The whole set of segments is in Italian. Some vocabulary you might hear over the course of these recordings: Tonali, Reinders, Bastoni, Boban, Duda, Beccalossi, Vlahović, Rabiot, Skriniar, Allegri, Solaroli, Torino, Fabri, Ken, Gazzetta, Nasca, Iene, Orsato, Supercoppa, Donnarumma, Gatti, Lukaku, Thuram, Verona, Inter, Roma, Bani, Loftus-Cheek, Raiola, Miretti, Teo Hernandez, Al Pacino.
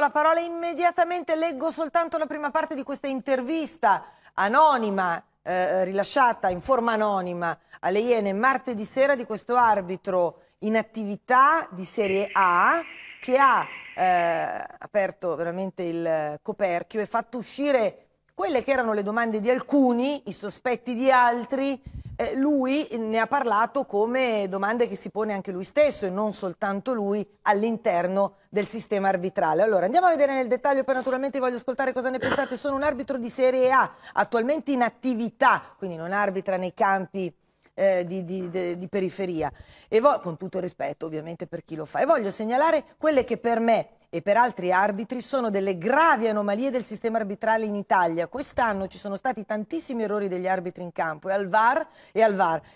La parola immediatamente, leggo soltanto la prima parte di questa intervista anonima, rilasciata in forma anonima alle Iene martedì sera di questo arbitro in attività di Serie A che ha aperto veramente il coperchio e fatto uscire quelle che erano le domande di alcuni, i sospetti di altri. Lui ne ha parlato come domande che si pone anche lui stesso e non soltanto lui all'interno del sistema arbitrale. Allora andiamo a vedere nel dettaglio, poi naturalmente voglio ascoltare cosa ne pensate. Sono un arbitro di Serie A, attualmente in attività, quindi non arbitra nei campi di periferia, e con tutto il rispetto ovviamente per chi lo fa, e voglio segnalare quelle che per me e per altri arbitri sono delle gravi anomalie del sistema arbitrale in Italia. Quest'anno ci sono stati tantissimi errori degli arbitri in campo e al VAR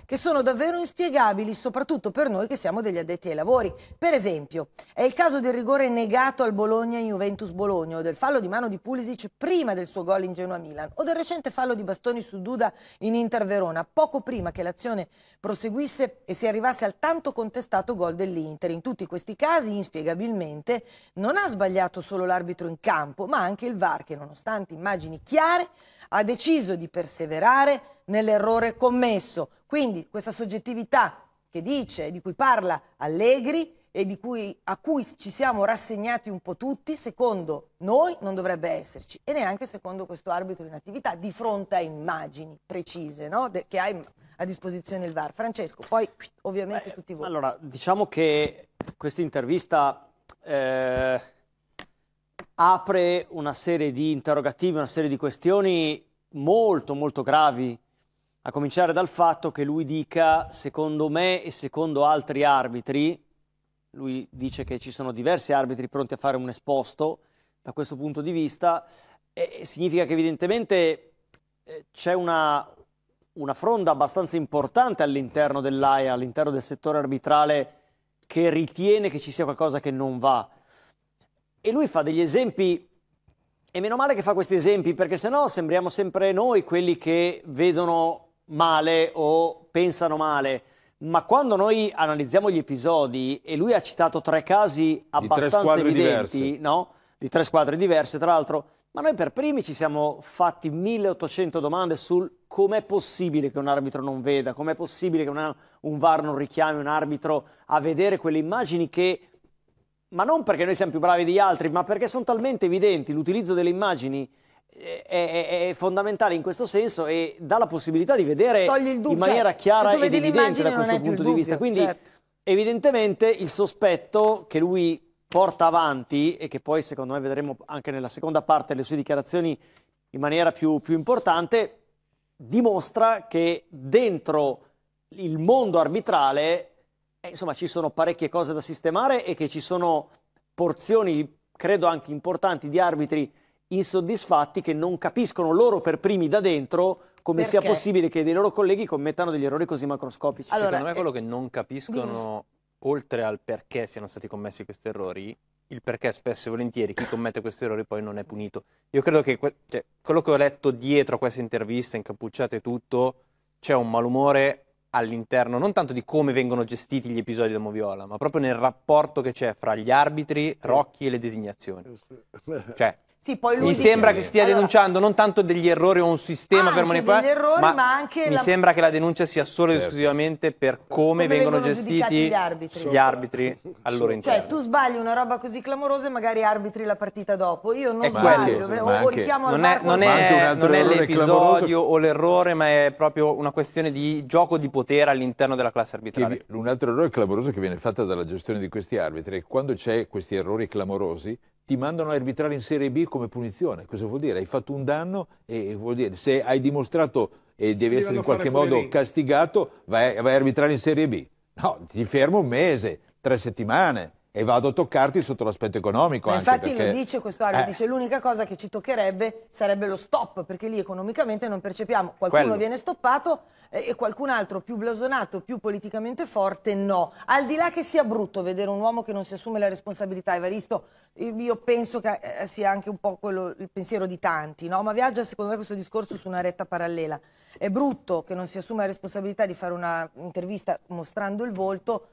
che sono davvero inspiegabili, soprattutto per noi che siamo degli addetti ai lavori. Per esempio, è il caso del rigore negato al Bologna in Juventus-Bologna, o del fallo di mano di Pulisic prima del suo gol in Genoa-Milan, o del recente fallo di Bastoni su Duda in Inter-Verona, poco prima che l'azione proseguisse e si arrivasse al tanto contestato gol dell'Inter. In tutti questi casi, inspiegabilmente, non ha sbagliato solo l'arbitro in campo, ma anche il VAR che, nonostante immagini chiare, ha deciso di perseverare nell'errore commesso. Quindi questa soggettività che dice, di cui parla Allegri e a cui ci siamo rassegnati un po' tutti, secondo noi non dovrebbe esserci, e neanche secondo questo arbitro in attività, di fronte a immagini precise, no? Che ha a disposizione il VAR. Francesco, poi ovviamente tutti voi. Allora, diciamo che questa intervista apre una serie di interrogativi, una serie di questioni molto molto gravi, a cominciare dal fatto che lui dica secondo me e secondo altri arbitri. Lui dice che ci sono diversi arbitri pronti a fare un esposto da questo punto di vista, e significa che evidentemente c'è una fronda abbastanza importante all'interno dell'AIA, all'interno del settore arbitrale, che ritiene che ci sia qualcosa che non va. E lui fa degli esempi, e meno male che fa questi esempi, perché sennò sembriamo sempre noi quelli che vedono male o pensano male. Ma quando noi analizziamo gli episodi, e lui ha citato tre casi abbastanza evidenti, no? Di tre squadre diverse, tra l'altro, ma noi per primi ci siamo fatti 1800 domande sul com'è possibile che un arbitro non veda, com'è possibile che un VAR non richiami un arbitro a vedere quelle immagini che, ma non perché noi siamo più bravi degli altri, ma perché sono talmente evidenti. L'utilizzo delle immagini è fondamentale in questo senso e dà la possibilità di vedere in maniera chiara ed evidente da questo punto di vista. Quindi evidentemente il sospetto che lui porta avanti, e che poi secondo me vedremo anche nella seconda parte delle sue dichiarazioni in maniera più importante, dimostra che dentro il mondo arbitrale insomma ci sono parecchie cose da sistemare, e che ci sono porzioni, credo anche importanti, di arbitri insoddisfatti che non capiscono loro per primi da dentro come sia possibile che dei loro colleghi commettano degli errori così macroscopici. Allora, secondo me quello che non capiscono, oltre al perché siano stati commessi questi errori, il perché spesso e volentieri chi commette questi errori poi non è punito. Io credo che quello che ho letto dietro a questa intervista, incappucciate e tutto, c'è un malumore all'interno non tanto di come vengono gestiti gli episodi da Moviola, ma proprio nel rapporto che c'è fra gli arbitri, Rocchi e le designazioni. Cioè, sì, poi lui mi sembra che stia denunciando non tanto degli errori o un sistema per manipolare, ma anche mi sembra che la denuncia sia solo e esclusivamente per come vengono gestiti gli arbitri al loro interno. Cioè, tu sbagli una roba così clamorosa e magari arbitri la partita dopo. Io non sbaglio, non è l'episodio o l'errore, ma è proprio una questione di gioco di potere all'interno della classe arbitrale. Un altro errore clamoroso che viene fatto dalla gestione di questi arbitri è che quando c'è questi errori clamorosi ti mandano a arbitrare in Serie B come punizione. Cosa vuol dire? Hai fatto un danno, e vuol dire se hai dimostrato e devi essere in qualche modo castigato, vai a arbitrare in Serie B. No, ti fermo un mese, 3 settimane, e vado a toccarti sotto l'aspetto economico. Anche infatti perché, lo dice questo arbitro, dice l'unica cosa che ci toccherebbe sarebbe lo stop, perché lì economicamente non percepiamo. Qualcuno viene stoppato e qualcun altro più blasonato, più politicamente forte, no. Al di là che sia brutto vedere un uomo che non si assume la responsabilità, Evaristo, io penso che sia anche un po' quello il pensiero di tanti, no? Ma viaggia secondo me questo discorso su una retta parallela. È brutto che non si assuma la responsabilità di fare una intervista mostrando il volto,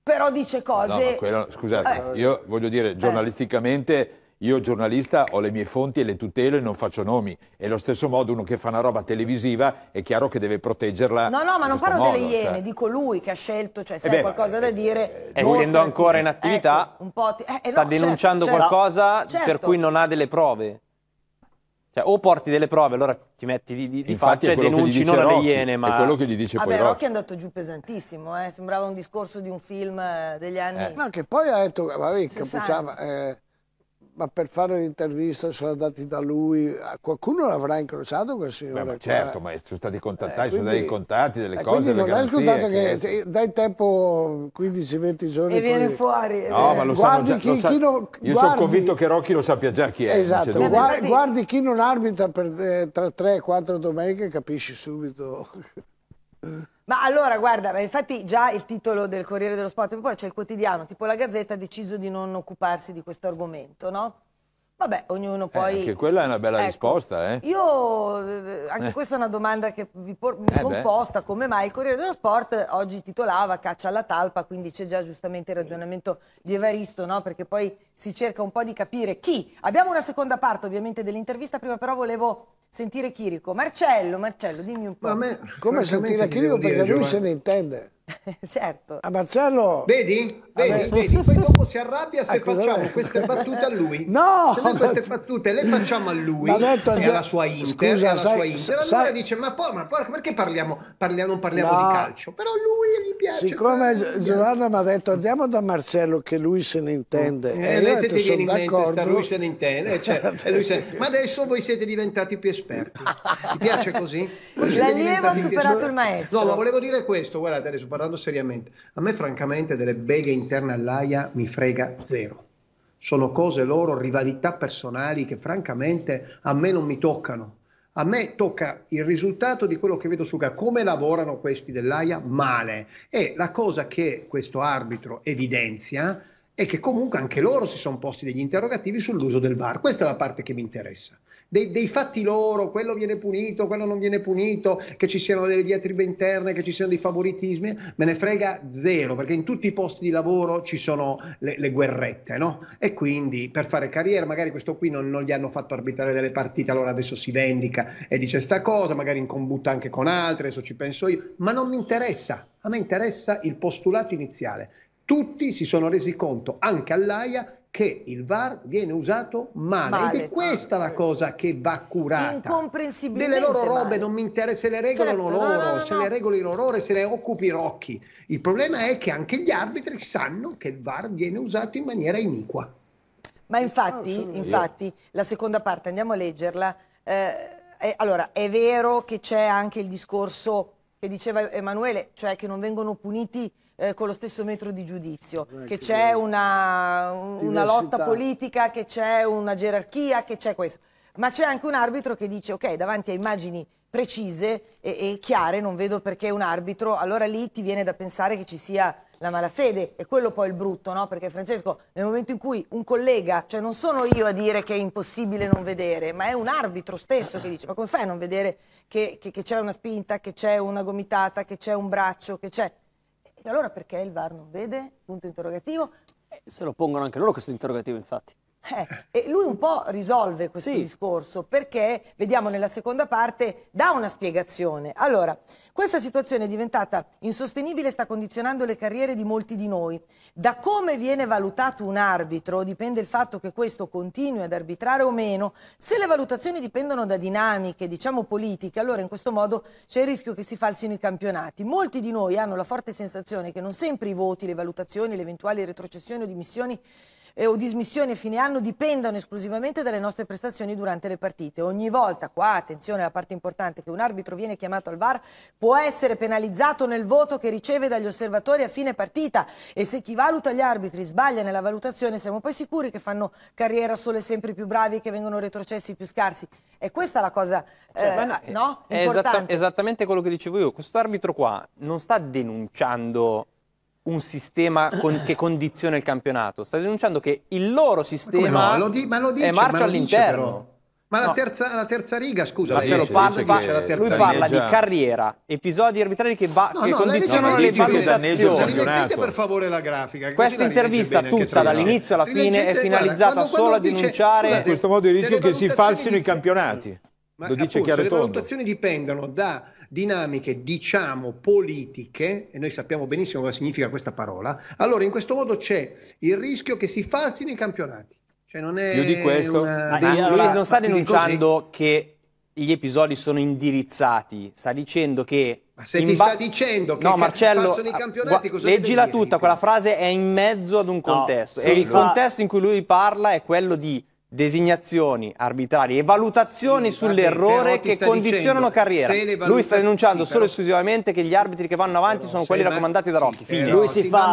però dice cose... No, no, quello, scusate, io voglio dire, giornalisticamente Io giornalista ho le mie fonti e le tutelo e non faccio nomi. E allo stesso modo uno che fa una roba televisiva è chiaro che deve proteggerla. No, no, ma non parlo delle Iene, cioè... dico lui che ha scelto, cioè se hai qualcosa da dire... essendo ancora in attività, ecco, un po' sta denunciando qualcosa per cui non ha delle prove. Cioè, o porti delle prove, allora ti metti di faccia e denunci non le Iene, ma... è quello che gli dice poi Rocchi. Rocchi è andato giù pesantissimo, eh? Sembrava un discorso di un film degli anni... No, che poi ha detto, vabbè, capucciava... ma per fare l'intervista sono andati da lui, qualcuno l'avrà incrociato quel signore? Ma certo, ma sono stati contattati, quindi, sono dati i contatti, delle cose, delle garanzie. Non è scontato che dai tempo 15-20 giorni e viene fuori. No, ma lo sanno già, io sono convinto che Rocchi lo sappia già chi è. Esatto, guardi chi non arbitra per, tra 3-4 domeniche, capisci subito. Ma allora guarda, ma infatti già il titolo del Corriere dello Sport, poi c'è il quotidiano, tipo la Gazzetta ha deciso di non occuparsi di questo argomento, no? Vabbè, ognuno poi... anche quella è una bella risposta, eh? Io, anche questa è una domanda che mi sono posta, come mai il Corriere dello Sport oggi titolava Caccia alla talpa, quindi c'è già giustamente il ragionamento di Evaristo, no? Perché poi si cerca un po' di capire chi... Abbiamo una seconda parte ovviamente dell'intervista, prima però volevo... sentire Chirico. Marcello, dimmi un po'. Ma a me, come sentire Chirico? Perché lui se ne intende. Certo. A Marcello... Vedi, poi dopo si arrabbia se facciamo queste battute a lui. No! Se noi queste battute le facciamo a lui e alla sua Inter, allora dice, ma perché non parliamo di calcio? Però lui gli piace. Siccome Giovanna mi ha detto, andiamo da Marcello che lui se ne intende. E lei ti viene in mente, lui se ne intende. Ma adesso voi siete diventati più esperti. Ti piace così? L'allievo ha superato il maestro. No, ma volevo dire questo, guardate adesso, parlando seriamente, a me francamente delle beghe interne all'AIA mi frega zero. Sono cose loro, rivalità personali che francamente a me non mi toccano. A me tocca il risultato di quello che vedo su campo, come lavorano questi dell'AIA male. E la cosa che questo arbitro evidenzia è che comunque anche loro si sono posti degli interrogativi sull'uso del VAR. Questa è la parte che mi interessa. Dei fatti loro, quello viene punito, quello non viene punito, che ci siano delle diatribe interne, che ci siano dei favoritismi, me ne frega zero, perché in tutti i posti di lavoro ci sono le guerrette, no? E quindi per fare carriera, magari questo qui non gli hanno fatto arbitrare delle partite, allora adesso si vendica e dice sta cosa, magari in combutta anche con altre, adesso ci penso io, ma non mi interessa, a me interessa il postulato iniziale. Tutti si sono resi conto, anche all'AIA, che il VAR viene usato male. Ed è questa la cosa che va curata. Incomprensibilmente delle loro robe non mi interessa, se le regolano loro, se le regolino loro e se le occupi Rocchi. Il problema è che anche gli arbitri sanno che il VAR viene usato in maniera iniqua. Ma infatti la seconda parte, andiamo a leggerla. Allora, è vero che c'è anche il discorso che diceva Emanuele, cioè che non vengono puniti con lo stesso metro di giudizio, che c'è una lotta politica, che c'è una gerarchia, che c'è questo. Ma c'è anche un arbitro che dice, ok, davanti a immagini precise e chiare, non vedo perché un arbitro, allora lì ti viene da pensare che ci sia la malafede, e quello poi il brutto, no? Perché Francesco, nel momento in cui un collega, cioè non sono io a dire che è impossibile non vedere, ma è un arbitro stesso che dice, ma come fai a non vedere che c'è una spinta, che c'è una gomitata, che c'è un braccio, che c'è... Allora perché il VAR non vede? Punto interrogativo. Se lo pongono anche loro questo interrogativo, infatti. E lui un po' risolve questo discorso, perché, vediamo nella seconda parte, dà una spiegazione. Allora, questa situazione è diventata insostenibile e sta condizionando le carriere di molti di noi. Da come viene valutato un arbitro dipende il fatto che questo continui ad arbitrare o meno. Se le valutazioni dipendono da dinamiche, diciamo politiche, allora in questo modo c'è il rischio che si falsino i campionati. Molti di noi hanno la forte sensazione che non sempre i voti, le valutazioni, le eventuali retrocessioni o dimissioni o dismissioni a fine anno dipendano esclusivamente dalle nostre prestazioni durante le partite. Ogni volta, qua attenzione alla parte importante, che un arbitro viene chiamato al VAR può essere penalizzato nel voto che riceve dagli osservatori a fine partita, e se chi valuta gli arbitri sbaglia nella valutazione siamo poi sicuri che fanno carriera solo e sempre più bravi e che vengono retrocessi più scarsi. E questa è la cosa importante. Esattamente quello che dicevo io, questo arbitro qua non sta denunciando un sistema che condiziona il campionato, sta denunciando che il loro sistema è marcio all'interno. Ma no, la terza riga, scusa, lui parla di carriera, episodi arbitrali che condizionano le valutazioni. Rimettete per favore la grafica. Questa intervista tutta dall'inizio alla fine è finalizzata solo a denunciare... In questo modo il rischio che si falsino i campionati. Lo dice appunto, se le valutazioni dipendono da dinamiche, diciamo, politiche, e noi sappiamo benissimo cosa significa questa parola, allora in questo modo c'è il rischio che si falsino i campionati. Cioè non è più di questo. Lui non sta denunciando che gli episodi sono indirizzati, sta dicendo che... Ma se ti sta dicendo che falsano i campionati, cosa leggila tutta, dico? Quella frase è in mezzo ad un contesto. E il contesto in cui lui parla è quello di... designazioni arbitrali e valutazioni sull'errore che condizionano carriera. Lui sta denunciando solo esclusivamente che gli arbitri che vanno avanti sono quelli raccomandati da Rocchi. Lui fa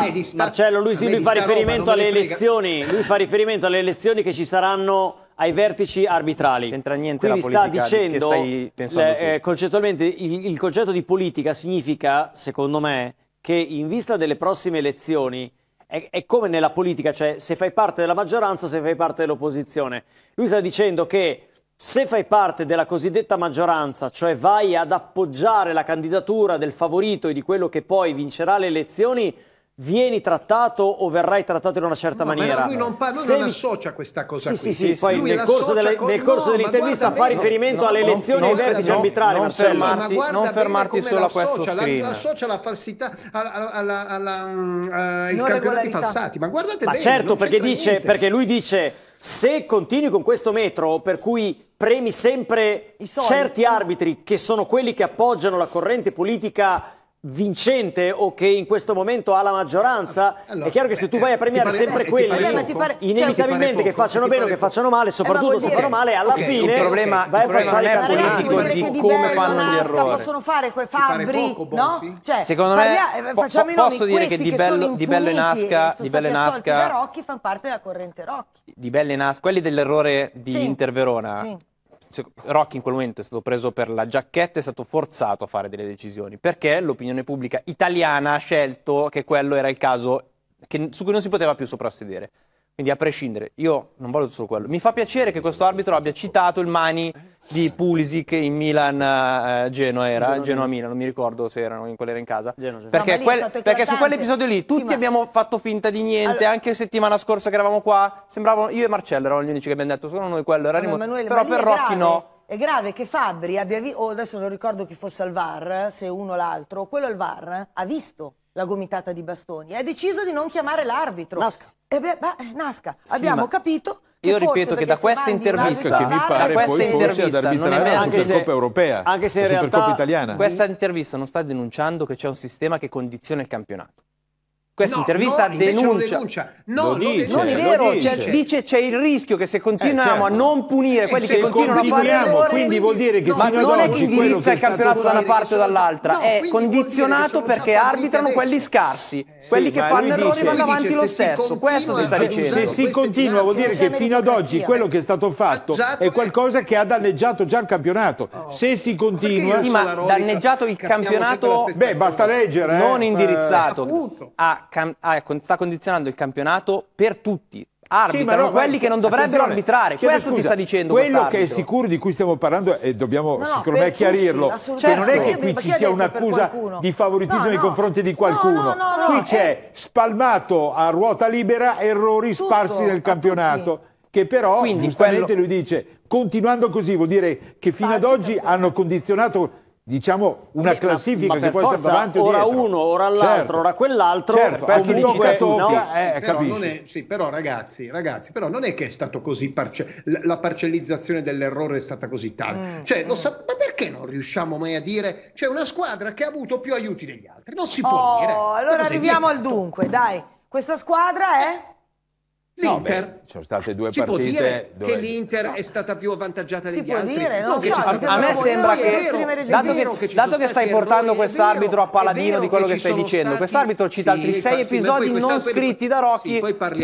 riferimento alle elezioni, lui fa riferimento alle elezioni che ci saranno ai vertici arbitrali. C'entra niente la politica. Quindi sta dicendo che stai pensando concettualmente il concetto di politica significa, secondo me, che in vista delle prossime elezioni è come nella politica, cioè se fai parte della maggioranza, se fai parte dell'opposizione. Lui sta dicendo che se fai parte della cosiddetta maggioranza, cioè vai ad appoggiare la candidatura del favorito e di quello che poi vincerà le elezioni, vieni trattato o verrai trattato in una certa maniera. Ma lui non associa questa cosa qui. Sì, poi nel corso dell'intervista fa riferimento alle elezioni e ai vertici arbitrali. Non fermarti solo a questo screen. Associa la falsità ai campionati falsati. Ma guardate bene. Ma certo, perché lui dice se continui con questo metro per cui premi sempre certi arbitri che sono quelli che appoggiano la corrente politica vincente o che in questo momento ha la maggioranza, allora, è chiaro che se tu vai a premiare sempre quelli inevitabilmente che facciano bene o che facciano male, soprattutto se fanno male, alla fine il problema vai a passare il politico di come fanno gli errori. Possono fare quei Fabri, no? Cioè, secondo me posso dire che di bello e Nasca Rocchi fanno parte della corrente Rocchi. Di bello e Nasca, quelli dell'errore di Inter Verona. Rocchi in quel momento è stato preso per la giacchetta, è stato forzato a fare delle decisioni perché l'opinione pubblica italiana ha scelto che quello era il caso su cui non si poteva più soprassedere. Quindi a prescindere, io non valuto solo quello. Mi fa piacere che questo arbitro abbia citato il Mani di Pulisic in Milan, Genoa era, Genoa-Milan, non mi ricordo se erano in quell'era in casa. Perché su quell'episodio lì tutti abbiamo fatto finta di niente, anche settimana scorsa che eravamo qua, sembravano io e Marcello erano gli unici che abbiamo detto, solo noi quello era rimasto, però per Rocchi no. È grave che Fabri abbia visto, adesso non ricordo chi fosse al VAR, se uno o l'altro, quello al VAR ha visto la gomitata di Bastoni e ha deciso di non chiamare l'arbitro. Nasca, abbiamo capito. Io ripeto che da questa intervista non è la Supercoppa europea, anche se in realtà italiana. Questa intervista non sta denunciando che c'è un sistema che condiziona il campionato. Questa intervista denuncia. Non è vero, dice c'è il rischio che se continuiamo a non punire quelli che continuano a fare errori, quindi vuol dire che ma non è che indirizza il campionato da una parte o dall'altra, è condizionato perché arbitrano quelli scarsi, quelli che fanno errori vanno avanti lo stesso. Questo ti sta dicendo. Se si continua vuol dire che fino ad oggi quello che è stato fatto è qualcosa che ha danneggiato già il campionato. Se si continua, sì, ma danneggiato il campionato, beh, basta leggere, non indirizzato. Sta condizionando il campionato per tutti. Arbitrano quelli che non dovrebbero arbitrare. Questo ti sta dicendo quello che è sicuro di cui stiamo parlando e dobbiamo secondo me chiarirlo. Cioè, non è che qui ci sia un'accusa di favoritismo nei confronti di qualcuno. No, qui c'è spalmato a ruota libera errori sparsi nel campionato. Che però giustamente lui dice continuando così vuol dire che fino ad oggi hanno condizionato diciamo una classifica che può essere davanti o dietro. Ora uno, ora l'altro, ora quell'altro. Certo, questo dici però ragazzi, però non è che è stato così, la parcellizzazione dell'errore è stata così tale. Ma perché non riusciamo mai a dire c'è una squadra che ha avuto più aiuti degli altri? Non si può dire. Allora arriviamo al dunque, dai. Questa squadra è... l'Inter. No, sono state due partite dove... che l'Inter è stata più avvantaggiata degli altri. A me sembra che dato che stai portando quest'arbitro a paladino di quello che stai dicendo, quest'arbitro cita altri 6 episodi non scritti da Rocchi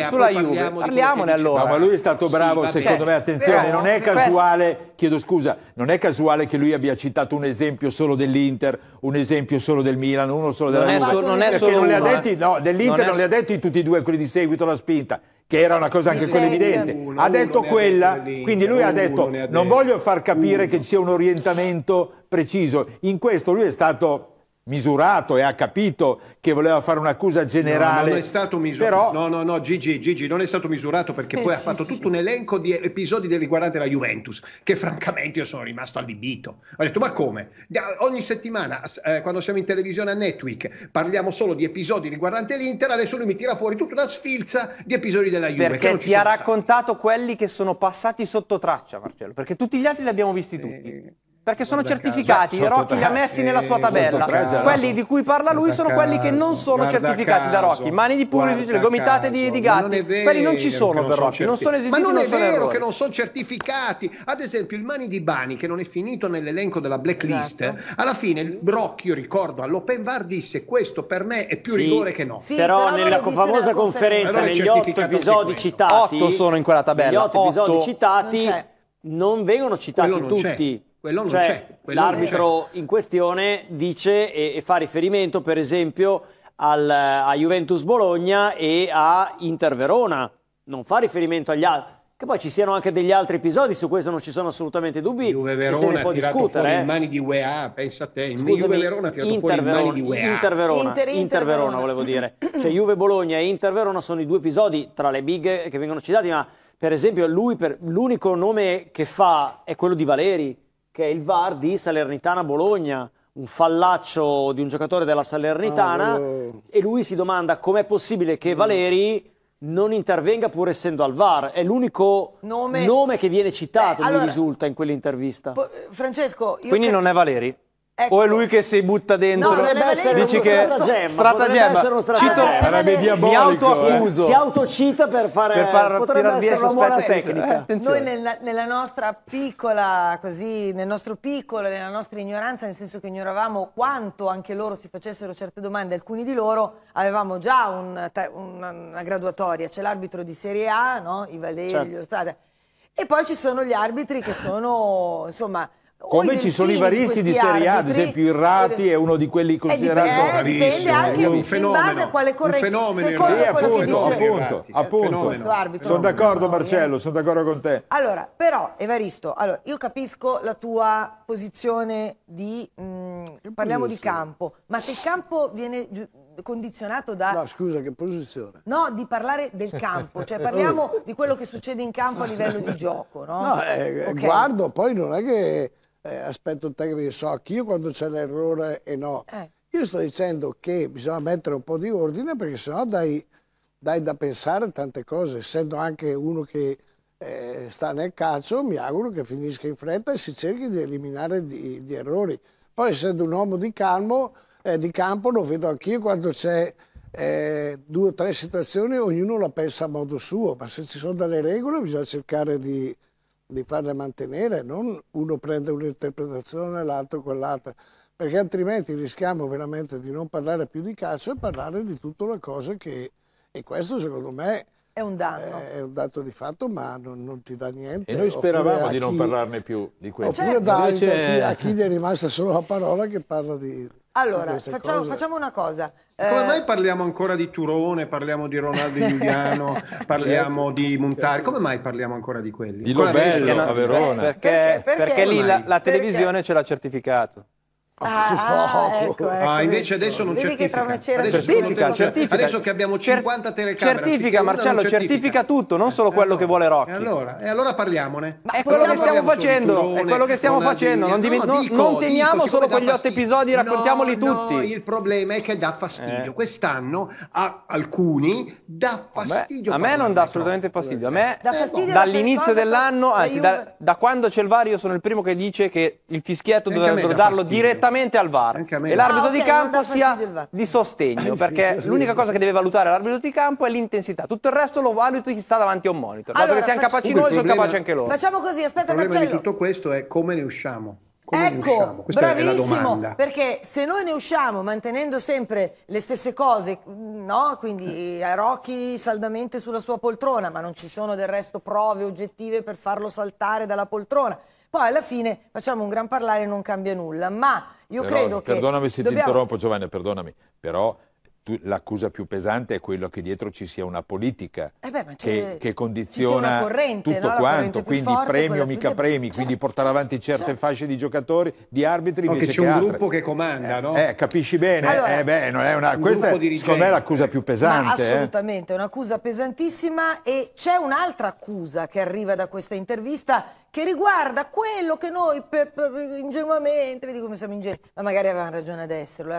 sulla Juve. Parliamone allora. Ma lui è stato bravo, secondo me, attenzione, non è casuale, chiedo scusa, non è casuale che lui abbia citato un esempio solo dell'Inter, un esempio solo del Milan, uno solo della Juve. Non è solo uno. No, dell'Inter non li ha detti tutti e due quelli di seguito la spinta. che era una cosa anche quella evidente, ha detto quella, quindi lui ha detto non voglio far capire che ci sia un orientamento preciso, in questo lui è stato misurato e ha capito che voleva fare un'accusa generale. No, non è stato misurato, però... no Gigi non è stato misurato, perché poi ha fatto tutto un elenco di episodi riguardanti la Juventus che francamente io sono rimasto allibito, ho detto ma come? Ogni settimana quando siamo in televisione a Netweek parliamo solo di episodi riguardanti l'Inter, adesso lui mi tira fuori tutta una sfilza di episodi della Juve, perché che ti ha raccontato quelli che sono passati sotto traccia, Marcello, perché tutti gli altri li abbiamo visti tutti. Perché sono certificati, Rocchi li ha messi nella sua tabella. Quelli di cui parla lui sono quelli che non sono certificati da Rocchi. Mani di Pulisic, le gomitate di Gatti, quelli non ci sono per Rocchi, non sono esistiti. Ma non è vero che non sono certificati. Ad esempio il Mani di Bani, che non è finito nell'elenco della blacklist, alla fine Rocchi, io ricordo, all'Open VAR disse questo per me è più rigore che no. Però nella famosa conferenza, negli 8 episodi citati, 8 sono in quella tabella, gli 8 episodi citati non vengono citati tutti. Cioè, l'arbitro in questione dice e fa riferimento per esempio a Juventus Bologna e a Inter Verona, non fa riferimento agli altri. Che poi ci siano anche degli altri episodi, su questo non ci sono assolutamente dubbi. Juve Verona ha tirato fuori in mani di UEA, pensa a te. Juve Verona ha tirato fuori in mani di UEA. Inter Verona volevo dire. Cioè Juve Bologna e Inter Verona sono i due episodi tra le big che vengono citati, ma per esempio lui l'unico nome che fa è quello di Valeri, che è il VAR di Salernitana-Bologna, un fallaccio di un giocatore della Salernitana, e lui si domanda com'è possibile che Valeri non intervenga pur essendo al VAR. È l'unico nome che viene citato, mi risulta, in quell'intervista. Francesco, quindi non è Valeri? Ecco. O è lui che si butta dentro? No, dici che stratagemma. Mi autoaccuso. Si autocita per far tirare via una buona tecnica. Noi nella nostra piccola, così, nel nostro piccolo, nella nostra ignoranza, nel senso che ignoravamo quanto anche loro si facessero certe domande, alcuni di loro avevamo già una graduatoria. C'è l'arbitro di Serie A, no? I Valeri, gli Orsato. E poi ci sono gli arbitri che sono, insomma... Come ci sono i varisti di Serie A, ad esempio Irrati è uno di quelli considerati dipende anche in base a quale appunto. Sono d'accordo Marcello, sono d'accordo con te. Allora, però Evaristo, allora, io capisco la tua posizione di parliamo di campo, ma se il campo viene condizionato da... No, scusa, che posizione? No, di parlare del campo, cioè parliamo di quello che succede in campo a livello di gioco, no? No, guardo, poi non è che aspetto te che mi so anch'io quando c'è l'errore e no. Io sto dicendo che bisogna mettere un po' di ordine, perché sennò dai da pensare a tante cose, essendo anche uno che sta nel calcio, mi auguro che finisca in fretta e si cerchi di eliminare gli errori. Poi essendo un uomo di calmo, di campo, lo vedo anch'io quando c'è due o tre situazioni, ognuno la pensa a modo suo, ma se ci sono delle regole bisogna cercare di farle mantenere, non uno prende un'interpretazione e l'altro quell'altra, perché altrimenti rischiamo veramente di non parlare più di calcio e parlare di tutte le cose che, e questo secondo me è un danno. È un dato di fatto, ma non ti dà niente. E noi speravamo di non parlarne più di questo. Oppure a chi gli è rimasta solo la parola che parla di... Allora, facciamo una cosa. Come mai parliamo ancora di Turone, parliamo di Ronaldo Giuliano, parliamo di Montari? Come mai parliamo ancora di quelli? Di Lobello a Verona. Perché lì la televisione ce l'ha certificato. Invece adesso non certifica. Certifica. Adesso che abbiamo 50 telecamere. Certifica, Marcello, certifica tutto, non solo quello che vuole Rocchi. E allora parliamone. Ma è quello che stiamo facendo, non teniamo solo quegli 8 episodi, raccontiamoli tutti. No, il problema è che dà fastidio. Quest'anno a alcuni dà fastidio. A me non dà assolutamente fastidio. A me dall'inizio dell'anno, anzi da quando c'è il VAR, io sono il primo che dice che il fischietto dovrebbero darlo direttamente al VAR e l'arbitro di campo sia di sostegno, perché l'unica cosa che deve valutare l'arbitro di campo è l'intensità, tutto il resto lo valuta chi sta davanti a un monitor. Allora, dato che siamo capaci noi, sono capaci anche loro. Facciamo così, aspetta Marcello. Il problema di tutto questo è come ne usciamo. Ecco, bravissimo, perché se noi ne usciamo mantenendo sempre le stesse cose, no? Quindi Rocchi saldamente sulla sua poltrona, ma non ci sono del resto prove oggettive per farlo saltare dalla poltrona. Poi alla fine facciamo un gran parlare e non cambia nulla, ma io credo che... Perdonami se ti interrompo Giovanni, perdonami, però l'accusa più pesante è quello che dietro ci sia una politica che condiziona corrente, tutto quanto, quindi forte, premio mica premi, quindi portare avanti certe fasce di giocatori, di arbitri invece che altri. C'è un gruppo che comanda, no? Capisci bene? Allora, beh, non è una, questa è, secondo me, è l'accusa più pesante. Assolutamente, è un'accusa pesantissima, e c'è un'altra accusa che arriva da questa intervista che riguarda quello che noi ingenuamente, vedi come siamo ingenui, ma magari avevamo ragione ad esserlo,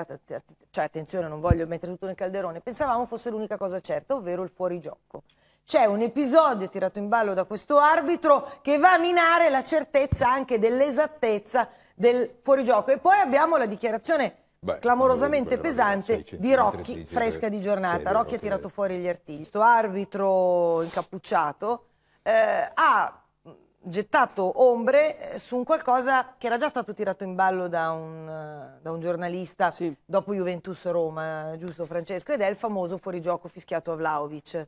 cioè attenzione, non voglio mettere tutto nel calderone, pensavamo fosse l'unica cosa certa, ovvero il fuorigioco. C'è un episodio tirato in ballo da questo arbitro che va a minare la certezza anche dell'esattezza del fuorigioco, e poi abbiamo la dichiarazione clamorosamente pesante di Rocchi, fresca di giornata. Rocchi ha tirato fuori gli artigli. Questo arbitro incappucciato ha gettato ombre su un qualcosa che era già stato tirato in ballo da un giornalista dopo Juventus Roma, giusto Francesco? Ed è il famoso fuorigioco fischiato a Vlahović.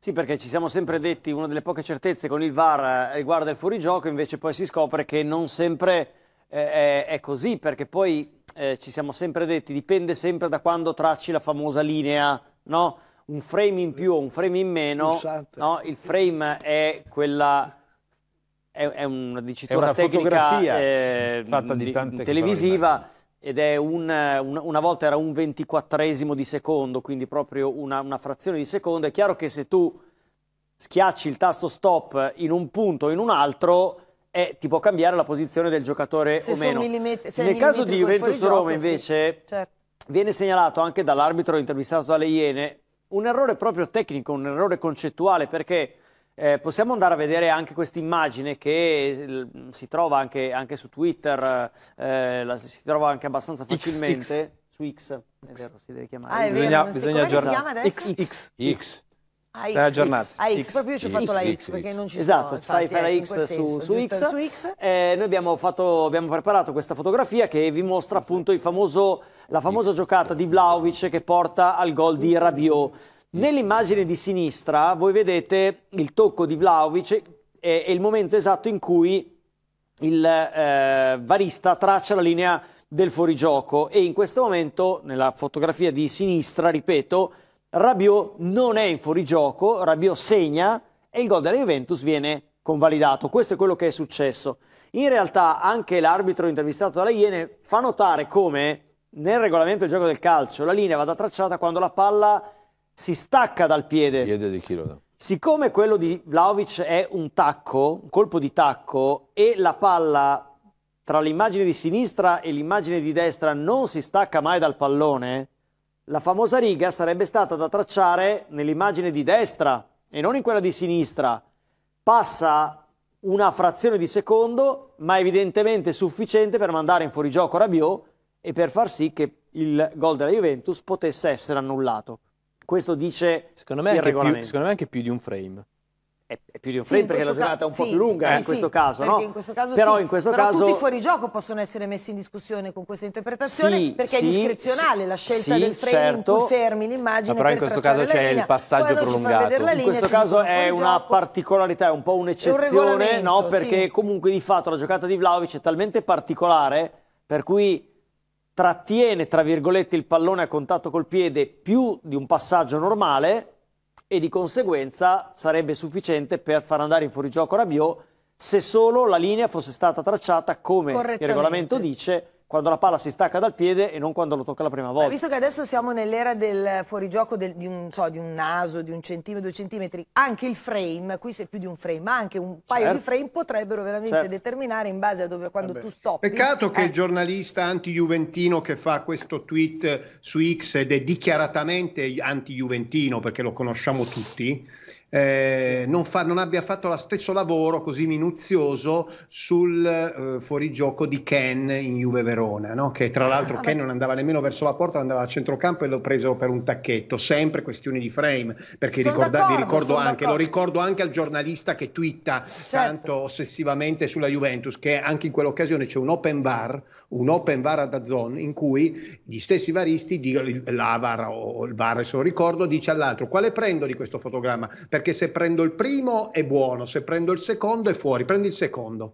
Sì, perché ci siamo sempre detti, una delle poche certezze con il VAR riguarda il fuorigioco, invece poi si scopre che non sempre è così, perché poi ci siamo sempre detti, dipende sempre da quando tracci la famosa linea, no? Un frame in più o un frame in meno, no? Il frame è quella... È una dicitura, è una tecnica fatta di tante televisiva, ed è una volta era un 24esimo di secondo, quindi proprio una frazione di secondo. È chiaro che se tu schiacci il tasto stop in un punto o in un altro, ti può cambiare la posizione del giocatore o meno. Nel caso di Juventus Roma invece viene segnalato anche dall'arbitro intervistato dalle Iene un errore proprio tecnico, un errore concettuale, perché... possiamo andare a vedere anche questa immagine che si trova anche su Twitter, si trova anche abbastanza facilmente. Su X, è vero, si deve chiamare. Ah, è vero, bisogna aggiornare. X. AX, proprio io ci ho fatto la X perché non ci sono. Esatto, fai la X su X. Noi abbiamo preparato questa fotografia che vi mostra appunto la famosa giocata di Vlahović che porta al gol di Rabiot. Nell'immagine di sinistra voi vedete il tocco di Vlahović e il momento esatto in cui il varista traccia la linea del fuorigioco, e in questo momento, nella fotografia di sinistra, ripeto, Rabiot non è in fuorigioco, Rabiot segna e il gol della Juventus viene convalidato. Questo è quello che è successo. In realtà anche l'arbitro intervistato dalla Iene fa notare come nel regolamento del gioco del calcio la linea vada tracciata quando la palla si stacca dal piede di Chilo. Siccome quello di Vlahović è un colpo di tacco, e la palla tra l'immagine di sinistra e l'immagine di destra non si stacca mai dal pallone, la famosa riga sarebbe stata da tracciare nell'immagine di destra e non in quella di sinistra. Passa una frazione di secondo, ma evidentemente sufficiente per mandare in fuorigioco Rabiot e per far sì che il gol della Juventus potesse essere annullato. Questo dice, secondo me, anche più di un frame. È più di un frame, perché la giornata è un po' più lunga in questo caso, no? Però in questo caso tutti i fuorigioco possono essere messi in discussione con questa interpretazione, perché è discrezionale la scelta del frame, certo, in cui fermi l'immagine. Però in questo caso c'è il passaggio prolungato. In questo caso è una particolarità, è un po' un'eccezione, no? Perché comunque di fatto la giocata di Vlahović è talmente particolare per cui trattiene, tra virgolette, il pallone a contatto col piede più di un passaggio normale, e di conseguenza sarebbe sufficiente per far andare in fuorigioco Rabiot se solo la linea fosse stata tracciata come il regolamento dice, quando la palla si stacca dal piede e non quando lo tocca la prima volta. Ma visto che adesso siamo nell'era del fuorigioco di un naso, di un centimetro, 2 centimetri, anche il frame, qui c'è più di un frame, ma anche un paio di frame potrebbero veramente determinare, in base a dove, quando tu stoppi. Peccato che il giornalista anti-juventino che fa questo tweet su X, ed è dichiaratamente anti-juventino perché lo conosciamo tutti, non abbia fatto lo stesso lavoro così minuzioso sul fuorigioco di Ken in Juve Verona, no? Che tra l'altro Ken non andava nemmeno verso la porta, andava a centrocampo e lo presero per un tacchetto. Sempre questioni di frame, perché lo ricordo anche al giornalista che twitta tanto ossessivamente sulla Juventus, che anche in quell'occasione c'è un open VAR ad Azzon, in cui gli stessi varisti, la VAR o il VAR, se lo ricordo, dice all'altro: quale prendo di questo fotogramma? Perché se prendo il primo è buono, se prendo il secondo è fuori, prendi il secondo.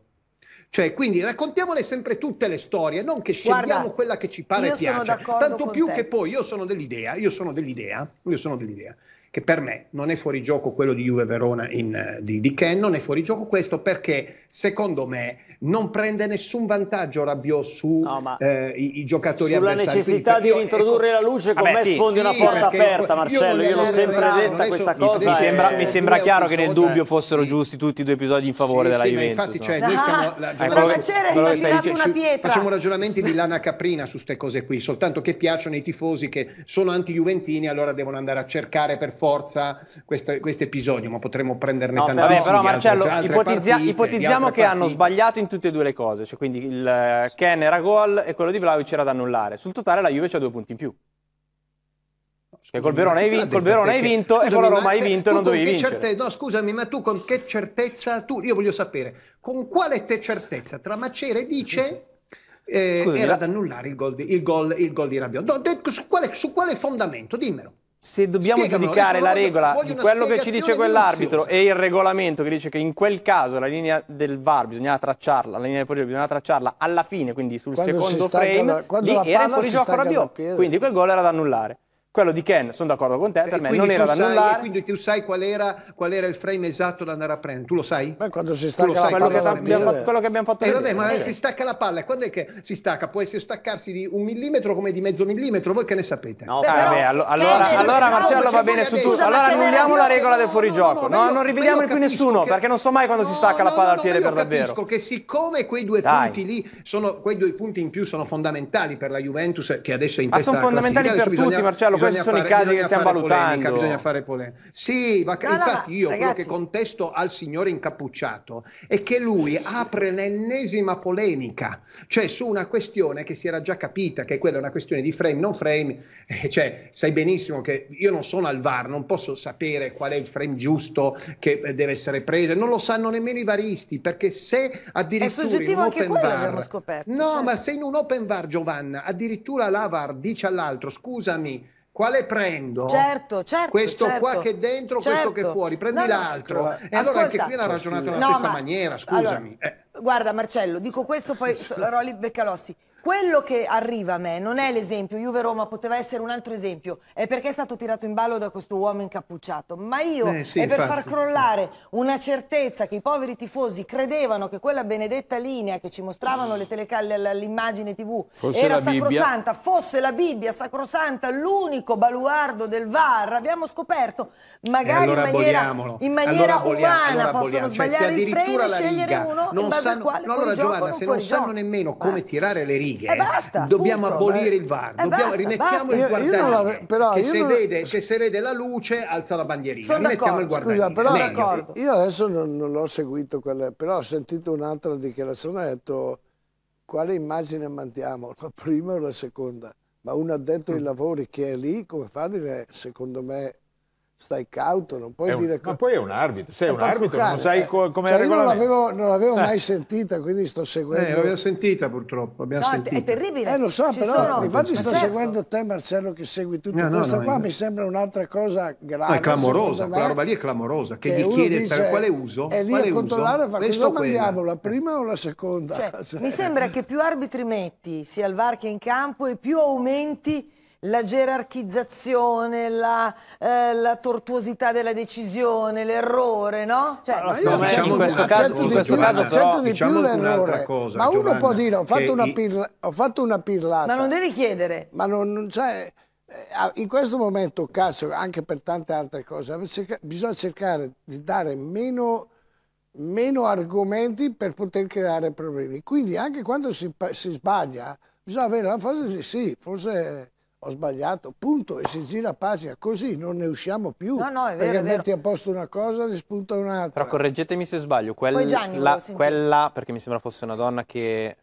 Cioè, quindi raccontiamole sempre tutte le storie, non che scegliamo quella che ci pare piace. Tanto più che poi io sono dell'idea che per me non è fuori gioco quello di Juve Verona di Ken, non è fuori gioco questo perché secondo me non prende nessun vantaggio Rabiot su i giocatori avversari. Sulla necessità di introdurre la luce con me sfondi una porta aperta, Marcello, io l'ho sempre detta questa cosa. Mi sembra chiaro che nel dubbio fossero giusti tutti e due episodi in favore della Juventus. Infatti noi stiamo... Facciamo ragionamenti di lana caprina su queste cose qui, soltanto che piacciono i tifosi che sono anti-juventini, allora devono andare a cercare per forza questo episodio, ma potremmo prenderne tantissimi. Però Marcello, ipotizziamo che hanno sbagliato in tutte e due le cose, cioè quindi il Ken era gol e quello di Vlahović era da annullare. Sul totale la Juve c'ha 2 punti in più. Che col Verona hai vinto e con la Roma hai vinto e non dovevi vincere. No, scusami, ma tu con che certezza, io voglio sapere, con quale certezza Tramacere dice era da annullare il gol di Rabiot? No, su quale fondamento? Dimmelo. Se dobbiamo giudicare la regola di quello che ci dice quell'arbitro e il regolamento che dice che in quel caso la linea del VAR bisognava tracciarla, la linea del fuorigioco bisognava tracciarla alla fine, quindi sul secondo frame, lì era in fuorigioco Rabiot, quindi quel gol era da annullare. Quello di Ken, sono d'accordo con te, per me non era da annullare. Quindi tu sai qual era il frame esatto da andare a prendere, tu lo sai? Beh, quando si stacca la palla quello che abbiamo fatto. Vabbè, ma si stacca la palla, quando è che si stacca? Può essere staccarsi di 1 millimetro come di mezzo millimetro, voi che ne sapete? No, vabbè, allora Marcello va bene su tutto, allora annulliamo la regola del fuorigioco, non rivediamo più nessuno, perché non so mai quando si stacca la palla al piede per davvero. Capisco che siccome quei due punti in più sono fondamentali per la Juventus, che adesso è in testa alla classifica. Ma sono fondamentali per tutti, Marcello. Questi sono i casi che stiamo valutando. Bisogna fare polemica. Sì, infatti io quello che contesto al signore incappucciato è che lui apre l'ennesima polemica, cioè su una questione che si era già capita, che quella è una questione di frame, non frame, cioè sai benissimo che io non sono al VAR, non posso sapere qual è il frame giusto che deve essere preso, non lo sanno nemmeno i varisti, perché se addirittura... È soggettivo anche quello, abbiamo scoperto. No, certo. Ma se in un Open VAR, Giovanna, addirittura la VAR dice all'altro, scusami, quale prendo? Certo. Questo qua che è dentro, certo. Questo che è fuori, prendi l'altro. E allora anche qui l'ha ragionato alla stessa maniera, scusami. Allora, guarda Marcello, dico questo poi Rolli Beccalossi. Quello che arriva a me non è l'esempio, Juve-Roma poteva essere un altro esempio, è perché è stato tirato in ballo da questo uomo incappucciato, ma io far crollare una certezza che i poveri tifosi credevano che quella benedetta linea che ci mostravano le l'immagine TV era sacrosanta, fosse la Bibbia sacrosanta, l'unico baluardo del VAR, abbiamo scoperto, magari allora in maniera umana possono sbagliare il frame e scegliere uno in base al quale allora Giovanna, se non sanno nemmeno come tirare le righe, dobbiamo abolire il VAR, rimettiamo il guardalinee che se vede la luce alza la bandierina, rimettiamo il guardalinee. Scusa, io adesso non l'ho seguito quella, però ho sentito un'altra dichiarazione, ha detto quale immagine mandiamo, la prima o la seconda, ma un addetto ai lavori che è lì come fa a dire secondo me stai cauto, non puoi dire... Ma poi è un arbitro, sei un arbitro, non sai come è il regolamento. Non l'avevo mai sentita, quindi sto seguendo... l'abbiamo sentita purtroppo, è terribile. Lo so, però infatti sto seguendo te Marcello che segui tutto, questa mi sembra un'altra cosa grave. No, è clamorosa, quella roba lì è clamorosa, che gli chiede dice, per quale uso. È lì a controllare, fa cosa mandiamo, la prima o la seconda? Cioè. Mi sembra che più arbitri metti, sia al VAR che in campo, e più aumenti... la gerarchizzazione, la tortuosità della decisione, l'errore, no? Cioè, in questo caso l'errore. Cosa, ma Giovanna, uno può dire ho fatto una pirlata. Ma non devi chiedere. Ma non cioè, in questo momento, cazzo, anche per tante altre cose, bisogna cercare di dare meno argomenti per poter creare problemi. Quindi anche quando si sbaglia, bisogna avere la fase di sì, forse... ho sbagliato, punto, e si gira pagina, così non ne usciamo più. No, è vero, perché metti a posto una cosa, rispunta un'altra. Però correggetemi se sbaglio, quella perché mi sembra fosse una donna che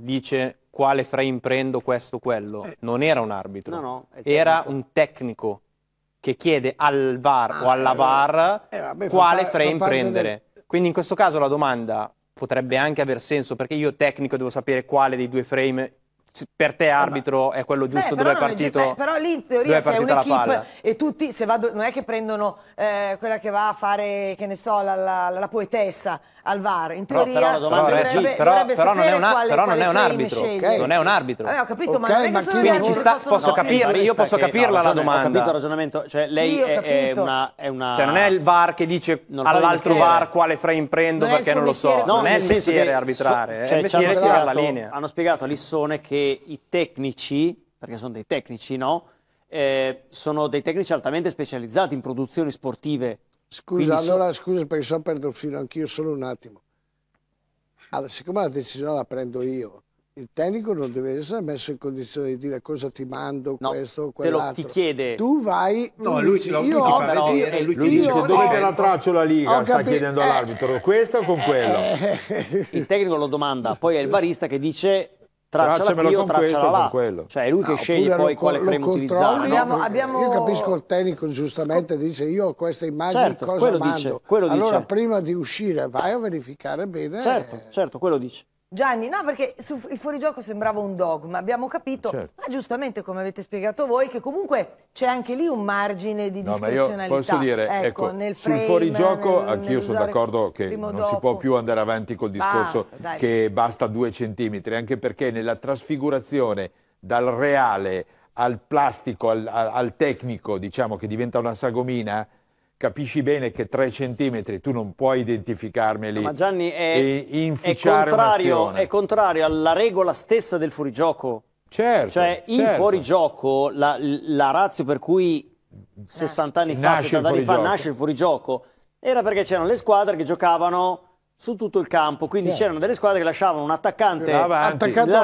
dice quale frame prendo, questo, quello, non era un arbitro, era un tecnico che chiede al VAR o alla VAR quale frame prendere. Quindi in questo caso la domanda potrebbe anche aver senso, perché io tecnico devo sapere quale dei due frame Per te arbitro è quello giusto dove è partito? Però lì in teoria se è un'equipe e tutti, se vado, non è che prendono quella che va a fare, che ne so, la poetessa al VAR. In teoria però non è un arbitro, okay. Non è un arbitro. Ho capito, okay, ma quindi ci sta, posso capirla, io posso capirla la domanda. Ho capito il ragionamento, cioè lei è una, cioè non è il VAR che dice all'altro VAR quale frame prendo perché non lo so, non è il mestiere arbitrare, è il mestiere tirare la linea. Hanno spiegato a Lissone che i tecnici, perché sono dei tecnici, no? Sono dei tecnici altamente specializzati in produzioni sportive. Scusa, allora scusa perché sono perdo il filo anch'io solo un attimo. Allora, siccome la decisione la prendo io, il tecnico non deve essere messo in condizione di dire cosa ti mando, no, questo o quell'altro. Ti chiede. Tu vai. No, lui ci fa vedere. Lui dice dove te la traccio la Liga, sta chiedendo all'arbitro questa o con quella. Il tecnico lo domanda, poi è il barista che dice tracciamelo con questo o con quello. Cioè è lui che sceglie poi quale frame utilizzare. Io capisco il tecnico, giustamente dice io ho questa immagine, certo, cosa mando. Dice, allora dice. Prima di uscire vai a verificare bene. Certo, certo, quello dice. Gianni, no, perché il fuorigioco sembrava un dogma, abbiamo capito, certo. Ma giustamente come avete spiegato voi che comunque c'è anche lì un margine di discrezionalità. Ma io posso dire, ecco, nel frame, sul fuorigioco anch'io sono d'accordo che non si può più andare avanti col discorso che basta 2 centimetri, anche perché nella trasfigurazione dal reale al plastico, al tecnico, diciamo, che diventa una sagomina, capisci bene che 3 centimetri tu non puoi identificarmeli. Ma Gianni è contrario alla regola stessa del fuorigioco. Certo. Cioè in fuorigioco la ratio per cui 60 anni fa, 70 anni fa nasce il fuorigioco era perché c'erano le squadre che giocavano su tutto il campo, quindi c'erano delle squadre che lasciavano un attaccante nell'area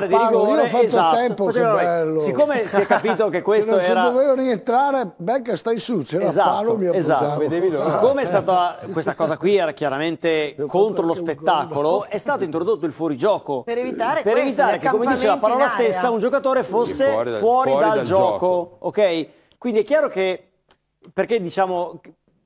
di rigore. Io ho fatto tempo, che bello. Siccome si è capito che questo non era... Non dovevo rientrare, becca stai su, c'era palo, mi appoggiavo. Esatto. Siccome è stata, questa cosa qui era chiaramente contro lo spettacolo, è stato introdotto il fuorigioco. Per evitare, che, come dice la parola stessa, un giocatore fosse fuori dal gioco. Ok? Quindi è chiaro che... Perché diciamo...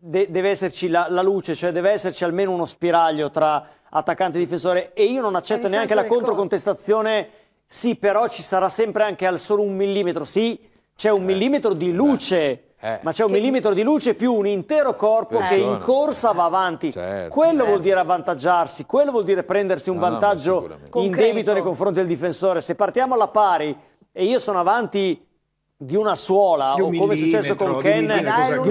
deve esserci la luce, cioè deve esserci almeno uno spiraglio tra attaccante e difensore, e io non accetto neanche la controcontestazione. Sì, però ci sarà sempre anche al solo 1 millimetro. Sì, c'è 1 millimetro di luce, ma c'è 1 millimetro di luce più un intero corpo che in corsa va avanti. Certo. Quello vuol dire avvantaggiarsi, quello vuol dire prendersi un vantaggio indebito nei confronti del difensore. Se partiamo alla pari e io sono avanti di una suola, o come è successo con Ken, di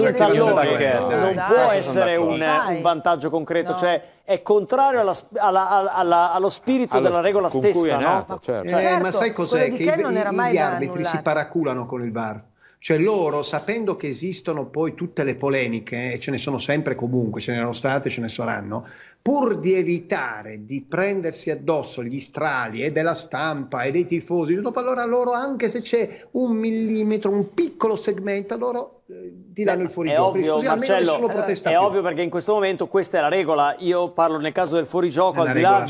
un tallone, non può essere un vantaggio concreto, cioè è contrario allo spirito della regola stessa, no? Certo. Ma sai cos'è? Che gli arbitri si paraculano con il VAR. Cioè loro, sapendo che esistono poi tutte le polemiche, e ce ne sono sempre comunque, ce ne erano state, ce ne saranno, pur di evitare di prendersi addosso gli strali e della stampa e dei tifosi, dopo allora loro, anche se c'è 1 millimetro, un piccolo segmento, loro ti danno il fuorigioco. Scusi, Marcello, è ovvio, perché in questo momento questa è la regola. Io parlo nel caso del fuorigioco, al di là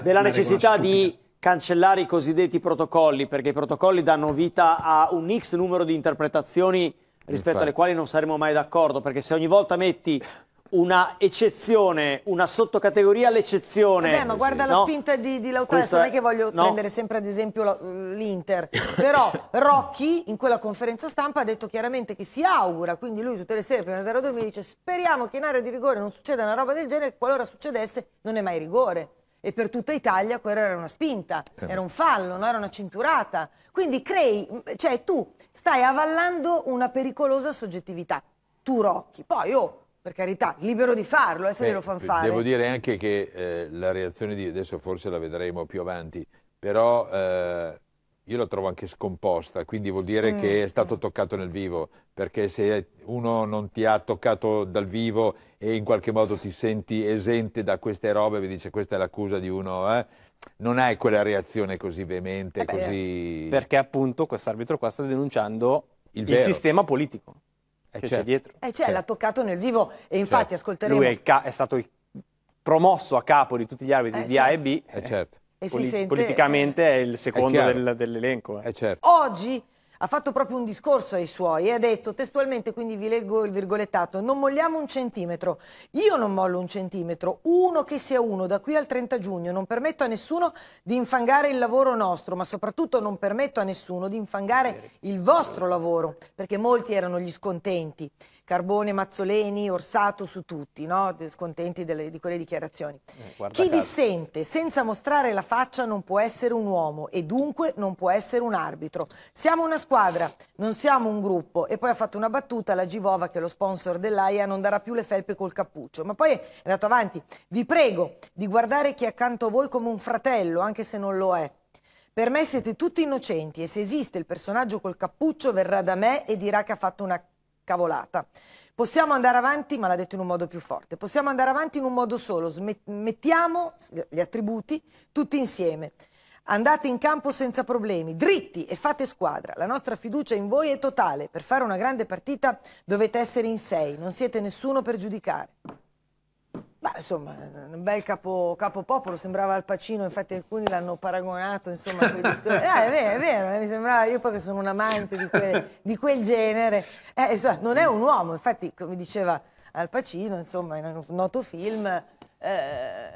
della necessità di... cancellare i cosiddetti protocolli, perché i protocolli danno vita a un X numero di interpretazioni rispetto alle quali non saremo mai d'accordo, perché se ogni volta metti una eccezione, una sottocategoria all'eccezione... Vabbè, ma guarda la spinta di Lautaro, non è che voglio prendere sempre ad esempio l'Inter, però Rocchi in quella conferenza stampa ha detto chiaramente che si augura, quindi lui tutte le sere prima di andare a dormire dice speriamo che in area di rigore non succeda una roba del genere, qualora succedesse non è mai rigore. E per tutta Italia quella era una spinta, era un fallo, non era una cinturata. Quindi cioè tu stai avallando una pericolosa soggettività, tu Rocchi. Poi per carità, libero di farlo, se glielo fanno fare. Devo dire anche che la reazione di adesso forse la vedremo più avanti, però io la trovo anche scomposta, quindi vuol dire che è stato toccato nel vivo, perché se uno non ti ha toccato dal vivo e in qualche modo ti senti esente da queste robe, vi dice questa è l'accusa di uno, non hai quella reazione così veemente, così... Perché appunto quest'arbitro qua sta denunciando il sistema politico che c'è dietro. L'ha toccato nel vivo, e infatti ascolteremo... Lui è stato promosso a capo di tutti gli arbitri di A e B. Politicamente è il secondo dell'elenco. Oggi ha fatto proprio un discorso ai suoi e ha detto testualmente, quindi vi leggo il virgolettato: non molliamo un centimetro, io non mollo un centimetro, uno che sia uno, da qui al 30 giugno non permetto a nessuno di infangare il lavoro nostro, ma soprattutto non permetto a nessuno di infangare il vostro lavoro, perché molti erano gli scontenti, Carbone, Mazzoleni, Orsato, su tutti, no? Scontenti di quelle dichiarazioni. Chi dissente senza mostrare la faccia non può essere un uomo e dunque non può essere un arbitro. Siamo una squadra, non siamo un gruppo. E poi ha fatto una battuta alla Givova, che è lo sponsor dell'AIA, non darà più le felpe col cappuccio. Ma poi è andato avanti: vi prego di guardare chi è accanto a voi come un fratello, anche se non lo è. Per me siete tutti innocenti e se esiste il personaggio col cappuccio verrà da me e dirà che ha fatto una cavolata. Possiamo andare avanti, ma l'ha detto in un modo più forte, possiamo andare avanti in un modo solo, mettiamo gli attributi tutti insieme, andate in campo senza problemi, dritti e fate squadra, la nostra fiducia in voi è totale, per fare una grande partita dovete essere in 6, non siete nessuno per giudicare. Beh, insomma, un bel capopopolo, sembrava Al Pacino, infatti alcuni l'hanno paragonato, insomma, a quei discorsi. È vero, mi sembrava, io poi che sono un amante di quel genere, insomma, non è un uomo, infatti, come diceva Al Pacino, insomma, in un noto film,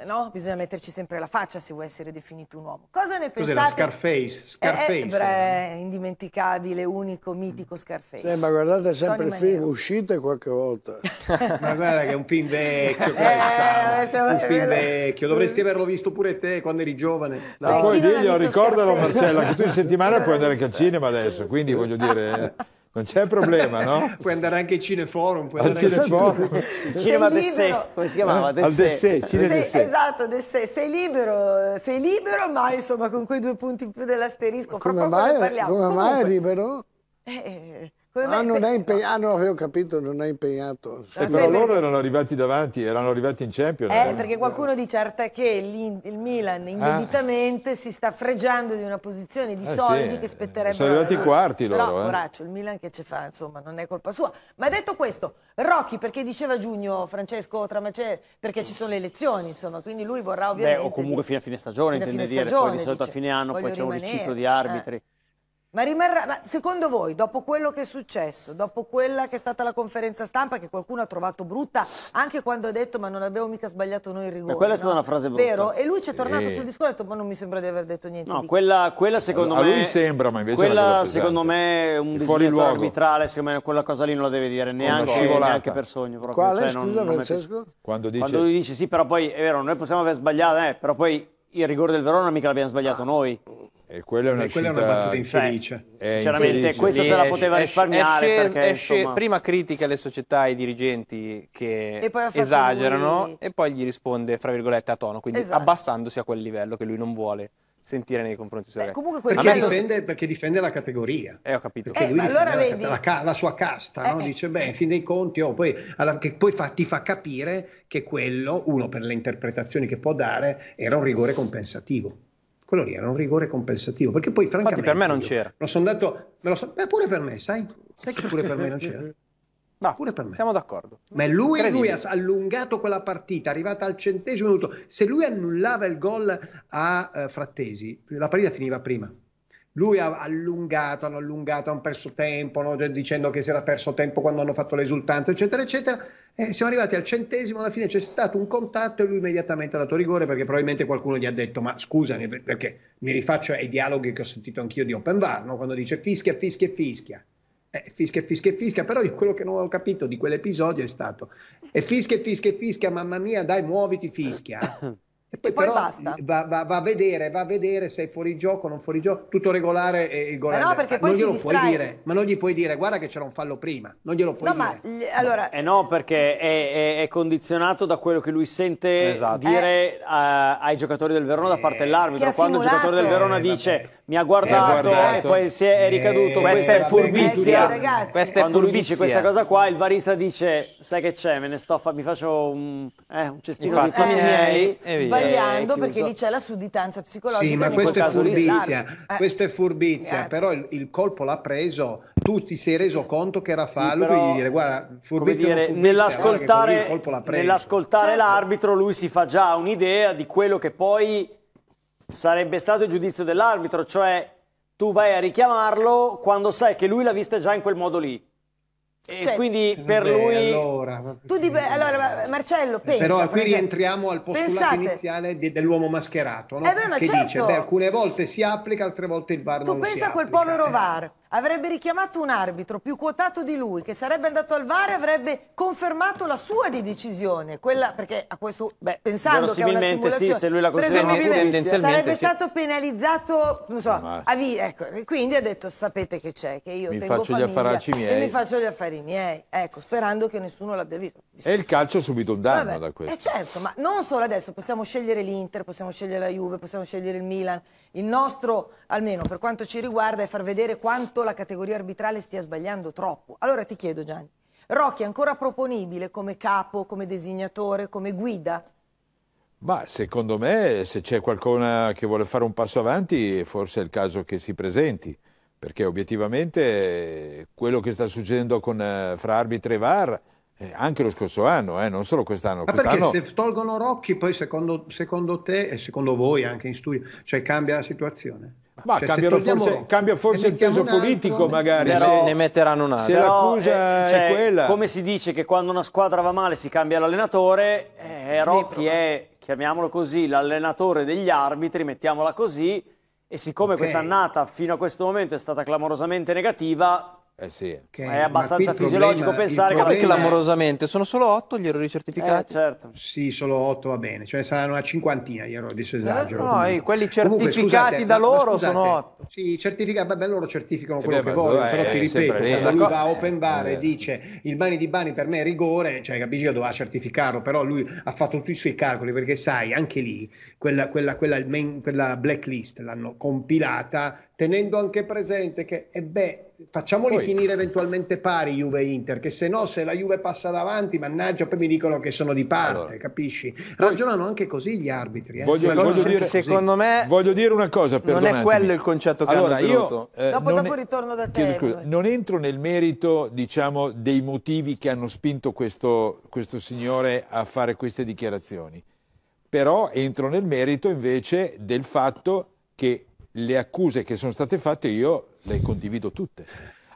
no? Bisogna metterci sempre la faccia se vuoi essere definito un uomo. Cosa ne pensate? Cos'era Scarface? Indimenticabile, unico, mitico Scarface. Ma guardate sempre il film, uscite qualche volta. Ma guarda che è un film vecchio, un film vecchio, dovresti averlo visto pure te quando eri giovane. No, poi diglielo, ricordalo Marcella, che tu in settimana puoi andare anche al cinema adesso, quindi voglio dire... Non c'è problema, no? Puoi andare anche in Cineforum, puoi andare Cinema d'essè, come si chiamava? Esatto, d'essè. Sei libero, ma insomma con quei 2 punti in più dell'asterisco. Come mai? Come mai è libero? Non avevo capito, non è impegnato. Però loro erano arrivati davanti, erano arrivati in Champions. Perché qualcuno dice che il Milan indebitamente si sta fregiando di una posizione di soldi che spetterebbero. Sono arrivati i quarti loro. Però, poraccio, il Milan che ci fa, insomma, non è colpa sua. Ma detto questo, Rocchi, perché diceva giugno Francesco Tramacè, perché ci sono le elezioni, insomma, quindi lui vorrà ovviamente... Beh, o comunque fino a fine stagione, intende dire, poi di solito a fine anno poi c'è un riciclo di arbitri. Ma rimarrà, ma secondo voi, dopo quello che è successo, dopo quella che è stata la conferenza stampa, che qualcuno ha trovato brutta, anche quando ha detto ma non abbiamo mica sbagliato noi il rigore. Ma quella è stata una frase brutta. Vero? E lui ci è tornato sul discorso e ha detto ma non mi sembra di aver detto niente. No, quella secondo me... A lui sembra, ma invece quella secondo me è un disegno arbitrale, secondo me quella cosa lì non la deve dire neanche per sogno. Proprio. Quale? Cioè, scusa Francesco? Quando lui dice sì, però poi è vero, noi possiamo aver sbagliato, però poi il rigore del Verona mica l'abbiamo sbagliato noi. E quella è una battuta infelice. Sinceramente infelice. Questa se la poteva risparmiare. Perché, prima critica le società e i dirigenti che esagerano e poi gli risponde fra virgolette a tono, quindi abbassandosi a quel livello che lui non vuole sentire nei confronti di perché difende la categoria. Ho capito. Perché lui allora vedi... la sua casta, no? Dice, beh, in fin dei conti, ti fa capire che quello, uno per le interpretazioni che può dare, era un rigore compensativo. Quello lì era un rigore compensativo, perché poi francamente... Infatti per me non c'era. Lo sono andato... pure per me, sai? Sai che pure per me non c'era? No, pure per me. Siamo d'accordo. Ma lui ha allungato quella partita, arrivata al 100° minuto. Se lui annullava il gol a Frattesi, la partita finiva prima. Lui ha allungato, hanno allungato, hanno perso tempo, no? Dicendo che si era perso tempo quando hanno fatto l'esultanza, eccetera, eccetera. E siamo arrivati al 100°, alla fine c'è stato un contatto e lui immediatamente ha dato rigore, perché probabilmente qualcuno gli ha detto ma scusami, perché mi rifaccio ai dialoghi che ho sentito anch'io di Open VAR, no? Quando dice fischia, fischia, fischia. Fischia, però io quello che non ho capito di quell'episodio è stato fischia, mamma mia, dai muoviti, fischia. E poi però basta. Va a vedere se è fuori gioco o non fuori gioco, tutto regolare e il gol. No, perché poi non gli puoi dire guarda che c'era un fallo prima, non glielo puoi dire. No, perché è condizionato da quello che lui sente dire ai giocatori del Verona da parte dell'arbitro. Quando il giocatore del Verona dice mi ha guardato, e poi si è ricaduto, questa è furbizia. Quando lui dice questa cosa qua, il varista dice sai che c'è, mi faccio un cestino di fatti miei. Sbagliando, perché lì c'è la sudditanza psicologica. Sì, ma questo è furbizia, però il colpo l'ha preso, tu ti sei reso conto che era fallo, quindi dire guarda, furbizia, nell'ascoltare l'arbitro lui si fa già un'idea di quello che poi sarebbe stato il giudizio dell'arbitro, cioè tu vai a richiamarlo quando sai che lui l'ha vista già in quel modo lì. E cioè, quindi per lui allora, tu sì, allora Marcello pensa, però qui rientriamo al postulato iniziale dell'uomo mascherato, no? Beh, ma che certo dice, beh, alcune volte si applica, altre volte il VAR non lo si applica. Tu pensa a quel povero VAR, avrebbe richiamato un arbitro più quotato di lui che sarebbe andato al VAR e avrebbe confermato la sua di decisione, quella, perché a questo, beh, pensando che è una simulazione, sì, se lui la sarebbe sì, stato penalizzato, non so, ma... ecco, quindi ha detto sapete che c'è, che io mi tengo famiglia e mi faccio gli affari miei, ecco, sperando che nessuno l'abbia visto. E il calcio ha subito un danno da questo. Certo, ma non solo adesso, possiamo scegliere l'Inter, possiamo scegliere la Juve, possiamo scegliere il Milan. Il nostro, almeno per quanto ci riguarda, è far vedere quanto la categoria arbitrale stia sbagliando troppo. Allora ti chiedo, Gianni, Rocchi è ancora proponibile come capo, come designatore, come guida? Ma secondo me, se c'è qualcuno che vuole fare un passo avanti, forse è il caso che si presenti, perché obiettivamente quello che sta succedendo con, fra arbitri e VAR, anche lo scorso anno, non solo quest'anno. Ma perché se tolgono Rocchi, poi secondo te e secondo voi anche in studio, cioè cambia la situazione? Ma cioè, cambia forse il peso politico, magari ne metteranno un altro. Se l'accusa è quella, come si dice che quando una squadra va male si cambia l'allenatore, Rocchi è, chiamiamolo così, l'allenatore degli arbitri, mettiamola così, e siccome quest'annata fino a questo momento è stata clamorosamente negativa, è abbastanza fisiologico pensare che clamorosamente sono solo 8 gli errori certificati. Certo. Sì, solo 8 va bene, cioè saranno una cinquantina gli errori, adesso esagero. No, quelli certificati scusate, sono 8. Sì, certificati, vabbè, loro certificano quello che vogliono, però ti ripeto, quando lui va a Open VAR e dice il Bani di Bani per me è rigore, cioè capisci che doveva certificarlo, però lui ha fatto tutti i suoi calcoli, perché sai, anche lì quella blacklist l'hanno compilata tenendo anche presente che facciamoli finire eventualmente pari Juve e Inter, che se no, se la Juve passa davanti, mannaggia, poi mi dicono che sono di parte, capisci? Ragionano anche così gli arbitri. Voglio dire una cosa, perdonatemi. Non è quello il concetto che hanno tenuto. Dopo ritorno da te. Scusa, non entro nel merito, diciamo, dei motivi che hanno spinto questo signore a fare queste dichiarazioni, però entro nel merito invece del fatto che le accuse che sono state fatte io le condivido tutte.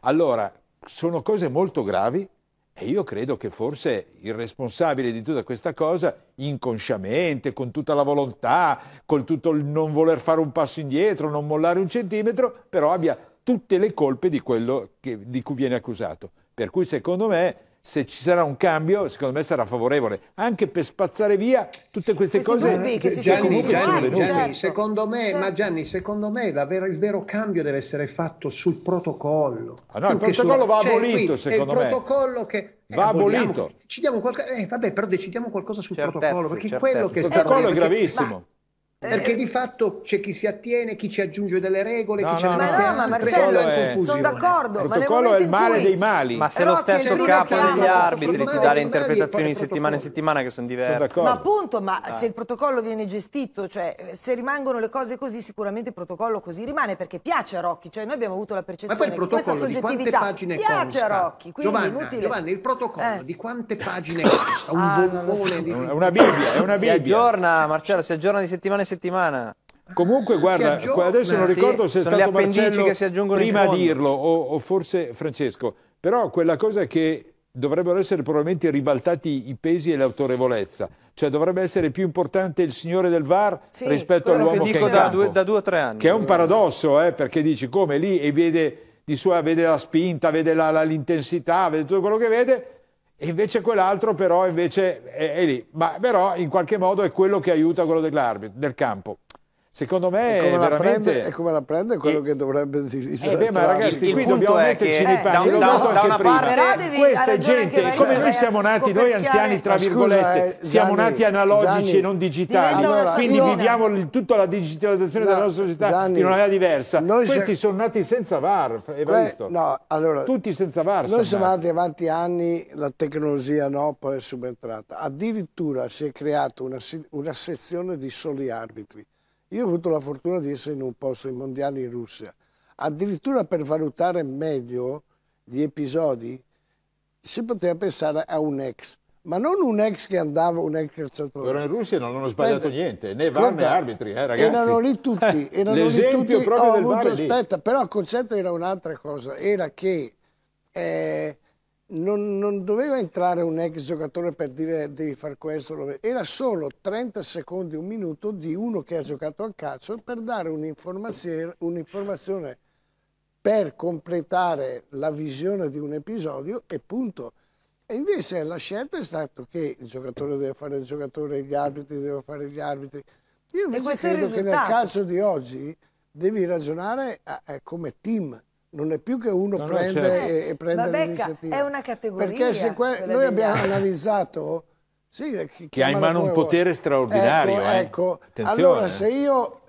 Allora, sono cose molto gravi e io credo che forse il responsabile di tutta questa cosa, inconsciamente, con tutta la volontà, con tutto il non voler fare un passo indietro, non mollare un centimetro, però abbia tutte le colpe di quello di cui viene accusato. Per cui secondo me, se ci sarà un cambio, secondo me sarà favorevole, anche per spazzare via tutte queste cose che Gianni, secondo me il vero cambio deve essere fatto sul protocollo. Il protocollo va abolito, secondo me. È il protocollo che va abolito. Ci diamo vabbè, però decidiamo qualcosa sul protocollo, perché quello che sta protocollo è gravissimo. Perché di fatto c'è chi si attiene, chi ci aggiunge delle regole, chi ce ne mette altre. Sono d'accordo. Il protocollo è il male dei mali. Ma se lo stesso capo degli arbitri ti dà le interpretazioni settimana in settimana che sono diverse. Ma appunto, se il protocollo viene gestito, cioè se rimangono le cose così, sicuramente il protocollo così rimane, perché piace a Rocchi. Cioè noi abbiamo avuto la percezione che questa soggettività piace a Rocchi. Giovanni, il protocollo di quante pagine consta? Un volumone di... Una Bibbia, è una Bibbia. Si aggiorna, Marcello, si aggiorna di settimana in settimana. Comunque guarda, adesso non ricordo se è stato Marcello che si aggiungono prima a dirlo o forse Francesco, però quella cosa che dovrebbero essere probabilmente ribaltati i pesi e l'autorevolezza, cioè dovrebbe essere più importante il signore del VAR rispetto all'uomo che è in campo. Da 2 o 3 anni, che è un paradosso, perché dici come lì e vede di sua, vede la spinta, vede l'intensità, vede tutto quello che vede, e invece quell'altro però invece è lì, ma però in qualche modo è quello che aiuta quello dell'arbitro del campo. Secondo me è veramente... E come la prende quello che dovrebbe dirigere. Ma ragazzi, qui dobbiamo metterci nei panni. Questa gente, come noi siamo nati, noi anziani tra virgolette, siamo nati analogici e non digitali, quindi viviamo tutta la digitalizzazione della nostra società in una maniera diversa. Questi sono nati senza VAR, tutti senza VAR. Noi siamo nati avanti anni, la tecnologia no, poi è subentrata. Addirittura si è creata una sezione di soli arbitri. Io ho avuto la fortuna di essere in un posto ai mondiali in Russia. Addirittura per valutare meglio gli episodi si poteva pensare a un ex. Ma non un ex che andava, un ex calciatore. Però in Russia non hanno sbagliato niente, né VAR né arbitri, ragazzi. Erano lì tutti. L'esempio proprio del VAR. Aspetta, però il concetto era un'altra cosa, era che non doveva entrare un ex giocatore per dire devi fare questo, era solo 30 secondi, un minuto di uno che ha giocato al calcio per dare un'informazione per completare la visione di un episodio e punto. E invece la scelta è stata che il giocatore deve fare il giocatore, gli arbitri devono fare gli arbitri. Io invece credo che nel calcio di oggi devi ragionare come team, non è più che uno prende e prende l'iniziativa. È una categoria. Perché se noi abbiamo analizzato che ha in mano un potere straordinario. Ecco, allora se io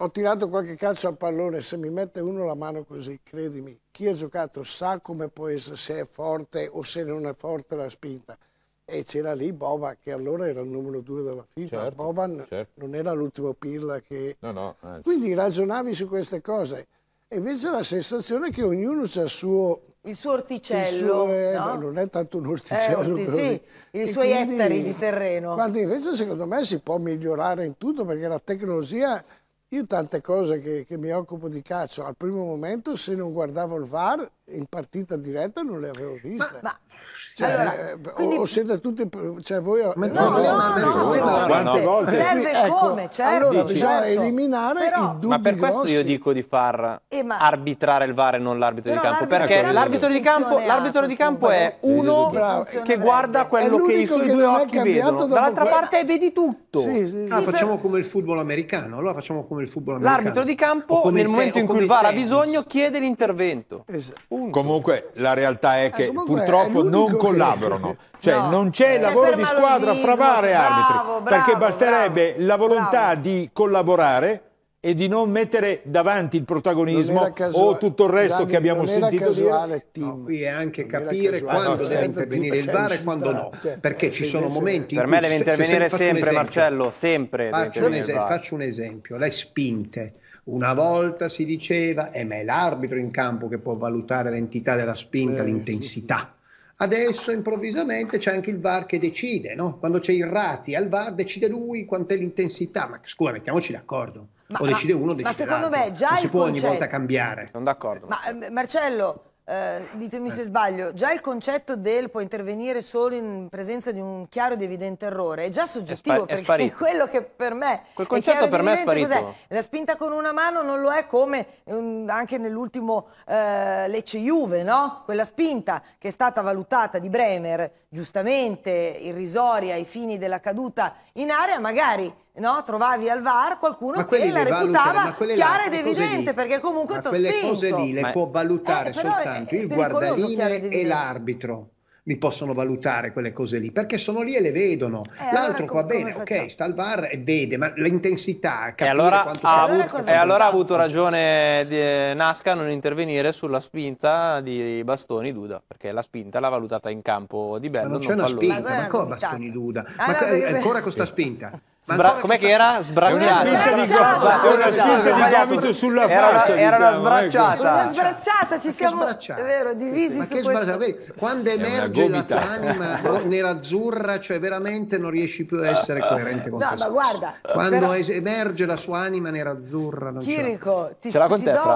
ho tirato qualche calcio al pallone, se mi mette uno la mano così, credimi, chi ha giocato sa come può essere, se è forte o se non è forte la spinta. E c'era lì Boban, che allora era il numero 2 della FIFA, certo, Boban non era l'ultimo Pirla che... No, quindi ragionavi su queste cose. E invece la sensazione è che ognuno ha il suo orticello, no? Non è tanto un orticello, i suoi ettari di terreno. Quando invece secondo me si può migliorare in tutto, perché la tecnologia... Io tante cose che mi occupo di calcio, al primo momento se non guardavo il VAR in partita diretta non le avevo viste. O siete tutti... Cioè voi... No. Quante volte? Serve come, certo. Allora bisogna eliminare i dubbi. Ma per questo io dico di far arbitrare il VAR e non l'arbitro di campo, perché l'arbitro di campo è uno che guarda quello che i suoi due occhi vedono, dall'altra parte vedi tutto. Facciamo come il football americano, allora facciamo come il football americano. L'arbitro di campo nel momento in cui il VAR ha bisogno chiede l'intervento. Comunque la realtà è che purtroppo non collaborano, non c'è lavoro di squadra fra VAR e arbitri, perché basterebbe la volontà di collaborare e di non mettere davanti il protagonismo o tutto il resto che abbiamo sentito dire. Qui è anche capire quando deve intervenire il VAR e quando no, perché ci sono momenti in cui... Per me deve intervenire sempre, Marcello, sempre. Faccio un esempio, le spinte. Una volta si diceva, ma è l'arbitro in campo che può valutare l'entità della spinta, l'intensità. Adesso improvvisamente c'è anche il VAR che decide, no? Quando c'è Irrati al VAR decide lui quant'è l'intensità, ma scusa, mettiamoci d'accordo. O decide uno, decide l'altro. Ma secondo me già non si può ogni volta cambiare. Sono d'accordo. Ma Marcello, ditemi se sbaglio, già il concetto del può intervenire solo in presenza di un chiaro ed evidente errore è già soggettivo, perché quello che per me quel concetto per me è sparito. La spinta con una mano non lo è, come anche nell'ultimo Lecce Juve, no? Quella spinta che è stata valutata di Bremer giustamente irrisoria ai fini della caduta in area, magari trovavi al VAR qualcuno che la reputava chiara ed evidente, perché comunque è spinto. Quelle cose lì le può valutare soltanto il guardaline e l'arbitro. Mi possono valutare quelle cose lì, perché sono lì e le vedono. L'altro allora, va bene, ok, sta al VAR e vede, ma l'intensità... E allora ha avuto ragione Nasca a non intervenire sulla spinta di Bastoni Duda, perché la spinta l'ha valutata in campo di Bello. Ma non c'è una spinta, ma come Bastoni Duda? Ancora con sta spinta? Com'è che era? Sbracciata. Una spinta di gomito sulla faccia. Era una sbracciata. Una sbracciata, ci siamo divisi su questo. Quando emerge la tua anima nerazzurra, cioè veramente non riesci più a essere coerente con te. No, ma guarda. Quando emerge la sua anima nerazzurra, non c'è. Chirico, ti do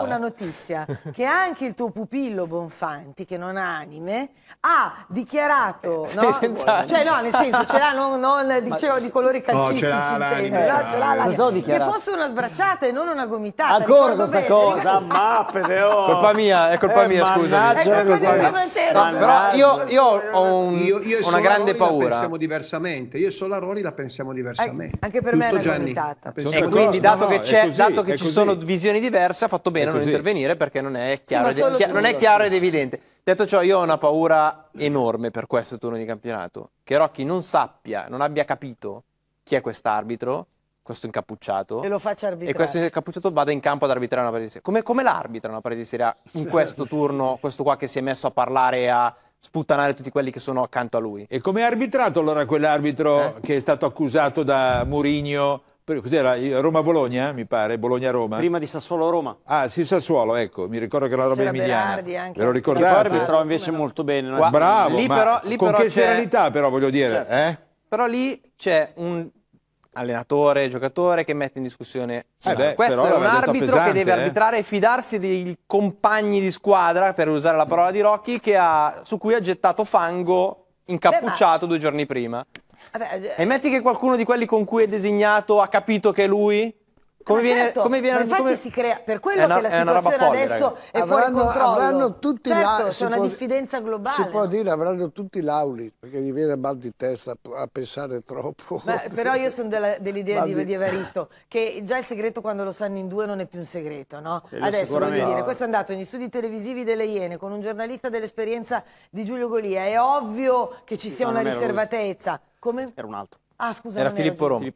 una notizia, che anche il tuo pupillo Bonfanti, che non ha anime, ha dichiarato, cioè no, nel senso, ce l'ha, non dicevo di colori calcistici. Che fosse una sbracciata e non una gomitata. Ancora questa cosa, colpa mia, scusa. Però io ho una grande paura. La pensiamo diversamente. Io e Solaroli la pensiamo diversamente. Anche per me è una gomitata. E quindi dato che ci sono visioni diverse, ha fatto bene a non intervenire, perché non è chiaro ed evidente. Detto ciò, io ho una paura enorme per questo turno di campionato, che Rocchi non sappia, non abbia capito chi è quest'arbitro, questo incappucciato, e lo faccia arbitrare, e questo incappucciato vada in campo ad arbitrare una partita di Serie A. Come l'arbitra una partita di Serie A in questo turno, questo qua che si è messo a parlare e a sputtanare tutti quelli che sono accanto a lui? E come ha arbitrato allora quell'arbitro che è stato accusato da Mourinho Cos'era? Roma-Bologna, mi pare, Bologna-Roma. Prima di Sassuolo-Roma. Ah, sì, Sassuolo, ecco, mi ricordo che era roba emiliana. Ve lo ricordate? Poi mi trovo invece molto bene. No? Bravo, lì, ma però, lì con però che serialità però, voglio dire. Certo. Però lì c'è un allenatore, giocatore che mette in discussione. Beh, questo è un arbitro pesante, che deve arbitrare e fidarsi dei compagni di squadra, per usare la parola di Rocchi, che su cui ha gettato fango incappucciato 2 giorni prima. Vabbè, e metti che qualcuno di quelli con cui è designato ha capito che è lui? Come viene, infatti si crea, per quello che la situazione adesso è fuori controllo. Avranno tutti c'è una diffidenza globale. Si può dire, avranno tutti l'auli, perché gli viene mal di testa a pensare troppo. Ma, però io sono dell'idea di Evaristo, che già il segreto quando lo sanno in 2 non è più un segreto, no? Adesso voglio dire, questo è andato negli studi televisivi delle Iene con un giornalista dell'esperienza di Giulio Golia, è ovvio che ci sia una riservatezza. Come? Era un altro. Ah, scusa, era Filippo Roma.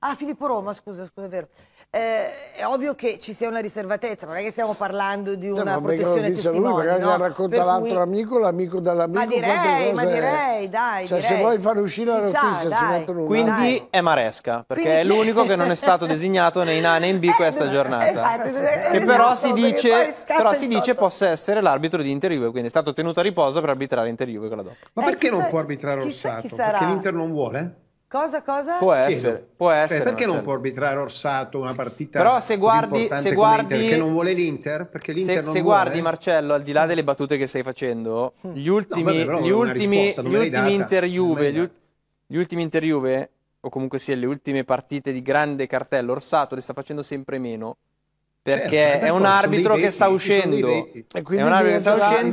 Ah, Filippo Roma, scusa, è vero. È ovvio che ci sia una riservatezza, magari stiamo parlando di una protezione testimoni, lui, magari la racconta l'altro amico, l'amico dall'amico. Ma direi, dai, cioè, direi. Se vuoi far uscire la notizia, ci mettono un Quindi è Maresca, perché è l'unico che non è stato designato né in A né in B questa giornata. Che però si dice possa essere l'arbitro di Inter-Juve, quindi è stato tenuto a riposo per arbitrare Inter-Juve quella dopo. Ma perché non può arbitrare Orsato? Perché l'Inter non vuole? Cosa? Può essere. Perché non può arbitrare Orsato una partita? Però se guardi perché non vuole l'Inter, perché l'Inter non vuole. Guardi Marcello, al di là delle battute che stai facendo, gli ultimi Inter-Juve, o comunque sia le ultime partite di grande cartello, Orsato le sta facendo sempre meno. Perché è un arbitro che sta uscendo, e quindi stanno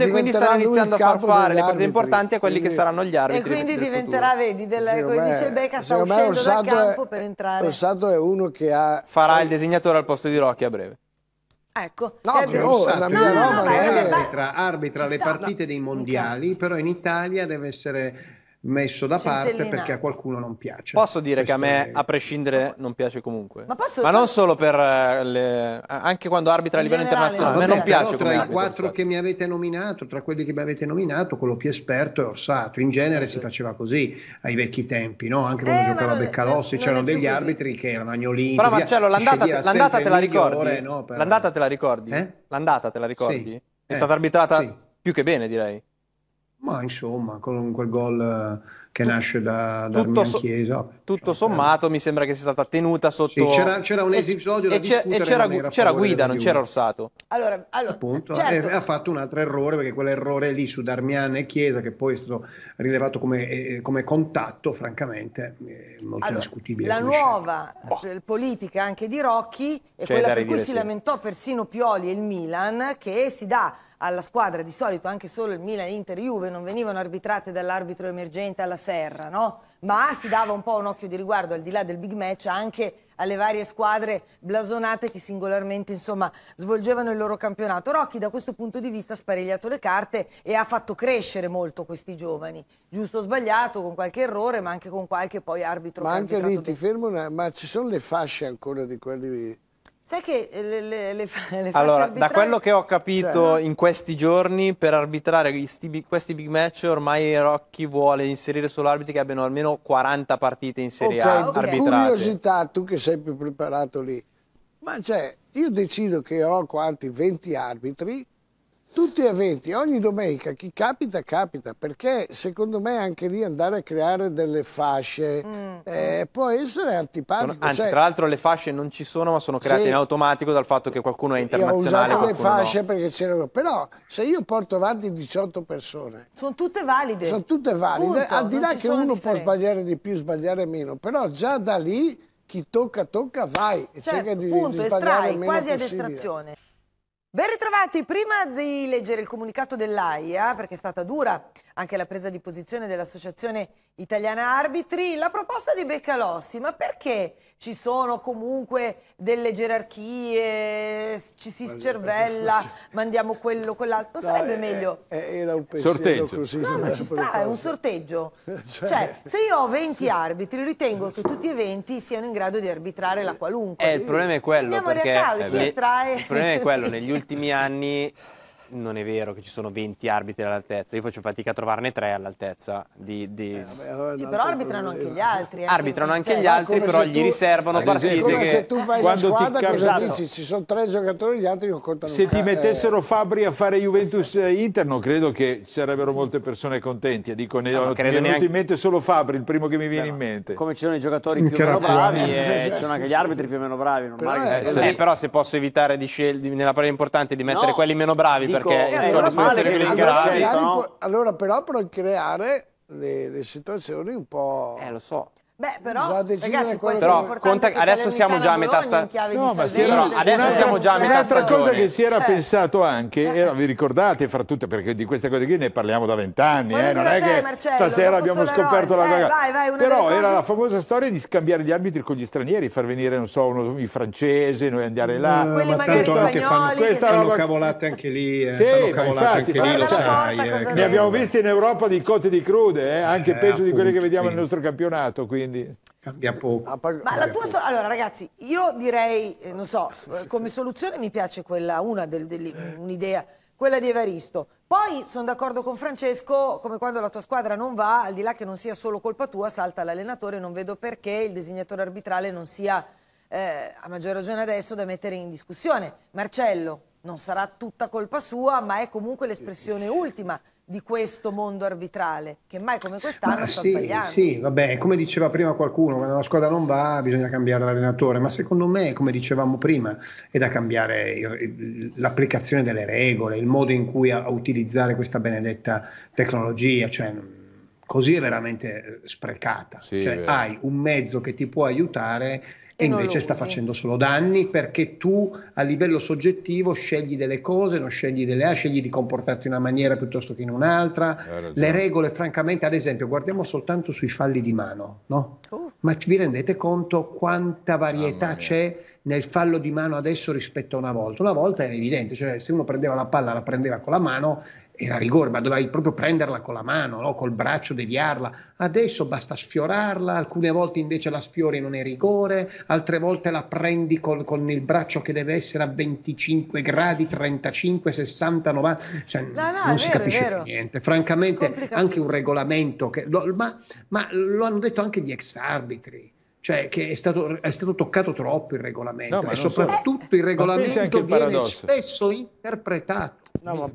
iniziando a far fare le partite importanti a quelli che saranno gli arbitri. E quindi diventerà, vedi, come dice Becca, sta uscendo dal campo per entrare. Orsato è uno che farà il disegnatore al posto di Rocchi a breve. Ecco, arbitra le partite dei mondiali, però in Italia deve essere messo da parte perché a qualcuno non piace. Posso dire che a me, a prescindere, non piace comunque. Ma non solo per anche quando arbitra a livello internazionale, a me non piace. Tra i 4 che mi avete nominato, quello più esperto è Orsato. In genere si faceva così ai vecchi tempi, no? Anche quando giocava Beccalossi c'erano degli arbitri che erano agnolini. Però Marcello, l'andata te la ricordi? L'andata te la ricordi? L'andata te la ricordi? È stata arbitrata più che bene, direi. Ma insomma, con quel gol che nasce da Chiesa. Tutto sommato mi sembra che sia stata tenuta sotto... Sì, c'era un episodio da discutere. E c'era Guida, non c'era Orsato. Allora appunto, certo. Ha fatto un altro errore, perché quell'errore lì su Darmian e Chiesa, che poi è stato rilevato come contatto, francamente, molto discutibile. La nuova politica anche di Rocchi è quella per cui si lamentò persino Pioli e il Milan, che si dà alla squadra, di solito anche solo il Milan, Inter, Juve non venivano arbitrate dall'arbitro emergente alla Serra, no? Ma si dava un po' un occhio di riguardo, al di là del big match, anche alle varie squadre blasonate che singolarmente, insomma, svolgevano il loro campionato. Rocchi da questo punto di vista ha sparigliato le carte e ha fatto crescere molto questi giovani, giusto o sbagliato, con qualche errore, ma anche con qualche poi arbitro. Ma anche lì ti fermo, ma ci sono le fasce ancora di quelli lì? Sai che le fasce arbitrali... Da quello che ho capito in questi giorni, per arbitrare questi big match ormai Rocchi vuole inserire solo arbitri che abbiano almeno 40 partite in Serie A arbitrate. Curiosità, tu che sei più preparato lì, ma cioè io decido che ho 20 arbitri, tutti a 20, ogni domenica chi capita, perché secondo me anche lì andare a creare delle fasce può essere antipatico. Anzi, tra l'altro le fasce non ci sono, ma sono create in automatico dal fatto che qualcuno è internazionale. Io ho usato le fasce perché c'erano, però se io porto avanti 18 persone, sono tutte valide. Punto. Al di là che uno può sbagliare di più, sbagliare meno, però già da lì chi tocca, vai e cerca di sbagliare meno quasi ad estrazione. Ben ritrovati, prima di leggere il comunicato dell'AIA, perché è stata dura anche la presa di posizione dell'Associazione Italiana Arbitri, la proposta di Beccalossi, ma perché ci sono comunque delle gerarchie, ci si scervella, mandiamo quello, quell'altro, non sarebbe meglio? Era un pensiero così. No, ma ci sta, è un sorteggio. Cioè, se io ho 20 arbitri, ritengo che tutti e 20 siano in grado di arbitrare la qualunque. Il problema è quello, perché... Il problema è quello, negli ultimi anni non è vero che ci sono 20 arbitri all'altezza, io faccio fatica a trovarne 3 all'altezza di... sì, però arbitrano anche gli altri. Arbitrano anche gli altri, però gli riservano partite come che... se tu fai una squadra ti cosa dici? Ci sono 3 giocatori, gli altri non contano. Se ti mettessero Fabri a fare Juventus-Inter non credo che ci sarebbero molte persone contente, dico, ne ho venuto in mente solo Fabri, il primo che mi viene in mente. Come ci sono i giocatori più o meno bravi e ci sono anche gli arbitri più o meno bravi, non però se posso evitare di nella partita importante di mettere quelli meno bravi, dico, perché allora, però creare le situazioni un po'... lo so. Beh, però, ragazzi, però conta, adesso siamo già a metà stagione. No, ma adesso siamo già a metà stagione. Un'altra cosa che si era pensato anche, vi ricordate, fra tutte, perché di queste cose qui ne parliamo da 20 anni, non è che Marcello, stasera abbiamo scoperto la cosa. Però era la famosa storia di scambiare gli arbitri con gli stranieri, far venire, non so, i francesi, noi andare là. Ma magari spagnoli, fanno cavolate anche lì. Sì, ma infatti, ne abbiamo visti in Europa di cotte di crude, anche peggio di quelle che vediamo nel nostro campionato, quindi. Cambia poco. Ma la tua allora, ragazzi, io direi, non so, come soluzione mi piace quella, un'idea, quella di Evaristo. Poi sono d'accordo con Francesco, come quando la tua squadra non va, al di là che non sia solo colpa tua, salta l'allenatore, non vedo perché il designatore arbitrale non sia, a maggior ragione adesso, da mettere in discussione. Marcello, non sarà tutta colpa sua, ma è comunque l'espressione ultima di questo mondo arbitrale che mai come quest'anno sta sbagliando. Sì, vabbè, come diceva prima qualcuno, quando la squadra non va bisogna cambiare l'allenatore, ma secondo me, come dicevamo prima, è da cambiare l'applicazione delle regole, il modo in cui utilizzare questa benedetta tecnologia, cioè così è veramente sprecata. Sì, cioè, è hai un mezzo che ti può aiutare e invece sta facendo solo danni, perché tu a livello soggettivo scegli delle cose, non scegli delle altre, scegli di comportarti in una maniera piuttosto che in un'altra. Le regole, francamente, ad esempio, guardiamo soltanto sui falli di mano, no? Ma vi rendete conto quanta varietà c'è nel fallo di mano adesso rispetto a una volta? Una volta era evidente, cioè se uno prendeva la palla, la prendeva con la mano, era rigore, ma dovevi proprio prenderla con la mano, no? Col braccio deviarla. Adesso basta sfiorarla, alcune volte invece la sfiori, non è rigore, altre volte la prendi con il braccio che deve essere a 25 gradi, 35, 60, 90, cioè non si capisce niente. Francamente anche un regolamento, ma lo hanno detto anche gli ex arbitri, cioè che è stato toccato troppo il regolamento, e soprattutto il regolamento viene spesso interpretato.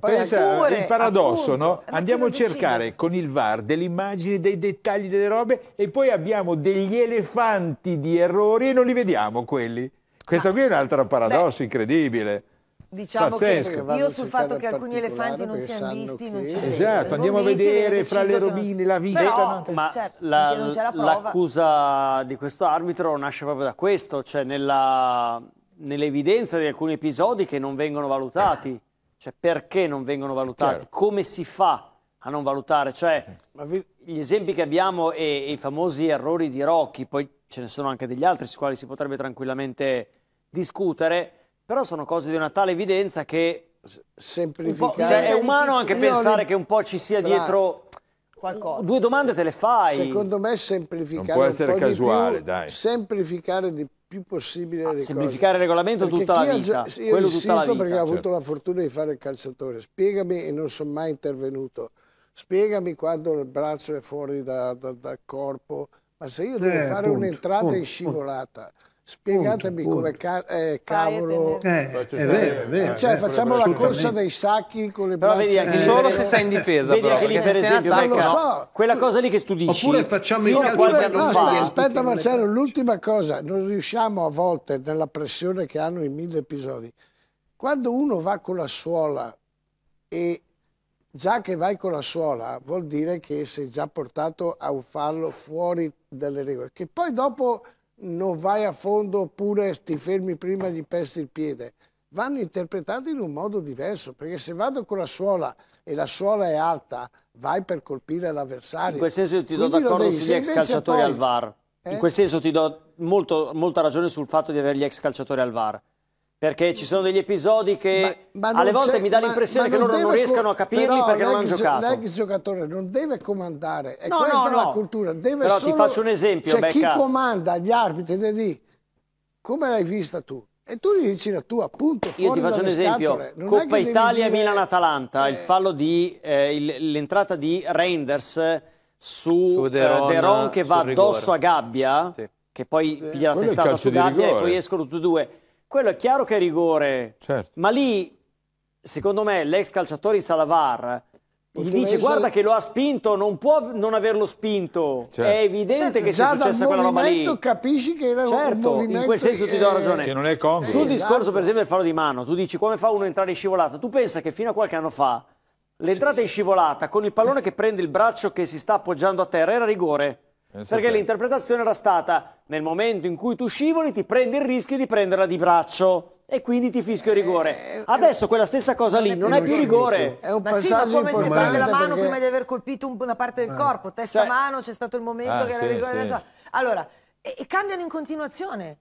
Pensa il paradosso, no? Andiamo a cercare con il VAR delle immagini, dei dettagli, delle robe, e poi abbiamo degli elefanti di errori e non li vediamo quelli. Questo qui è un altro paradosso incredibile. Diciamo che io sul fatto che alcuni elefanti non siano visti non ci vedo. Esatto, andiamo a vedere fra le robine la vita. Ma l'accusa di questo arbitro nasce proprio da questo, cioè nell'evidenza di alcuni episodi che non vengono valutati. Cioè, perché non vengono valutati? Come si fa a non valutare? Cioè, gli esempi che abbiamo e i famosi errori di Rocchi, poi ce ne sono anche degli altri sui quali si potrebbe tranquillamente discutere, però sono cose di una tale evidenza che è umano anche pensare che un po' ci sia dietro qualcosa. Due domande te le fai. Secondo me semplificare non può essere casuale, più, dai. Semplificare di più. Più possibile le semplificare il regolamento tutta la vita. Io insisto perché ho avuto la fortuna di fare il calciatore. Spiegami, e non sono mai intervenuto, spiegami quando il braccio è fuori dal corpo, ma se io devo fare un'entrata in scivolata, spiegatemi come cavolo. È vero, è vero. Cioè, facciamo la corsa dei sacchi con le braccia. Solo se sei in difesa, però. Perché se sei in attacco, lo so. Quella cosa lì che tu dici. Oppure facciamo il calcio. Aspetta Marcello, l'ultima cosa. Non riusciamo a volte, nella pressione che hanno i 1000 episodi, quando uno va con la suola, e già che vai con la suola vuol dire che sei già portato a un fallo fuori dalle regole. Che poi dopo non vai a fondo, oppure ti fermi prima e gli pesti il piede, vanno interpretati in un modo diverso, perché se vado con la suola e la suola è alta, vai per colpire l'avversario. In quel senso io ti do d'accordo sugli ex calciatori al VAR, in quel senso ti do molta ragione sul fatto di avere gli ex calciatori al VAR, perché ci sono degli episodi che ma alle volte mi dà l'impressione che loro non riescano a capirli perché non hanno giocato. L'ex giocatore non deve comandare, è questa la cultura. Deve però solo, ti faccio un esempio, cioè, chi comanda gli arbitri deve dire come l'hai vista tu? E tu gli dici la tua, appunto. Io ti faccio un esempio: Coppa Italia, Milan-Atalanta, il fallo di l'entrata di Reinders su Deron che va addosso a Gabbia, sì, che poi piglia la testata su Gabbia e poi escono tutti e due. Quello è chiaro che è rigore, certo, ma lì secondo me l'ex calciatore in sala VAR gli dice guarda che lo ha spinto, non può non averlo spinto, certo, è evidente, certo, che sia successa quella roba lì, capisci che era, certo, un movimento, in quel senso ti do ragione, che non è congruo. Sul discorso, esatto, per esempio del fallo di mano, tu dici come fa uno a entrare in scivolata, tu pensa che fino a qualche anno fa l'entrata, sì, in scivolata con il pallone che prende il braccio che si sta appoggiando a terra era rigore, penso, perché l'interpretazione era stata nel momento in cui tu scivoli ti prendi il rischio di prenderla di braccio e quindi ti fischio il rigore. Adesso quella stessa cosa lì non è più rigore. È un passaggio importante. Ma sì, ma come se prende la mano perché... prima di aver colpito una parte del corpo, testa, cioè... mano, c'è stato il momento che era rigore. Sì. Allora, e cambiano in continuazione.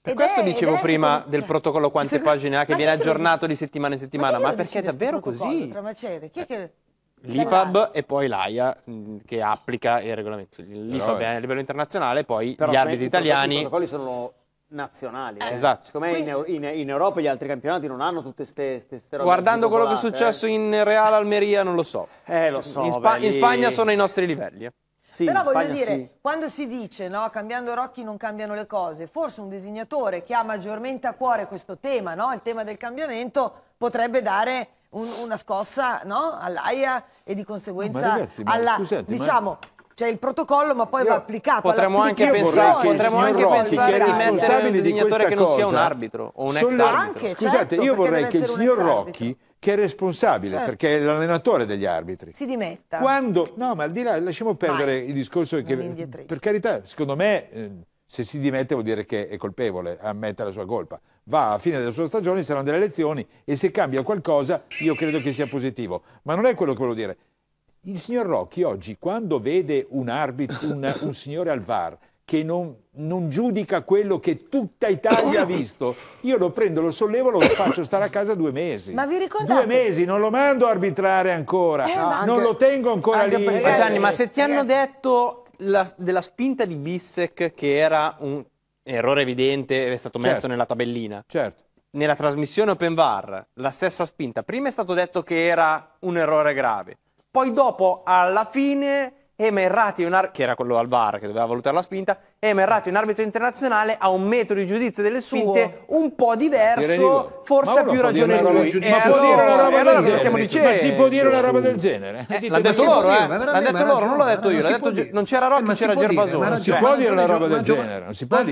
Per questo dicevo prima del protocollo quante pagine ha, che viene aggiornato di settimana in settimana, ma perché è davvero così? Chi è che... L'IFAB e poi l'AIA che applica il regolamento. L'IFAB è a livello internazionale, poi gli arbitri italiani... I protocolli sono... nazionali, esatto. Siccome in Europa gli altri campionati non hanno tutte queste robe. Guardando quello che è successo in Real Almeria, non lo so. Lo so. In Spagna sono ai nostri livelli. Sì, però voglio Spagna, dire, sì, quando si dice no, cambiando Rocchi non cambiano le cose, forse un disegnatore che ha maggiormente a cuore questo tema, no, il tema del cambiamento, potrebbe dare una scossa, no, all'AIA e di conseguenza, ma ragazzi, ma alla, scusate, diciamo, ma... c'è il protocollo, ma poi va applicato. Potremmo anche pensare di mettere un disegnatore che non sia un arbitro o un ex arbitro. Scusate, io vorrei che il signor Rocchi, che è responsabile, perché è l'allenatore degli arbitri, si dimetta. Quando, no, ma al di là, lasciamo perdere il discorso, che per carità, secondo me, se si dimette vuol dire che è colpevole, ammette la sua colpa. Va a fine della sua stagione, saranno delle elezioni e se cambia qualcosa io credo che sia positivo. Ma non è quello che volevo dire. Il signor Rocchi oggi, quando vede un arbitro, un signore al VAR che non giudica quello che tutta Italia ha visto, io lo prendo, lo sollevo, lo faccio stare a casa 2 mesi. Ma vi ricordate? 2 mesi, non lo mando a arbitrare ancora, non lo tengo ancora lì. Ma Gianni, ma se ti hanno detto della spinta di Bissek che era un errore evidente, è stato messo nella tabellina, certo, nella trasmissione Open VAR, la stessa spinta, prima è stato detto che era un errore grave, poi dopo, alla fine, Irrati, che era quello al VAR che doveva valutare la spinta, Irrati, un arbitro internazionale, ha un metodo di giudizio delle spinte un po' diverso, forse ha più ragione lui. Ma può dire una roba del genere? Ma si può dire una roba del genere? L'hanno detto loro, non l'ho detto io. Non c'era Rocchi, c'era Gervasoni. Non si può dire una roba del genere.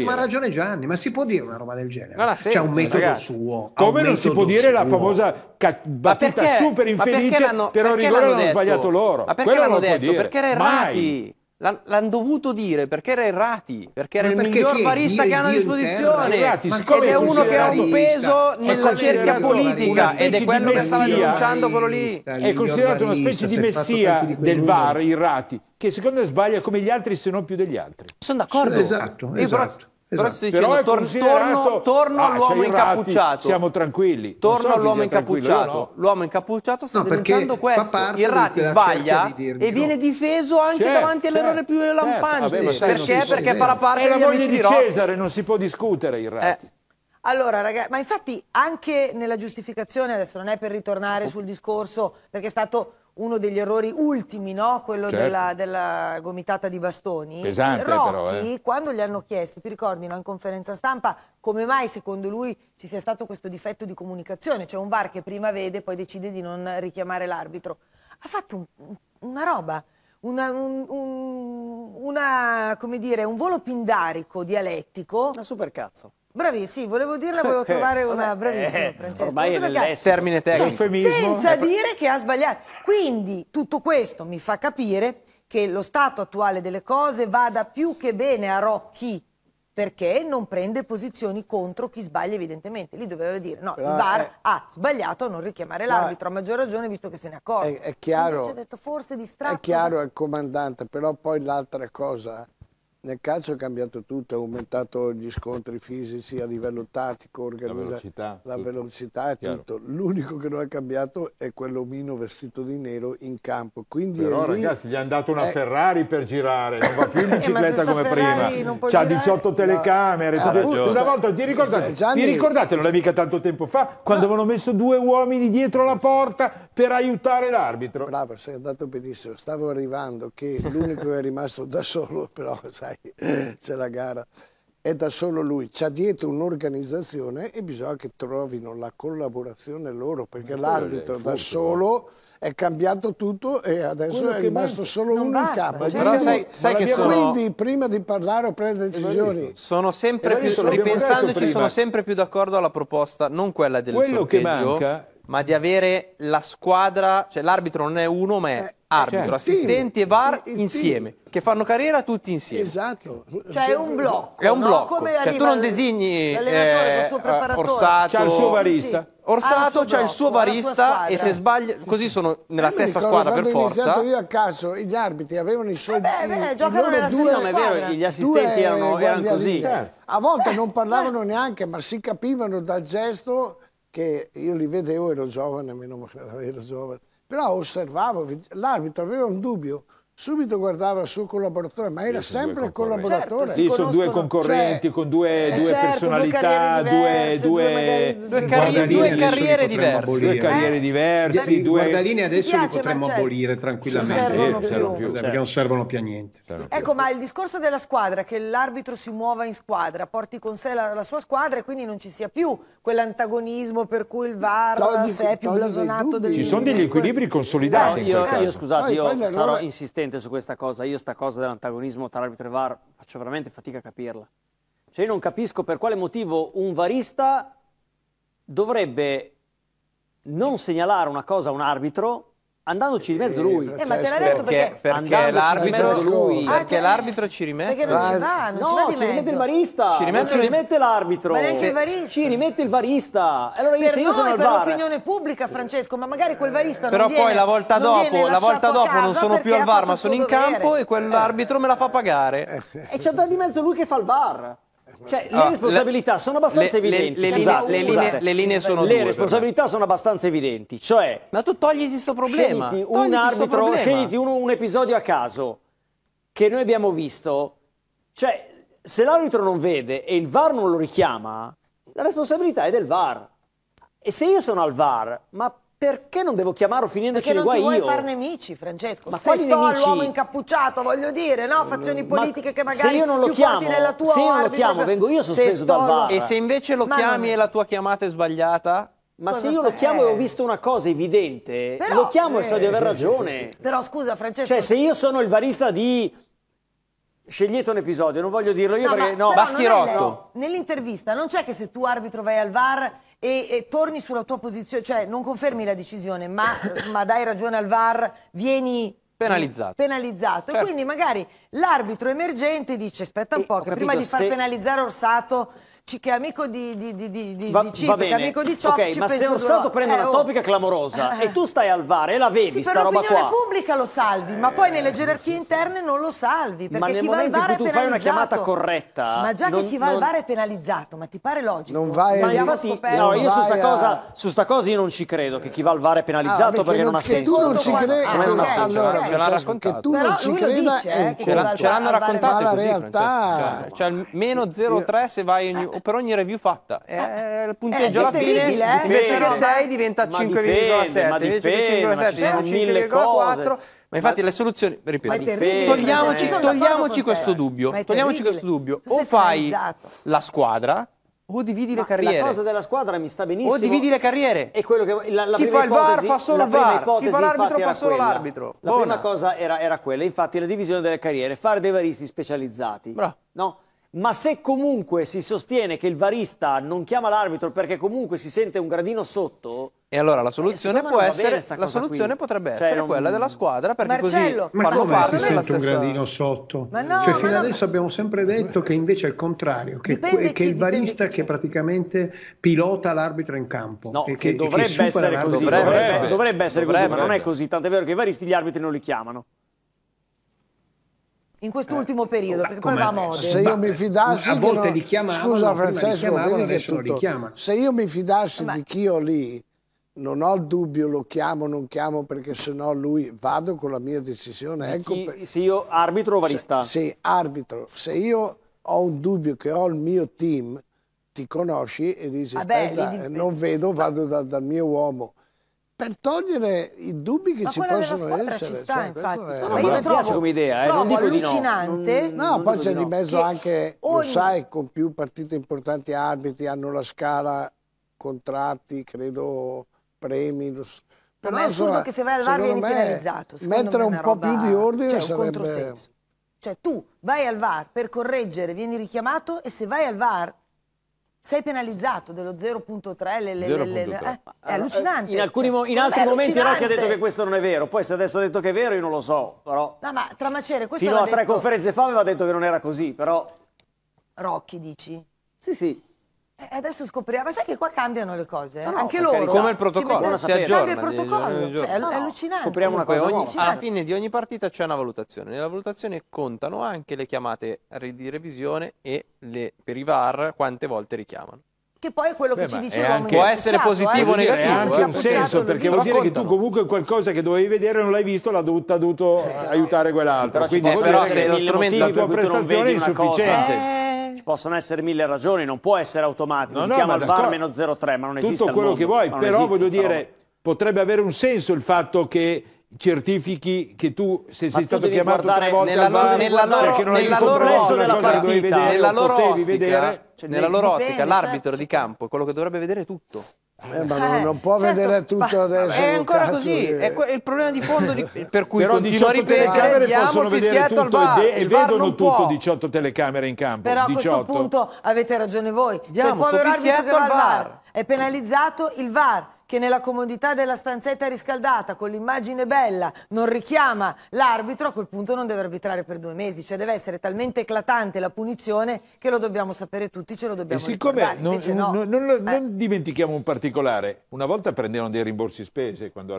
Ma ha ragione Gianni, ma si può dire una roba del genere? C'è un metodo suo. Come non si può dire la famosa battuta super infelice, però rigore l'hanno sbagliato loro. Ma perché l'hanno detto? Perché era Irrati. L'hanno dovuto dire perché era Irrati, perché era il miglior varista che hanno a disposizione. Irrati, ed è uno che ha un peso nella cerchia politica ed è quello che stava denunciando quello lì. È considerato una specie di messia del VAR, Irrati, che secondo me sbaglia come gli altri se non più degli altri. Sono d'accordo. Esatto, esatto. Però sto dicendo, torno all'uomo incappucciato. Siamo tranquilli. Torno all'uomo incappucciato. No. L'uomo incappucciato sta denunciando questo. Irrati sbaglia e viene difeso anche davanti all'errore più lampante. Vabbè, sai, perché farà parte degli amici di Cesare, non si può discutere Irrati. Allora, ragazzi, ma infatti anche nella giustificazione, adesso non è per ritornare sul discorso, perché è stato uno degli errori ultimi, no? Quello della gomitata di Bastoni. Pesante, Rocchi, però, quando gli hanno chiesto, ti ricordi, no, in conferenza stampa, come mai secondo lui ci sia stato questo difetto di comunicazione, cioè un VAR che prima vede e poi decide di non richiamare l'arbitro. Ha fatto una roba, come dire, un volo pindarico, dialettico. Una supercazzo. Bravissimo, sì, volevo dirla, volevo trovare una bravissima, Francesco. Ormai è nel termine tecnico. Cioè, senza dire che ha sbagliato. Quindi tutto questo mi fa capire che lo stato attuale delle cose vada più che bene a Rocchi, perché non prende posizioni contro chi sbaglia evidentemente. Lì doveva dire, no, però il VAR ha sbagliato a non richiamare l'arbitro, a maggior ragione visto che se ne accorge. È chiaro, invece ha detto forse distratto. È chiaro il comandante, però poi l'altra cosa... Nel calcio è cambiato tutto, è aumentato gli scontri fisici a livello tattico, la velocità e tutto. L'unico che non è cambiato è quell'omino vestito di nero in campo. Quindi però ragazzi, gli hanno dato una Ferrari per girare, non va più in bicicletta come prima. C'ha 18 telecamere. Una volta, ti ricordate? Vi ricordate, non è mica tanto tempo fa, quando avevano messo due uomini dietro la porta per aiutare l'arbitro? Bravo, sei andato benissimo. Stavo arrivando che l'unico che è rimasto da solo, però sai, c'è la gara, è da solo lui, c'ha dietro un'organizzazione e bisogna che trovino la collaborazione loro, perché l'arbitro da solo è cambiato tutto e adesso è rimasto solo uno in campo. Però sai che sono... Quindi prima di parlare o prendere decisioni sono sempre più, ripensandoci, sono sempre più d'accordo alla proposta, non quella del sorteggio, ma di avere la squadra, cioè l'arbitro non è uno ma è arbitro, cioè, assistenti e VAR insieme, che fanno carriera tutti insieme. Esatto. Cioè è un blocco. È un blocco. No? Come cioè, tu non designi Orsato, c'ha il suo varista. Sì, sì. Orsato c'ha il suo varista e se sbaglia, così sono nella stessa squadra per forza. Io a caso gli arbitri avevano i suoi giocano nella stessa squadra. Gli assistenti erano così. A volte non parlavano neanche, ma si capivano dal gesto, che io li vedevo, ero giovane, meno male, ero giovane. Però osservavo, l'arbitro aveva un dubbio, subito guardava il suo collaboratore, ma era sempre il collaboratore. Certo, sì, sono due concorrenti, cioè, con due personalità, due carriere diverse. Due guardaline adesso li potremmo abolire tranquillamente, perché non servono più a niente. Ecco, ma il discorso della squadra, che l'arbitro si muova in squadra, porti con sé la sua squadra e quindi non ci sia più quell'antagonismo per cui il VAR è più blasonato del... Ci sono degli equilibri consolidati. Io, scusate, io sarò insistente su questa cosa. Io sta cosa dell'antagonismo tra arbitro e VAR faccio veramente fatica a capirla. Cioè io non capisco per quale motivo un varista dovrebbe non segnalare una cosa a un arbitro andandoci di mezzo lui. Ma te l'ha detto perché l'arbitro ci rimette. Perché non ci va, non ci rimette il varista. Ci rimette l'arbitro. Ci rimette il varista. Allora io, se io sono al VAR, per l'opinione pubblica, Francesco, ma magari quel varista non viene. Però poi la volta dopo non sono più al VAR, ma sono in campo e quell'arbitro me la fa pagare. E c'è di mezzo lui che fa il VAR. Cioè, le responsabilità sono abbastanza evidenti. Le linee sono due. Le responsabilità sono abbastanza evidenti. Cioè, ma tu togli questo problema. Scegliti un arbitro, scegliti un episodio a caso che noi abbiamo visto. Cioè, se l'arbitro non vede e il VAR non lo richiama, la responsabilità è del VAR. E se io sono al VAR, ma perché non devo chiamarlo finendoci di guai io? Perché non ti vuoi fare nemici, Francesco. Ma se sto all'uomo incappucciato, voglio dire, no? Fazioni politiche che magari più forti della tua. Se io non lo chiamo, vengo io sospeso dal VAR. E se invece lo chiami e la tua chiamata è sbagliata? Ma se io lo chiamo e ho visto una cosa evidente, lo chiamo e so di aver ragione. Però scusa, Francesco... Cioè, se io sono il varista di... Scegliete un episodio, non voglio dirlo io perché no, Baschirotto. Nell'intervista non c'è che se tu arbitro vai al VAR e torni sulla tua posizione, cioè non confermi la decisione, ma dai ragione al VAR, vieni penalizzato. Certo. E quindi magari l'arbitro emergente dice aspetta un po', che prima di far penalizzare Orsato, che è amico di Cipo, che è amico di Cioppi, okay, ma se Orsato prende una topica clamorosa e tu stai al VAR e la vedi sta roba qua, per l'opinione pubblica lo salvi, ma poi nelle gerarchie interne non lo salvi, perché chi va al VAR è penalizzato. Ma nel momento in cui tu fai una chiamata corretta, ma già che chi va al VAR è penalizzato, ma ti pare logico? Non vai, ma infatti, no, io su sta cosa io non ci credo che chi va al VAR è penalizzato, perché non ha senso. Tu non ci credi, ce l'ha raccontato. Però lui lo dice, ce l'hanno raccontato così, Francesco. Cioè meno 0,3 se vai per ogni review fatta, il punteggio alla fine invece che 6 diventa 5,7, invece che 5,7 diventa 5,4. Ma infatti le soluzioni, ripeto, togliamoci questo dubbio, o fai la squadra o dividi le carriere. La cosa della squadra mi sta benissimo. O dividi le carriere. È quello che chi fa il VAR fa solo il VAR, chi fa l'arbitro fa solo l'arbitro. La prima cosa era quella, infatti, la divisione delle carriere, fare dei varisti specializzati. No? Ma se comunque si sostiene che il varista non chiama l'arbitro perché comunque si sente un gradino sotto, e allora la soluzione può essere, la soluzione potrebbe essere quella della squadra, perché Marcello, così fanno farlo. Si sente un gradino sotto, fino adesso abbiamo sempre detto che invece è il contrario, che il varista che praticamente pilota l'arbitro in campo, che dovrebbe essere così, ma non è così, tant'è vero che i varisti gli arbitri non li chiamano. in quest'ultimo periodo, perché poi va a moda. Se io mi fidassi, a volte li chiamavano, scusa Francesco, adesso lo richiamano. Se io mi fidassi di Chio lì, non ho il dubbio, lo chiamo, non chiamo, perché sennò lui, vado con la mia decisione. Ecco, se io arbitro o varista? Sì, arbitro. Se io ho un dubbio che ho il mio team, ti conosci e dici, aspetta, non vedo, vado dal mio uomo. Per togliere i dubbi che ci possono essere. Ci sta, infatti. Ma io trovo come idea, non dico allucinante. Di no, poi c'è di mezzo anche, lo sai, con più partite importanti arbitri hanno la scala contratti, credo, premi. Però è assurdo che se vai al VAR vieni penalizzato. Mettere un po' più di ordine sarebbe... Cioè, un controsenso. Cioè, tu vai al VAR per correggere, vieni richiamato, e se vai al VAR... sei penalizzato dello 0.3, è allucinante. In altri momenti Rocchi ha detto che questo non è vero, poi se adesso ha detto che è vero io non lo so, però... No, ma Tramacere, questo fino a tre conferenze fa aveva detto che non era così, però... Rocchi, dici? Sì, sì. Adesso scopriamo, ma sai che qua cambiano le cose, no, anche loro. Come il protocollo, si aggiorna il protocollo, cioè, è allucinante. Scopriamo una cosa nuova. Alla fine di ogni partita c'è una valutazione. Nella valutazione contano anche le chiamate di revisione e per i VAR quante volte richiamano. Che poi è quello che ci dicevamo. Può essere positivo o negativo. Ha anche un senso, perché vuol dire che tu comunque qualcosa che dovevi vedere non l'hai visto, l'ha dovuto aiutare quell'altro. Quindi la tua prestazione è insufficiente. Ci possono essere mille ragioni, non può essere automatico. No, chiama il VAR meno 0,3, ma non esiste tutto quello mondo, che vuoi, però voglio dire, potrebbe avere un senso il fatto che certifichi che tu, se sei stato chiamato tre volte al VAR, perché non hai controllato una cosa che dovevi vedere, nella loro ottica, l'arbitro di campo è quello che dovrebbe vedere tutto. Ma non può vedere tutto adesso. È ancora così, è il problema di fondo per cui continuo a ripetere, diamo il fischietto al VAR, e vedono tutto 18 telecamere in campo. Però a questo punto avete ragione voi, se il povero arbitro al VAR è penalizzato, il VAR che nella comodità della stanzetta riscaldata con l'immagine bella non richiama l'arbitro, a quel punto non deve arbitrare per 2 mesi, cioè deve essere talmente eclatante la punizione che lo dobbiamo sapere tutti, ce lo dobbiamo ricordare. E siccome non dimentichiamo un particolare, una volta prendevano dei rimborsi spese quando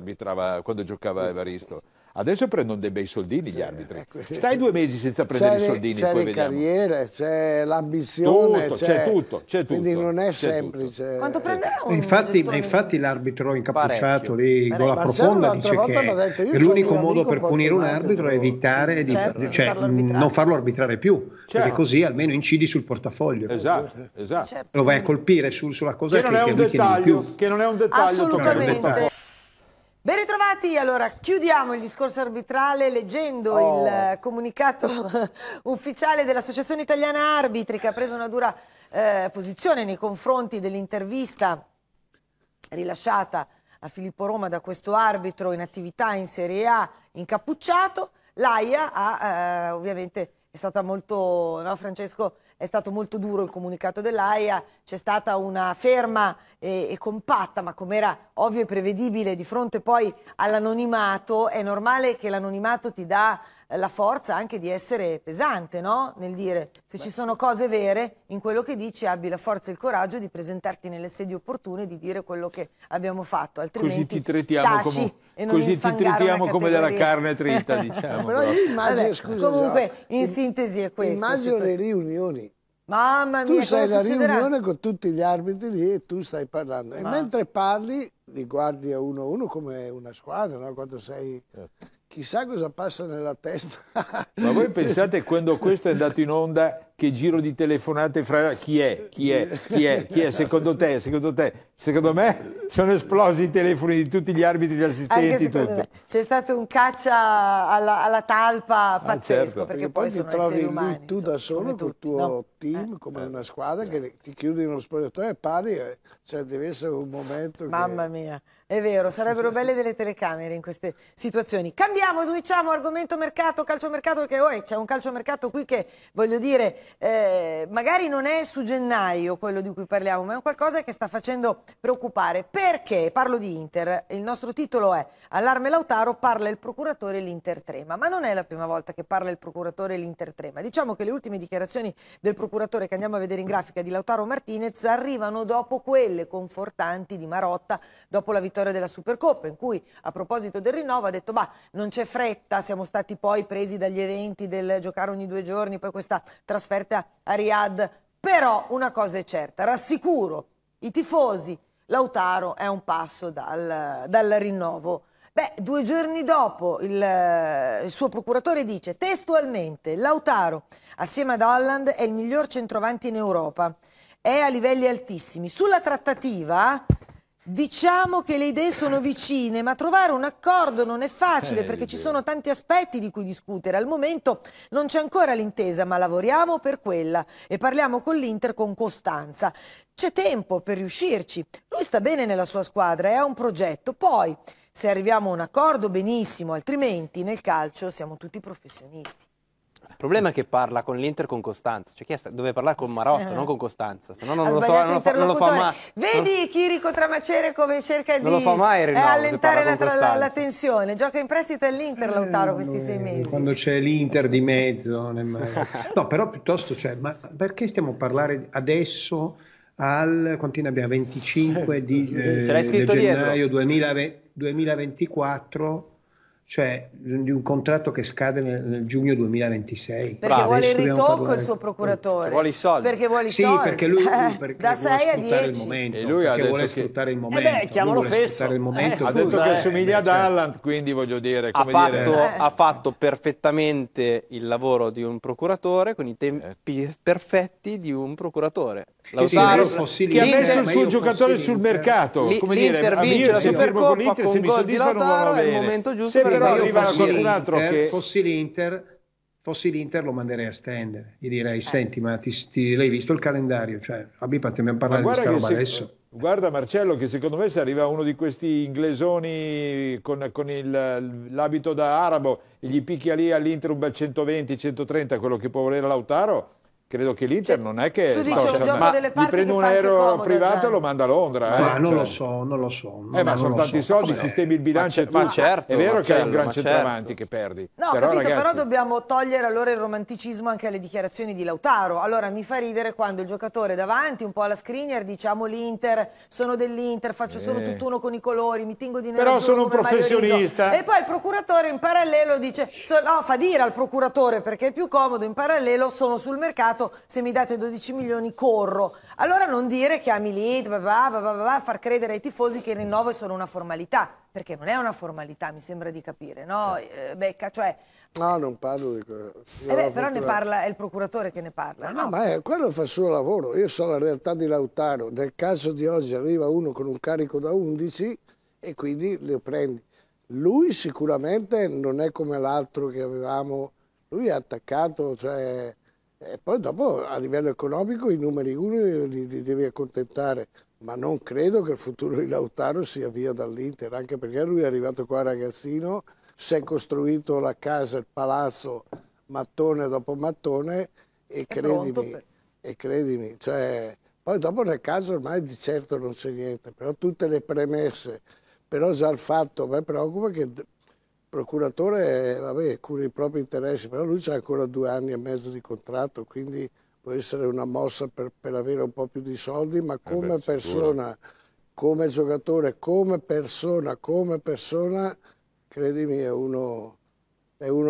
giocava Evaristo. Adesso prendono dei bei soldini gli arbitri. Stai 2 mesi senza prendere i soldini, poi vediamo. C'è le carriere, c'è l'ambizione, c'è tutto, c'è tutto. Quindi non è semplice. Quanto prenderà un infatti l'arbitro incappucciato lì, gola profonda, dice che l'unico modo per punire un arbitro è evitare di non farlo arbitrare più, perché così almeno incidi sul portafoglio. Esatto, esatto. Lo vai a colpire sulla cosa che lui chiede di più. Che non è un dettaglio. Assolutamente. Ben ritrovati, allora chiudiamo il discorso arbitrale leggendo il comunicato ufficiale dell'Associazione Italiana Arbitri, che ha preso una dura posizione nei confronti dell'intervista rilasciata a Filippo Roma da questo arbitro in attività in Serie A incappucciato. L'AIA ha ovviamente è stata molto, no Francesco, è stato molto duro il comunicato dell'AIA, c'è stata una ferma e compatta, ma come era ovvio e prevedibile di fronte poi all'anonimato, è normale che l'anonimato ti dà la forza anche di essere pesante, no? Nel dire, se ci sono cose vere, in quello che dici abbi la forza e il coraggio di presentarti nelle sedi opportune e di dire quello che abbiamo fatto, altrimenti così ti trattiamo come della carne trita, diciamo. Però io immagino, in sintesi è questo. Immagino le riunioni. Mamma mia, tu sei alla riunione con tutti gli arbitri lì e tu stai parlando. E mentre parli li guardi a uno a uno come una squadra, no? Quando sei... Chissà cosa passa nella testa. Ma voi pensate quando questo è andato in onda che giro di telefonate fra chi è? Secondo te? Secondo me sono esplosi i telefoni di tutti gli arbitri, gli assistenti. C'è stato un caccia alla talpa pazzesco, certo. perché poi ti trovi lì tu da solo col tuo team, come una squadra che ti chiudi in uno spogliatoio e parli, cioè deve essere un momento mamma mia. È vero, sarebbero belle delle telecamere in queste situazioni. Cambiamo, switchiamo argomento mercato, calciomercato, perché c'è un calciomercato qui che, voglio dire, magari non è su gennaio quello di cui parliamo, ma è qualcosa che sta facendo preoccupare. Perché? Parlo di Inter, il nostro titolo è Allarme Lautaro, parla il procuratore e l'Inter trema. Ma non è la prima volta che parla il procuratore e l'Inter trema. Diciamo che le ultime dichiarazioni del procuratore, che andiamo a vedere in grafica, di Lautaro Martinez, arrivano dopo quelle confortanti di Marotta dopo la vittoria della Supercoppa, in cui a proposito del rinnovo ha detto: bah, non c'è fretta, siamo stati poi presi dagli eventi del giocare ogni due giorni, poi questa trasferta a Riyadh. Però una cosa è certa, rassicuro i tifosi, Lautaro è un passo dal rinnovo. Beh, due giorni dopo il suo procuratore dice testualmente: Lautaro assieme ad Haaland è il miglior centravanti in Europa, è a livelli altissimi. Sulla trattativa diciamo che le idee sono vicine, ma trovare un accordo non è facile perché ci sono tanti aspetti di cui discutere. Al momento non c'è ancora l'intesa, ma lavoriamo per quella e parliamo con l'Inter con costanza. C'è tempo per riuscirci. Lui sta bene nella sua squadra e ha un progetto. Poi, se arriviamo a un accordo, benissimo, altrimenti nel calcio siamo tutti professionisti. Il problema è che parla con l'Inter con costanza, cioè chi doveva parlare con Marotta, non con Costanza, se no non lo fa mai. Vedi Chirico Tramacere come cerca di allentare la tensione, gioca in prestito all'Inter Lautaro questi 6 mesi. Quando c'è l'Inter di mezzo, no, però piuttosto, cioè, ma perché stiamo a parlare adesso al, quanti ne abbiamo, 25 di gennaio 2024? Cioè di un contratto che scade nel giugno 2026. Perché vuole il ritocco il suo procuratore. Perché vuole i soldi. Perché vuole i soldi. Sì, perché lui vuole sfruttare il momento. Beh, chiamalo Fesso. Ha detto che somiglia ad Haaland, quindi voglio dire... Ha fatto perfettamente il lavoro di un procuratore, con i tempi perfetti di un procuratore. Lautaro, che ha messo il suo giocatore sul mercato. L'Inter vince la Supercoppa con gol di Lautaro, è il momento giusto per... Però arriva qualcun altro che... Fossi l'Inter lo manderei a stendere, gli direi: senti, ma l'hai visto il calendario? Cioè, abbi pazienza, abbiamo parlato di questa roba adesso. Guarda Marcello, che secondo me se arriva uno di questi inglesoni con l'abito da arabo e gli picchia lì all'Inter un bel 120-130, quello che può volere Lautaro, credo che l'Inter non è che... Gli prende un aereo privato e lo manda a Londra. Ma non lo so, non lo so. Ma sono tanti soldi, sistemi il bilancio e tutto. È vero che è un gran centravanti che perdi. No, capito, però dobbiamo togliere allora il romanticismo anche alle dichiarazioni di Lautaro. Allora mi fa ridere quando il giocatore davanti, un po' alla Skriniar, diciamo l'Inter, sono dell'Inter, faccio solo tutt'uno con i colori, mi tingo di nero. Però sono un professionista. E poi il procuratore in parallelo dice... No, fa dire al procuratore, perché è più comodo, in parallelo sono sul mercato, se mi date 12 milioni corro. Allora non dire che ami l'It, far credere ai tifosi che il rinnovo è solo una formalità, perché non è una formalità, mi sembra di capire, no? Becca, cioè... No, non parlo di quello. Però ne parla, è il procuratore che ne parla. No, ma quello fa il suo lavoro. Io so la realtà di Lautaro. Nel caso di oggi arriva uno con un carico da 11 e quindi lo prendi. Lui sicuramente non è come l'altro che avevamo. Lui è attaccato, cioè... E poi dopo a livello economico i numeri uno li devi accontentare, ma non credo che il futuro di Lautaro sia via dall'Inter, anche perché lui è arrivato qua ragazzino, si è costruito la casa, il palazzo, mattone dopo mattone, e credimi, cioè, poi dopo nel caso ormai di certo non c'è niente, però tutte le premesse, però già il fatto mi preoccupa che... Il procuratore, vabbè, cura i propri interessi, però lui c'ha ancora 2 anni e mezzo di contratto, quindi può essere una mossa per avere un po' più di soldi, ma come persona, come giocatore, come persona, credimi, è uno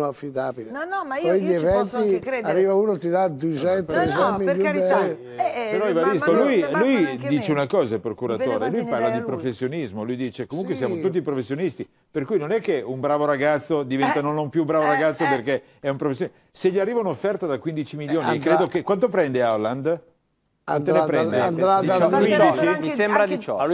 affidabile. No, no, ma io ci posso anche credere. Arriva uno e ti dà 200, no, per carità. Però hai visto, lui dice una cosa, il procuratore, lui parla di professionismo, lui dice comunque siamo tutti professionisti, per cui non è che un bravo ragazzo diventa non più bravo ragazzo perché è un professionista. Se gli arriva un'offerta da 15 milioni, credo che... Quanto prende Haaland? Andrà da 15, mi sembra 18,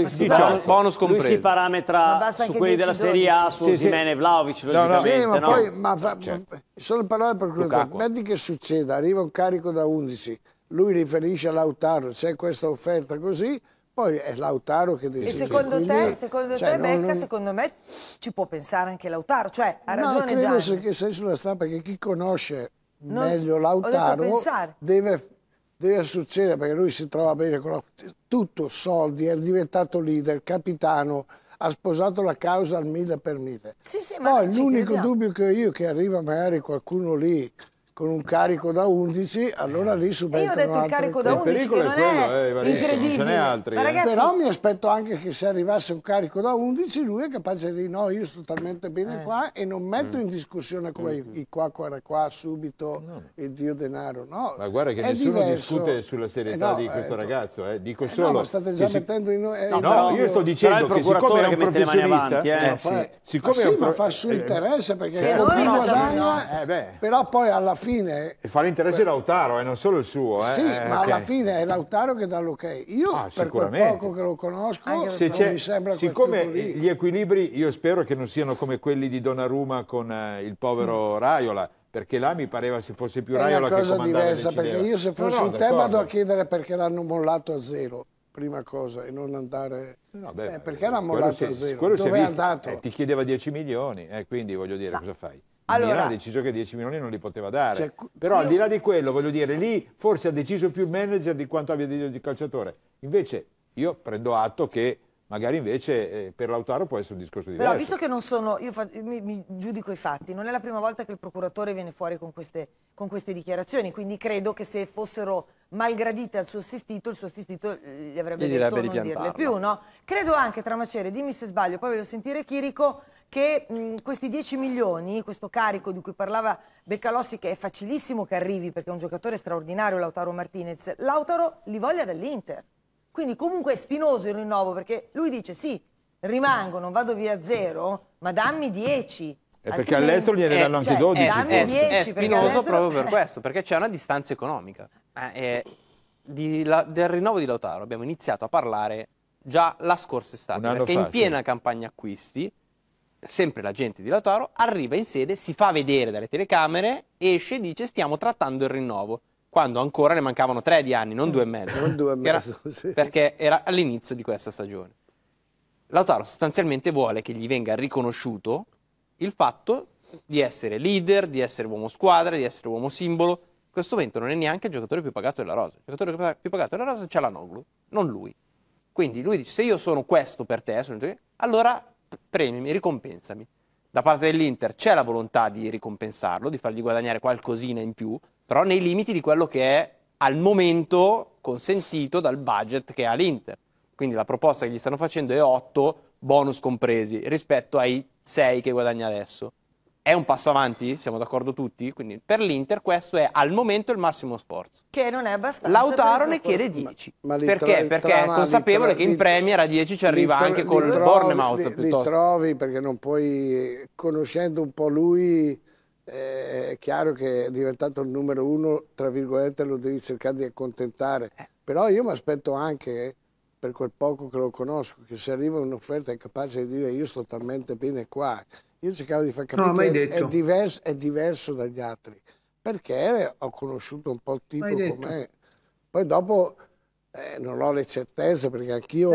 bonus compreso. Lui si parametra su quelli della Serie A, su Osimhen e Vlahović, logicamente. Ma poi, solo parole per procuratore, metti che succeda, arriva un carico da 11, lui riferisce a Lautaro, c'è questa offerta così, poi è Lautaro che decide. E secondo te Becca, secondo me ci può pensare anche Lautaro, cioè ha ragione Gianni. No, credo che sei sulla stampa, che chi conosce meglio Lautaro, deve succedere, perché lui si trova bene con la... tutto soldi, è diventato leader, capitano, ha sposato la causa al 1000%. Sì, sì, poi l'unico dubbio che ho io è che arriva magari qualcuno lì con un carico da 11, allora lì subentrano altri. Io ho detto il carico da 11 che non è, quello, incredibile. Non ce n'è altri, ragazzi... Però mi aspetto anche che se arrivasse un carico da 11 lui è capace di dire no, io sto talmente bene qua e non metto in discussione qua subito e Dio denaro. No, ma guarda che nessuno discute sulla serietà di questo ragazzo. Dico solo... No, ma state già mettendo in... io sto dicendo che siccome è un professionista... ma fa il suo interesse, perché continua a guadagnare, però poi alla fine... E fa l'interesse di Lautaro, non solo il suo. Sì, ma alla fine è Lautaro che dà l'ok. Io, per quel poco che lo conosco, mi sembra che... Siccome gli equilibri, io spero che non siano come quelli di Donnarumma con il povero Raiola, perché là mi pareva se fosse più Raiola che comandava. È una cosa diversa, perché io se fossi in te vado a chiedere perché l'hanno mollato a zero, prima cosa, e non andare... perché l'hanno mollato a zero? Dove è andato? Ti chiedeva 10 milioni, quindi voglio dire, cosa fai? Allora, Milan ha deciso che 10 milioni non li poteva dare, cioè, però al di là di quello, voglio dire, lì forse ha deciso più il manager di quanto abbia deciso il calciatore. Invece io prendo atto che magari invece per Lautaro può essere un discorso diverso. Però visto che non sono, mi giudico i fatti, non è la prima volta che il procuratore viene fuori con queste dichiarazioni, quindi credo che se fossero malgradite al suo assistito, il suo assistito gli avrebbe detto non dirle più, no? Credo anche, Tramacere, dimmi se sbaglio, poi voglio sentire Chirico, che questi 10 milioni, questo carico di cui parlava Beccalossi, che è facilissimo che arrivi perché è un giocatore straordinario Lautaro Martinez, Lautaro li voglia dall'Inter. Quindi comunque è spinoso il rinnovo, perché lui dice sì, rimango, non vado via a zero, ma dammi 10. E perché all'estero gliene danno anche 12. È spinoso proprio per questo, perché c'è una distanza economica. Del rinnovo di Lautaro abbiamo iniziato a parlare già la scorsa estate, perché in piena campagna acquisti, sempre l'agente di Lautaro arriva in sede, si fa vedere dalle telecamere, esce e dice stiamo trattando il rinnovo, quando ancora ne mancavano 3 di anni, non 2 e mezzo, non 2 e mezzo, perché era all'inizio di questa stagione. Lautaro sostanzialmente vuole che gli venga riconosciuto il fatto di essere leader, di essere uomo squadra, di essere uomo simbolo. In questo momento non è neanche il giocatore più pagato della rosa, il giocatore più pagato della rosa c'è Çalhanoğlu, non lui. Quindi lui dice se io sono questo per te, allora premiami, ricompensami. Da parte dell'Inter c'è la volontà di ricompensarlo, di fargli guadagnare qualcosina in più, però nei limiti di quello che è al momento consentito dal budget che ha l'Inter. Quindi la proposta che gli stanno facendo è 8 bonus compresi rispetto ai 6 che guadagna adesso. È un passo avanti? Siamo d'accordo tutti? Quindi per l'Inter questo è al momento il massimo sforzo. Che non è abbastanza. Lautaro ne chiede 10. Perché? Perché è consapevole che in Premier a 10 ci arriva anche col Bournemouth piuttosto. Li trovi, perché non puoi, conoscendo un po' lui, è chiaro che è diventato il numero uno, tra virgolette lo devi cercare di accontentare. Però io mi aspetto anche, per quel poco che lo conosco, che se arriva un'offerta è capace di dire io sto talmente bene qua. Io cercavo di far capire che è diverso dagli altri, perché ho conosciuto un po' il tipo com'è. Poi dopo non ho le certezze, perché anch'io...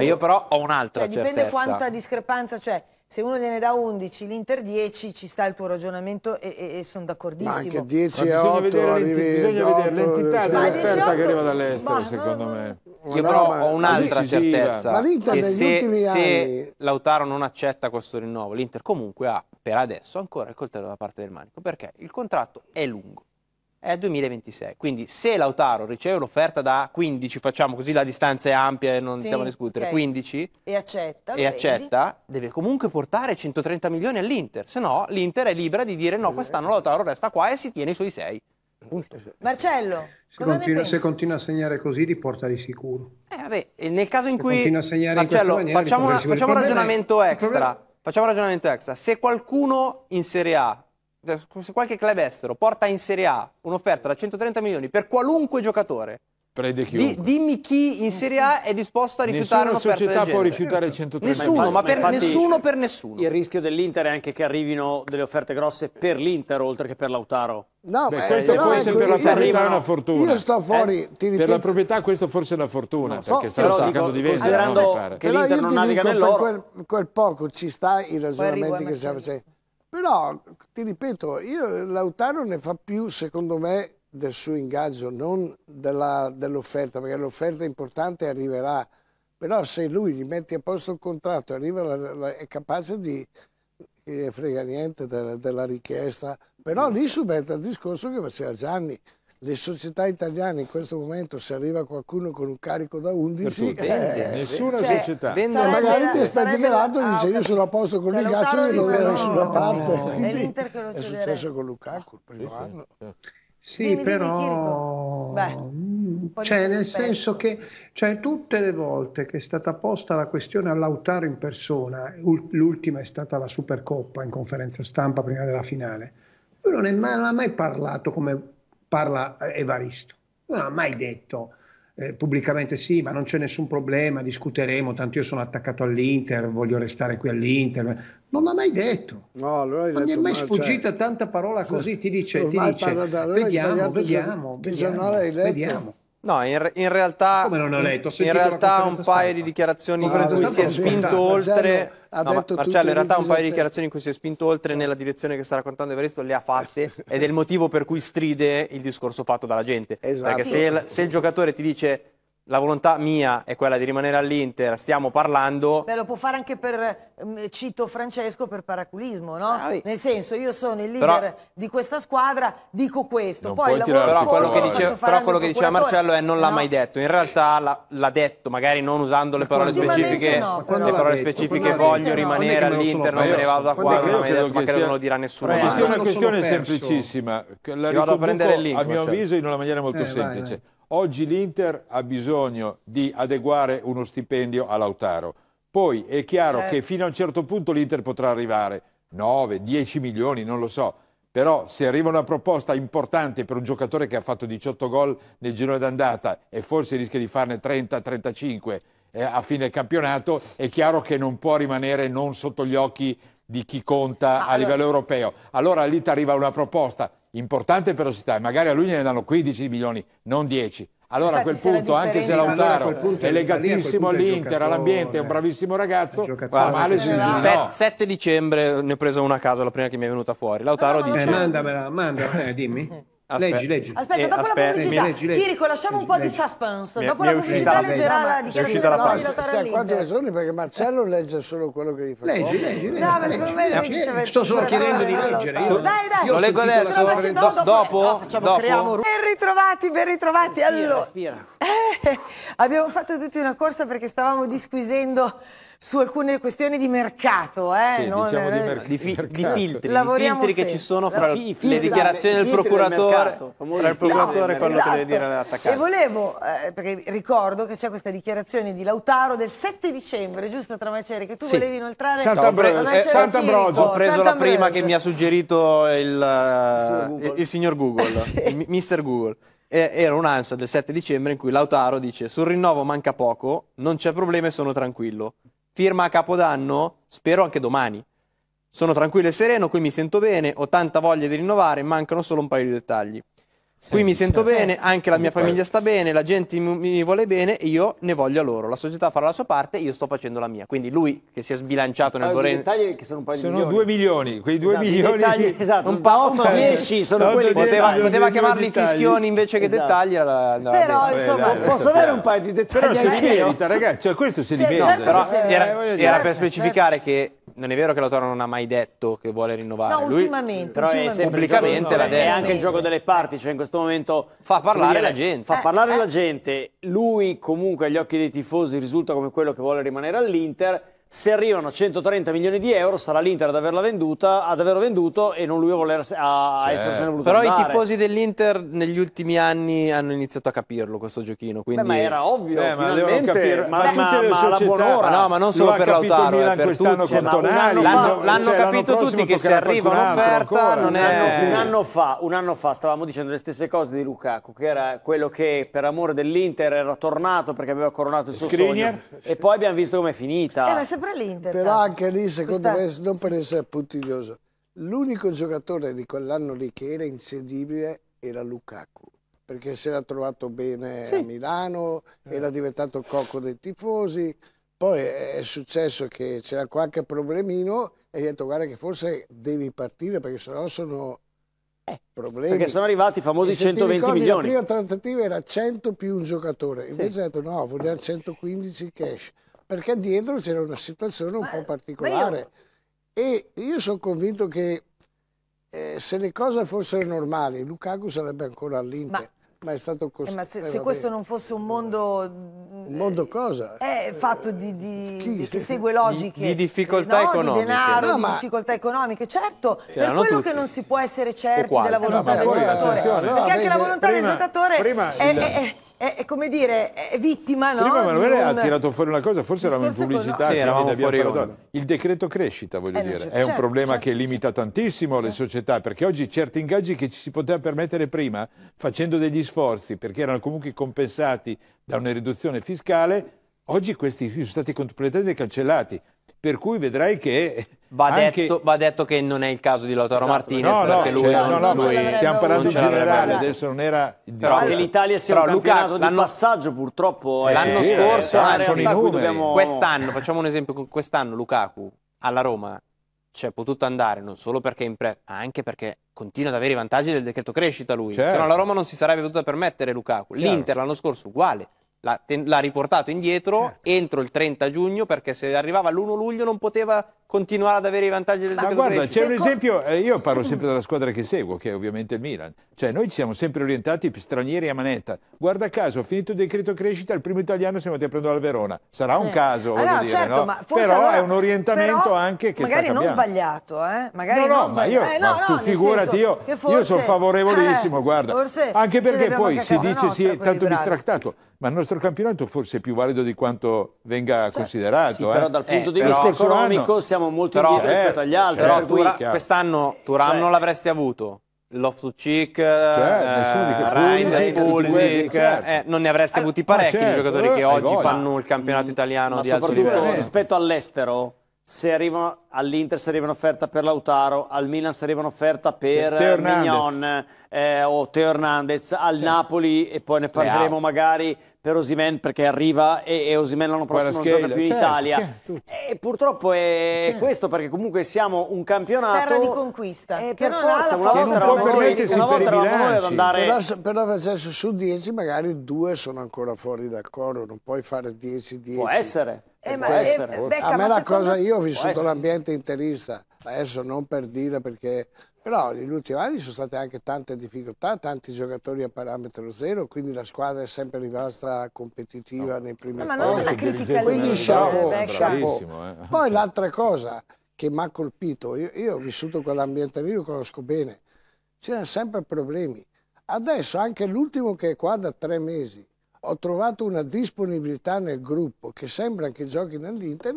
Io però ho un'altra certezza. Dipende quanta discrepanza c'è. Se uno gliene dà 11, l'Inter 10, ci sta il tuo ragionamento e sono d'accordissimo. Ma anche 10 a 8, bisogna vedere l'entità dell'offerta che arriva dall'estero, secondo me. Io però ho un'altra certezza, che se Lautaro non accetta questo rinnovo, l'Inter comunque ha per adesso ancora il coltello da parte del manico, perché il contratto è lungo, è 2026. Quindi se Lautaro riceve un'offerta da 15, facciamo così la distanza è ampia e non stiamo a discutere, 15, e accetta, deve comunque portare 130 milioni all'Inter, se no l'Inter è libera di dire no, quest'anno Lautaro resta qua e si tiene i suoi 6. Punto. Marcello, se continua a segnare così li porta di sicuro. Nel caso in cui Marcello, facciamo un ragionamento extra. Se qualcuno in Serie A, se qualche club estero porta in Serie A un'offerta da 130 milioni per qualunque giocatore, dimmi chi in Serie A è disposto a rifiutare un'offerta del genere. Nessuna società può rifiutare 130 milioni. Nessuno, ma per nessuno, per nessuno. Il rischio dell'Inter è anche che arrivino delle offerte grosse per l'Inter oltre che per Lautaro. No, questo forse per la proprietà è una fortuna. Io sto fuori, per la proprietà questo forse è una fortuna, perché stanno cercando di vendere, non mi pare. Però io ti dico, per quel poco ci sta i ragionamenti che stiamo facendo. Però, ti ripeto, io Lautaro ne fa più, secondo me, del suo ingaggio, non dell'offerta, perché l'offerta importante arriverà. Però se lui gli mette a posto il contratto, arriva è capace di... che frega niente della richiesta. Però lì subentra il discorso che faceva Gianni. Le società italiane in questo momento, se arriva qualcuno con un carico da 11, nessuna società. Magari ti sta generato e dice io sono a posto con il gaccio e non da nessuna parte. È successo con Lukaku il primo anno. Sì, però nel senso che tutte le volte che è stata posta la questione a Lautaro in persona, l'ultima è stata la Supercoppa in conferenza stampa prima della finale, lui non ha mai parlato come parla Evaristo, non ha mai detto pubblicamente sì, ma non c'è nessun problema, discuteremo, tanto io sono attaccato all'Inter, voglio restare qui all'Inter. Non l'ha mai detto, no, allora non gli è mai sfuggita tanta parola così, ti dice vediamo. No, in realtà, come non ho letto? In realtà un paio di dichiarazioni in cui si è spinto oltre. Marcello, in realtà un paio di dichiarazioni in cui si è spinto oltre nella direzione che sta raccontando Evaristo le ha fatte ed è il motivo per cui stride il discorso fatto dalla gente. Esatto. Perché se il giocatore ti dice la volontà mia è quella di rimanere all'Inter, stiamo parlando... Beh, lo può fare anche per, cito Francesco, per paraculismo, no? Nel senso, io sono il leader di questa squadra, dico questo, poi lavoro però quello che diceva Marcello è non l'ha mai detto. In realtà l'ha detto, magari non usando le parole specifiche, voglio rimanere all'Inter, non me ne vado da qua, ma credo non lo dirà nessuno. Ma è una questione semplicissima, la riconduco a mio avviso in una maniera molto semplice. Oggi l'Inter ha bisogno di adeguare uno stipendio a Lautaro. Poi è chiaro che fino a un certo punto l'Inter potrà arrivare 9, 10 milioni, non lo so. Però se arriva una proposta importante per un giocatore che ha fatto 18 gol nel girone d'andata e forse rischia di farne 30, 35 a fine campionato, è chiaro che non può rimanere non sotto gli occhi di chi conta a livello europeo. Allora lì ti arriva una proposta importante per la città e magari a lui ne danno 15 milioni, non 10. Allora infatti, a quel punto, anche se Lautaro è legatissimo all'Inter, all'ambiente, è un bravissimo ragazzo, fa male se non si 7 dicembre ne ho presa una a caso, la prima che mi è venuta fuori. Lautaro dice... mandamela, dimmi. Leggi. Aspetta, dopo la pubblicità, Chirico, lasciamo un po' di suspense. Dopo la pubblicità leggerà la dichiarazione. Stiamo qua 2 giorni perché Marcello legge solo quello che gli fa. Leggi. No, ma secondo me leggi. Sto solo chiedendo di leggere. Dai. Lo leggo adesso. Dopo? Ben ritrovati. Allora, abbiamo fatto tutti una corsa perché stavamo disquisendo su alcune questioni di mercato, di filtri che ci sono fra le dichiarazioni del procuratore e quello che deve dire l'attaccante. E volevo, perché ricordo che c'è questa dichiarazione di Lautaro del 7 dicembre, giusto Tramaceri, che tu volevi inoltrare. Sant'Ambrogio, ho preso la prima che mi ha suggerito il signor Google, il Mr. Google. Era un'ansa del 7 dicembre in cui Lautaro dice: sul rinnovo manca poco, non c'è problema e sono tranquillo. Firma a Capodanno, spero anche domani. Sono tranquillo e sereno, qui mi sento bene, ho tanta voglia di rinnovare, mancano solo un paio di dettagli. Qui mi sento bene, anche la mia famiglia sta bene, la gente mi vuole bene e io ne voglio a loro. La società farà la sua parte, io sto facendo la mia. Quindi lui che si è sbilanciato nel voler... Sono 2 milioni, quei 2 milioni... Dettagli, un po' 10 sono quelli... Poteva chiamarli fischioni invece che dettagli. Però insomma, posso avere un paio di dettagli? Però si merita, ragazzi, questo si merita. Era per specificare che... Non è vero che Lautaro non ha mai detto che vuole rinnovare. No, ultimamente. Lui, però pubblicamente l'ha detto. È anche il gioco delle parti, cioè in questo momento fa parlare la gente. Fa parlare la gente. Lui comunque agli occhi dei tifosi risulta come quello che vuole rimanere all'Inter. Se arrivano 130 milioni di euro sarà l'Inter ad averla venduta, ad averlo venduto e non lui a essersene voluto andare. Però i tifosi dell'Inter negli ultimi anni hanno iniziato a capirlo questo giochino, quindi... Beh, ma era ovvio, finalmente, ma la buon'ora. No, ma non solo per Lautaro, per tutti. L'hanno capito tutti che se arriva un'offerta non è... Un anno fa stavamo dicendo le stesse cose di Lukaku, che era quello che per amore dell'Inter era tornato perché aveva coronato il suo sogno, e poi abbiamo visto com'è finita. Però anche lì, secondo me, non per essere puntiglioso, l'unico giocatore di quell'anno lì che era incedibile era Lukaku, perché si era trovato bene a Milano, era diventato cocco dei tifosi, Poi è successo che c'era qualche problemino e gli ho detto guarda che forse devi partire perché sennò sono problemi. Perché sono arrivati i famosi 120 ricordi, milioni. La prima trattativa era 100 più un giocatore, invece ho detto no, vogliamo 115 cash, perché dietro c'era una situazione un po' particolare. E io sono convinto che se le cose fossero normali, Lukaku sarebbe ancora all'Inter. Ma è stato costruito. Se questo non fosse un mondo. Un mondo cosa? È fatto che segue logiche. Di difficoltà economiche. Di denaro, no, di difficoltà economiche, certo. Per quello tutti. Che non si può essere certi della volontà del giocatore. Perché anche la volontà del giocatore è come dire, è vittima, no? Prima Emanuele ha tirato fuori una cosa, forse eravamo in pubblicità, eravamo fuori onda. Il decreto crescita, voglio dire, è un problema che limita tantissimo le società, perché oggi certi ingaggi che ci si poteva permettere prima, facendo degli sforzi, perché erano comunque compensati da una riduzione fiscale, oggi questi sono stati completamente cancellati. Per cui vedrai che... Va detto che non è il caso di Lautaro Martinez, perché lui... stiamo parlando in generale, adesso non era... Però che l'Italia sia un campionato di passaggio purtroppo... L'anno scorso, quest'anno, facciamo un esempio, quest'anno Lukaku alla Roma c'è potuto andare non solo perché è in prestito, anche perché continua ad avere i vantaggi del decreto crescita lui, se no la Roma non si sarebbe potuta permettere Lukaku. L'Inter l'anno scorso uguale. L'ha riportato indietro entro il 30 giugno perché se arrivava all'1 luglio non poteva continuare ad avere i vantaggi del decreto crescita. Ma guarda, c'è un esempio, io parlo sempre della squadra che seguo, che è ovviamente il Milan. Cioè noi ci siamo sempre orientati stranieri a manetta. Guarda caso, ho finito il decreto crescita, il primo italiano siamo andati a prendere al Verona. Sarà un caso, voglio dire, certo, no? Ma forse però allora, è un orientamento anche che magari sta cambiando. Non sbagliato, magari non sbagliato. Tu figurati, io sono favorevolissimo, guarda. Anche perché poi si dice sì, tanto bistrattato. Ma il nostro campionato forse è più valido di quanto venga considerato. Sì, però dal punto di vista economico siamo molto indietro rispetto agli altri. Quest'anno Thuram non l'avresti avuto. Loftus-Cheek, Reinders, non ne avresti avuti parecchi di giocatori che oggi fanno il campionato italiano di alto livello. Rispetto all'estero, se arrivano all'Inter se arriva un'offerta per Lautaro, al Milan se arriva un'offerta per Mignon o Teo Hernandez, al Napoli e poi ne parleremo magari per Osimhen perché arriva e Osimhen l'anno prossimo non gioca più in Italia. E purtroppo è questo perché comunque siamo un campionato terra di conquista che non ha la forza. Però adesso su 10 magari 2 sono ancora fuori dal coro, non puoi fare 10-10. Può essere. Becca, a me la cosa, io ho vissuto l'ambiente interista, adesso non per dire perché, però negli ultimi anni sono state anche tante difficoltà, tanti giocatori a parametro zero, quindi la squadra è sempre rimasta competitiva nei primi posti, quindi chapeau. Poi l'altra cosa che mi ha colpito, io ho vissuto quell'ambiente lì, lo conosco bene, c'erano sempre problemi, adesso anche l'ultimo che è qua da 3 mesi, ho trovato una disponibilità nel gruppo che sembra che giochi nell'Inter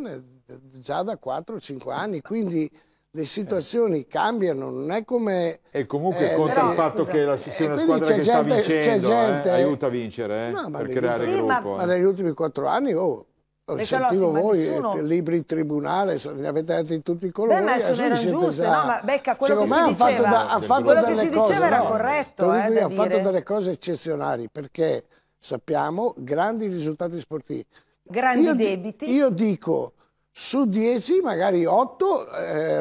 già da 4-5 anni, quindi le situazioni cambiano, non è come... E comunque conta il fatto che sia una squadra che sta vincendo, aiuta a vincere per creare gruppo. Ma negli ultimi 4 anni... sentivo voi, libri in tribunale, ne avete dati di tutti i colori. Ma adesso erano giuste, Becca, quello che si diceva, quello che si diceva era corretto. Lui ha fatto delle cose eccezionali, perché... sappiamo, grandi risultati sportivi. Grandi debiti. Io dico, su 10, magari 8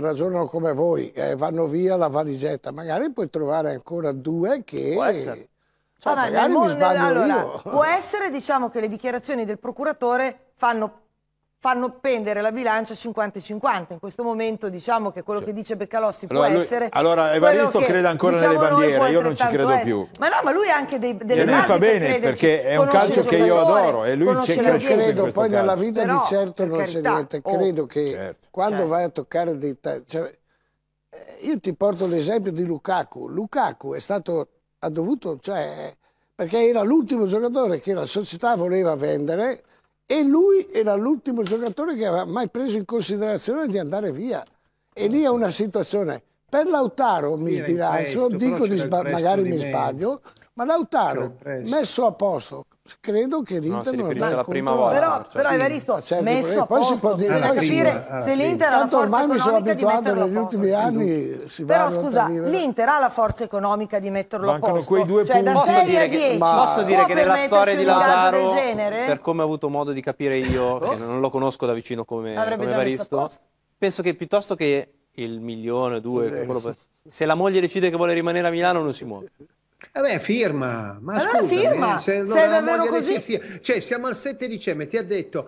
ragionano come voi, vanno via la valigetta. Magari puoi trovare ancora 2 che... Può essere. Cioè, magari mi sbaglio io. Può essere, diciamo, che le dichiarazioni del procuratore fanno pendere la bilancia 50-50. In questo momento diciamo che quello che dice Beccalossi può essere... Allora Evaristo crede ancora nelle bandiere, io non ci credo più. Ma no, ma lui ha anche delle basi. E lui fa bene, perché è un calcio che io adoro e lui c'è cresciuto in questo poi nella vita di certo non c'è niente. Credo che quando vai a toccare dei... io ti porto l'esempio di Lukaku. Lukaku è stato... ha dovuto... cioè perché era l'ultimo giocatore che la società voleva vendere... E lui era l'ultimo giocatore che aveva mai preso in considerazione di andare via. E lì è una situazione. Per Lautaro mi sbilancio, dico magari mi sbaglio, Ma Lautaro, messo a posto, credo che l'Inter non abbia la prima volta. Però hai visto, messo a posto, bisogna capire se l'Inter ha la forza economica di metterlo a posto. Però scusa, l'Inter ha la forza economica di metterlo a posto. Cioè da 6 a 10. Posso dire che nella storia di Lautaro, per come ho avuto modo di capire io, che non lo conosco da vicino come Evaristo, penso che piuttosto che il milione, due, se la moglie decide che vuole rimanere a Milano non si muove. Vabbè, firma, ma allora scusami, firma. Se è davvero così, cioè siamo al 7 dicembre, ti ha detto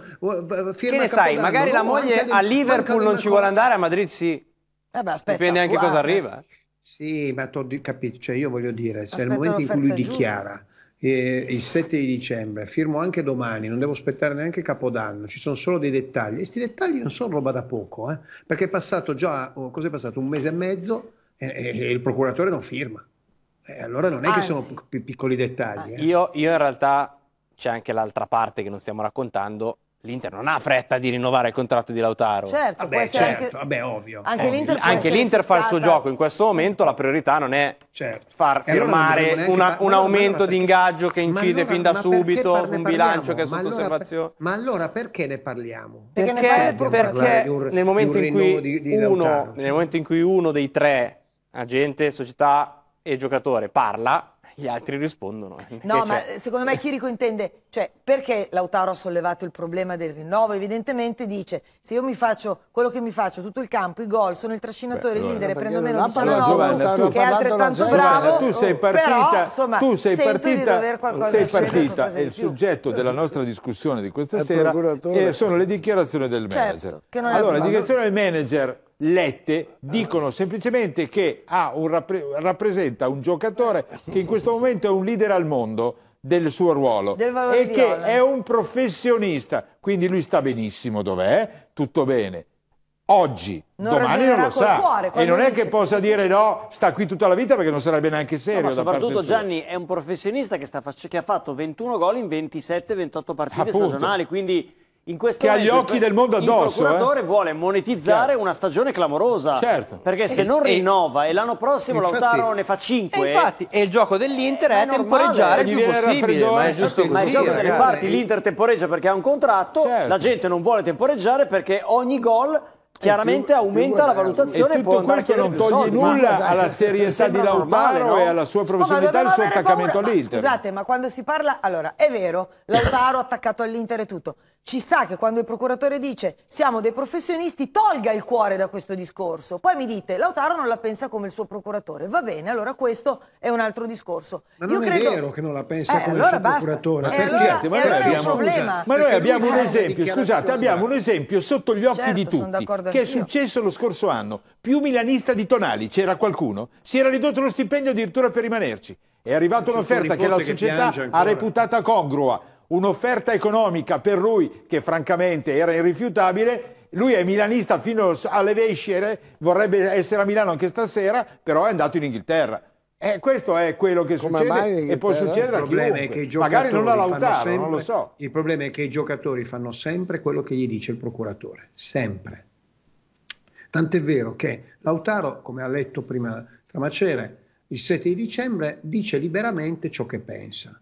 firma, che ne sai, magari la moglie a Liverpool non ci vuole andare, a Madrid sì. Beh, aspetta, dipende anche cosa arriva. Sì, ma tu capito, cioè io voglio dire, se nel momento in cui lui dichiara il 7 di dicembre, firmo anche domani, non devo aspettare neanche Capodanno, ci sono solo dei dettagli, e questi dettagli non sono roba da poco, perché è passato già, cos'è passato, un mese e mezzo e il procuratore non firma. Allora non è che sono piccoli dettagli. Io in realtà, c'è anche l'altra parte che non stiamo raccontando, l'Inter non ha fretta di rinnovare il contratto di Lautaro. Certo, vabbè, certo, anche... vabbè, ovio. Anche l'Inter fa il suo gioco, in questo momento la priorità non è far firmare un aumento di ingaggio che incide fin da subito su un bilancio che è sotto osservazione. Ma allora perché ne parliamo? Perché nel momento in cui uno dei tre, agente, società e giocatore, parla, gli altri rispondono. No, ma secondo me Chirico intende, cioè, perché Lautaro ha sollevato il problema del rinnovo? Evidentemente dice, se io mi faccio quello che mi faccio, tutto il campo, i gol, sono il trascinatore, il leader, prendo meno 19, che è altrettanto bravo, tu sei partita, però, insomma, tu sei partita, il soggetto della nostra discussione di questa sera sono le dichiarazioni del manager. Allora, le dichiarazioni del manager lette dicono semplicemente che rappresenta un giocatore che in questo momento è un leader al mondo del suo ruolo e che è un professionista, quindi lui sta benissimo dov'è, tutto bene oggi, domani non lo sa e non è che possa dire no, sta qui tutta la vita, perché non sarebbe neanche serio. Ma soprattutto Gianni è un professionista che ha fatto 21 gol in 27-28 partite stagionali, quindi in questo che ha gli occhi del mondo addosso. Il procuratore vuole monetizzare una stagione clamorosa, perché se non rinnova e l'anno prossimo Lautaro ne fa 5 e il gioco dell'Inter è temporeggiare il più possibile, ma è giusto così, ma il gioco delle parti, l'Inter temporeggia perché ha un contratto, la gente non vuole temporeggiare perché ogni gol chiaramente aumenta la valutazione, e tutto questo non toglie nulla alla serietà di Lautaro e alla sua professionalità e al suo attaccamento all'Inter. Scusate, ma quando si parla, allora è vero, Lautaro attaccato all'Inter e tutto, ci sta che quando il procuratore dice siamo dei professionisti tolga il cuore da questo discorso, poi mi dite Lautaro non la pensa come il suo procuratore, va bene, allora questo è un altro discorso. Ma non è vero che non la pensa come il suo procuratore, ma noi abbiamo un esempio, scusate, abbiamo un esempio sotto gli occhi di tutti che è successo lo scorso anno. Più milanista di Tonali c'era qualcuno? Si era ridotto lo stipendio addirittura per rimanerci, è arrivata un'offerta che la società ha reputata congrua, un'offerta economica per lui che francamente era irrifiutabile. Lui è milanista fino alle viscere, vorrebbe essere a Milano anche stasera, però è andato in Inghilterra. Questo è quello che succede e può succedere a chiunque, magari non a Lautaro, non lo so. Il problema è che i giocatori fanno sempre quello che gli dice il procuratore, sempre. Tant'è vero che Lautaro, come ha letto prima Tramacere, il 7 di dicembre dice liberamente ciò che pensa.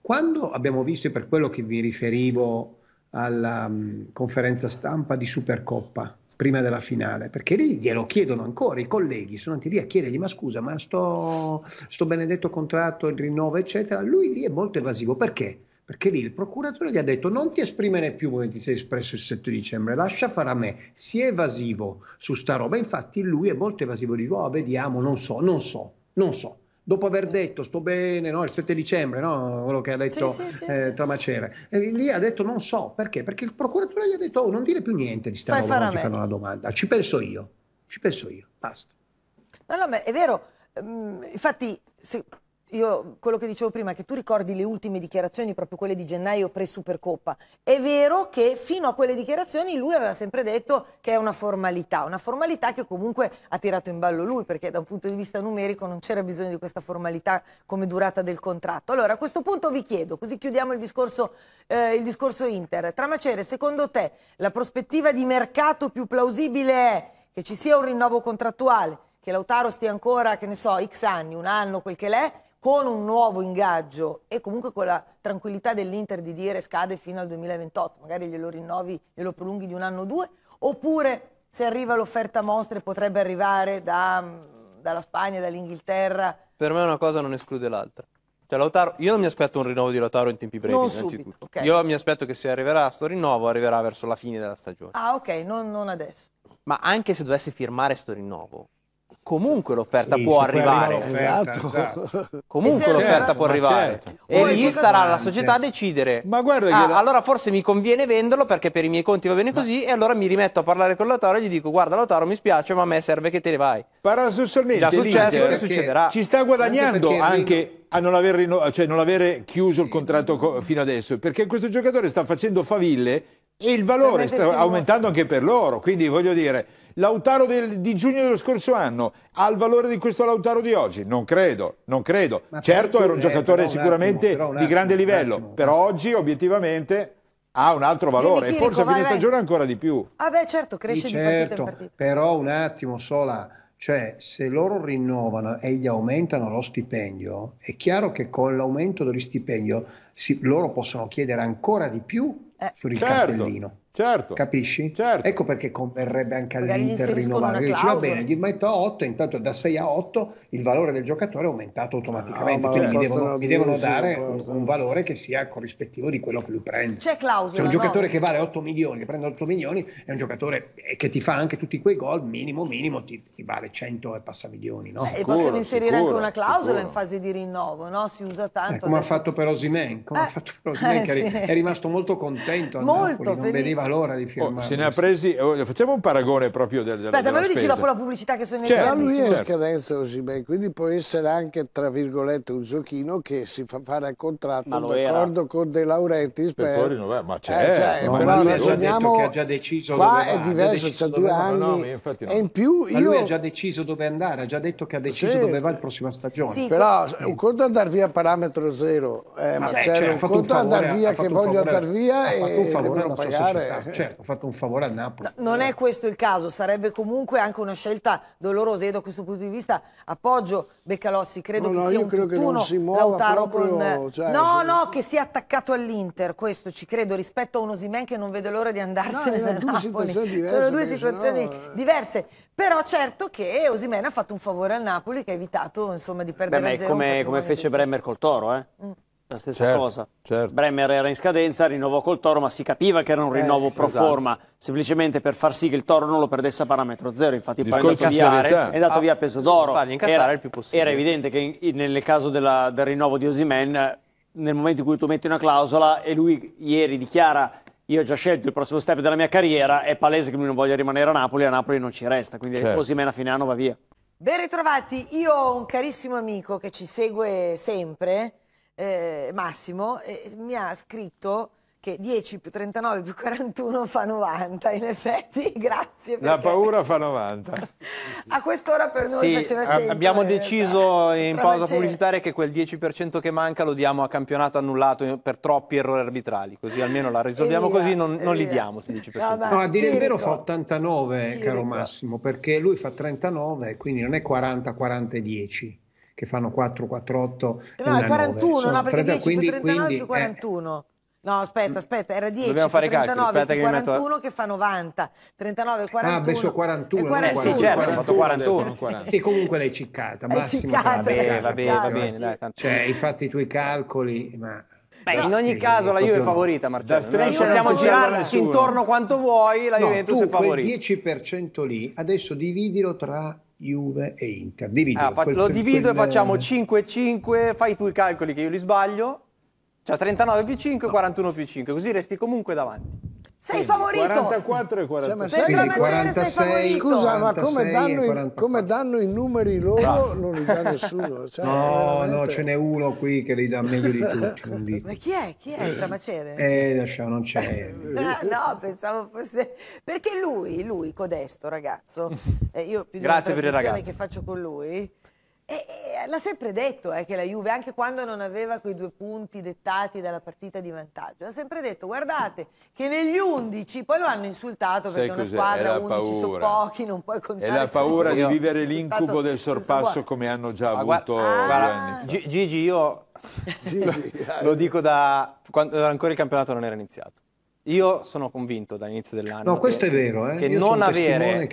Quando abbiamo visto, per quello che vi riferivo alla conferenza stampa di Supercoppa, prima della finale, perché lì glielo chiedono ancora, i colleghi sono andati lì a chiedergli ma scusa, ma sto benedetto contratto, il rinnovo eccetera, lui lì è molto evasivo, perché? Perché lì il procuratore gli ha detto non ti esprimere più come ti sei espresso il 7 dicembre, lascia fare a me, sii evasivo su sta roba, infatti lui è molto evasivo, dice oh, vediamo, non so. Dopo aver detto sto bene, no? Il 7 dicembre, no? Quello che ha detto Tramacere, lì ha detto non so, perché? Perché il procuratore gli ha detto oh, non dire più niente di sta roba, non ti fanno una domanda, ci penso io, basta. No, ma è vero, infatti io quello che dicevo prima, che tu ricordi le ultime dichiarazioni, proprio quelle di gennaio pre-Supercoppa, è vero che fino a quelle dichiarazioni lui aveva sempre detto che è una formalità che comunque ha tirato in ballo lui, perché da un punto di vista numerico non c'era bisogno di questa formalità come durata del contratto. Allora a questo punto vi chiedo, così chiudiamo il discorso Inter, Tramacere, secondo te la prospettiva di mercato più plausibile è che ci sia un rinnovo contrattuale, che Lautaro stia ancora, che ne so, X anni, un anno, quel che l'è, con un nuovo ingaggio e comunque con la tranquillità dell'Inter di dire scade fino al 2028, magari glielo rinnovi, glielo prolunghi di un anno o due, oppure se arriva l'offerta mostre potrebbe arrivare dalla Spagna, dall'Inghilterra? Per me una cosa non esclude l'altra. Cioè, Lautaro, io non mi aspetto un rinnovo di Lautaro in tempi brevi, innanzitutto. Okay. Io mi aspetto che se arriverà sto rinnovo, arriverà verso la fine della stagione. Ah, ok, non adesso. Ma anche se dovesse firmare sto rinnovo, comunque l'offerta sì, può arrivare. Esatto. Comunque l'offerta può arrivare. Certo. E lì sarà la società a decidere. Ma guarda che allora forse mi conviene venderlo perché per i miei conti va bene così, e allora mi rimetto a parlare con Lautaro e gli dico: guarda Lautaro, mi spiace, ma a me serve che te ne vai. Paradossalmente già successo e succederà. Ci sta guadagnando anche a non aver, cioè non avere chiuso il contratto fino adesso, perché questo giocatore sta facendo faville e il valore sta aumentando anche per loro. Quindi voglio dire, Lautaro di giugno dello scorso anno ha il valore di questo Lautaro di oggi? Non credo, non credo. Ma certo era un giocatore sicuramente di grande livello, però oggi obiettivamente ha un altro valore e forse a fine stagione ancora di più. Ah beh certo, cresce di partita in partita. Però un attimo, Sola, cioè se loro rinnovano e gli aumentano lo stipendio, è chiaro che con l'aumento dello stipendio loro possono chiedere ancora di più sul cartellino. Certo, capisci? Certo. Ecco perché converrebbe anche all'Inter rinnovare. Dice, va bene, gli metto a 8, intanto da 6 a 8 il valore del giocatore è aumentato automaticamente, quindi mi devono dare un valore che sia corrispettivo di quello che lui prende. C'è clausola. Cioè, un giocatore che vale 8 milioni, che prende 8 milioni, è un giocatore che ti fa anche tutti quei gol, minimo, ti vale 100 e passa milioni. No? E possono inserire anche una clausola in fase di rinnovo, no? Si usa tanto. Come ha fatto per Osimhen, è rimasto molto contento. Molto felice. L'ora di firmare. Se ne ha presi, facciamo un paragone proprio del. Aspetta, me lo dici dopo la pubblicità che sono in giro. Lui è in scadenza così, quindi può essere anche tra virgolette un giochino che si fa fare al contratto d'accordo con De Laurentiis per... Ma c'è, ha già deciso. Qua è diverso, c'ha 2 anni e in più io... Lui ha già deciso dove andare, ha già detto che ha deciso dove va la prossima stagione. Però un conto è andar via a parametro zero, Marcello, un conto è andar via che voglio andar via e devono pagare. Certo, ho fatto un favore a Napoli. No, non è questo il caso, sarebbe comunque anche una scelta dolorosa. Io da questo punto di vista appoggio Beccalossi, credo che sia un tutt'uno Lautaro con... che sia attaccato all'Inter, questo ci credo, rispetto a un Osimhen che non vede l'ora di andarsene da Napoli. Sono due situazioni diverse. Però certo che Osimhen ha fatto un favore al Napoli che ha evitato insomma di perdere a zero. Come fece Bremer col Toro, la stessa cosa. Certo. Bremer era in scadenza, rinnovò col Toro, ma si capiva che era un rinnovo pro forma, semplicemente per far sì che il Toro non lo perdesse a parametro zero. Infatti poi è andato via a peso d'oro. Era evidente che nel caso del rinnovo di Osimhen, nel momento in cui tu metti una clausola e lui ieri dichiara io ho già scelto il prossimo step della mia carriera, è palese che lui non voglia rimanere a Napoli non ci resta, quindi Osimhen a fine anno va via. Ben ritrovati, io ho un carissimo amico che ci segue sempre, Massimo, mi ha scritto che 10 più 39 più 41 fa 90, in effetti, grazie. La paura fa 90. A quest'ora per noi faceva 100. Abbiamo deciso in pausa pubblicitaria che quel 10% che manca lo diamo a campionato annullato per troppi errori arbitrali, così almeno la risolviamo così, non li diamo 10%. No, a dire il vero fa 89, caro Massimo, perché lui fa 39, quindi non è 40, 40 e 10. Che fanno 4, 4, 8 e no, è 41, no, perché 30, 10 quindi, più 39 quindi, più 41. No, aspetta, era 10 più 39 più 41 che fa 90. 39 e 41. Ah, beh, sono 41. 41. Sì, certo, ha fatto 41. Sì, comunque l'hai ciccata, Massimo. Va bene, dai. Tanto. Cioè, hai fatto i tuoi calcoli, ma... Beh, in ogni caso la Juve è favorita, Marcello. Possiamo girarci intorno quanto vuoi, la Juventus è favorita. Quel 10% lì, adesso dividilo tra... Juve e Inter. Lo divido e facciamo 5-5, fai tu i calcoli che io li sbaglio, cioè 39 più 5, 41 più 5, così resti comunque davanti. Sei favorito! 44 e 45. Cioè, 46, scusa, ma come danno i numeri loro non li dà nessuno. Cioè, no, ce n'è uno qui che li dà meglio di tutti. Ma chi è il Tramacere? Non c'è. No, pensavo fosse... Perché lui, codesto ragazzo, io più di una discussione che faccio con lui... E l'ha sempre detto che la Juve, anche quando non aveva quei 2 punti dettati dalla partita di vantaggio, ha sempre detto guardate che negli 11, poi lo hanno insultato perché una squadra 11 sono pochi, non puoi contare. È la paura di vivere l'incubo del sorpasso come hanno già avuto Gigi, io lo dico da quando ancora il campionato non era iniziato. Io sono convinto dall'inizio dell'anno che non avere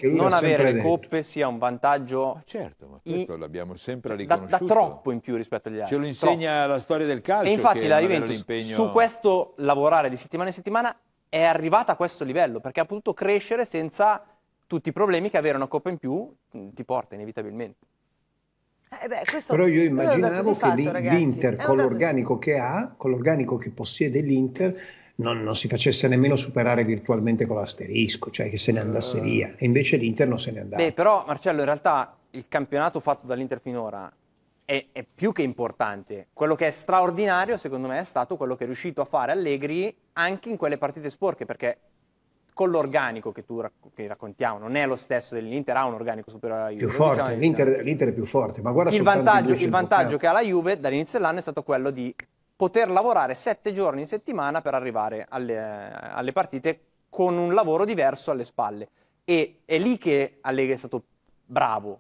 le coppe sia un vantaggio. Ma certo, ma questo l'abbiamo sempre riconosciuto. Da troppo in più rispetto agli altri. Ce lo insegna la storia del calcio. E infatti che la Juventus su questo lavorare di settimana in settimana è arrivata a questo livello, perché ha potuto crescere senza tutti i problemi che avere una coppa in più ti porta inevitabilmente. Beh, però io immaginavo che l'Inter con l'organico che ha, con l'organico che possiede l'Inter, non si facesse nemmeno superare virtualmente con l'asterisco, cioè che se ne andasse via, e invece l'Inter non se ne andava. Beh, però Marcello, in realtà il campionato fatto dall'Inter finora è più che importante. Quello che è straordinario secondo me è stato quello che è riuscito a fare Allegri anche in quelle partite sporche, perché con l'organico che raccontiamo non è lo stesso dell'Inter, ha un organico superiore alla Juve. Più forte, l'Inter è più forte, ma guarda il vantaggio che ha la Juve dall'inizio dell'anno è stato quello di poter lavorare 7 giorni in settimana per arrivare alle partite con un lavoro diverso alle spalle. E è lì che Allegri è stato bravo,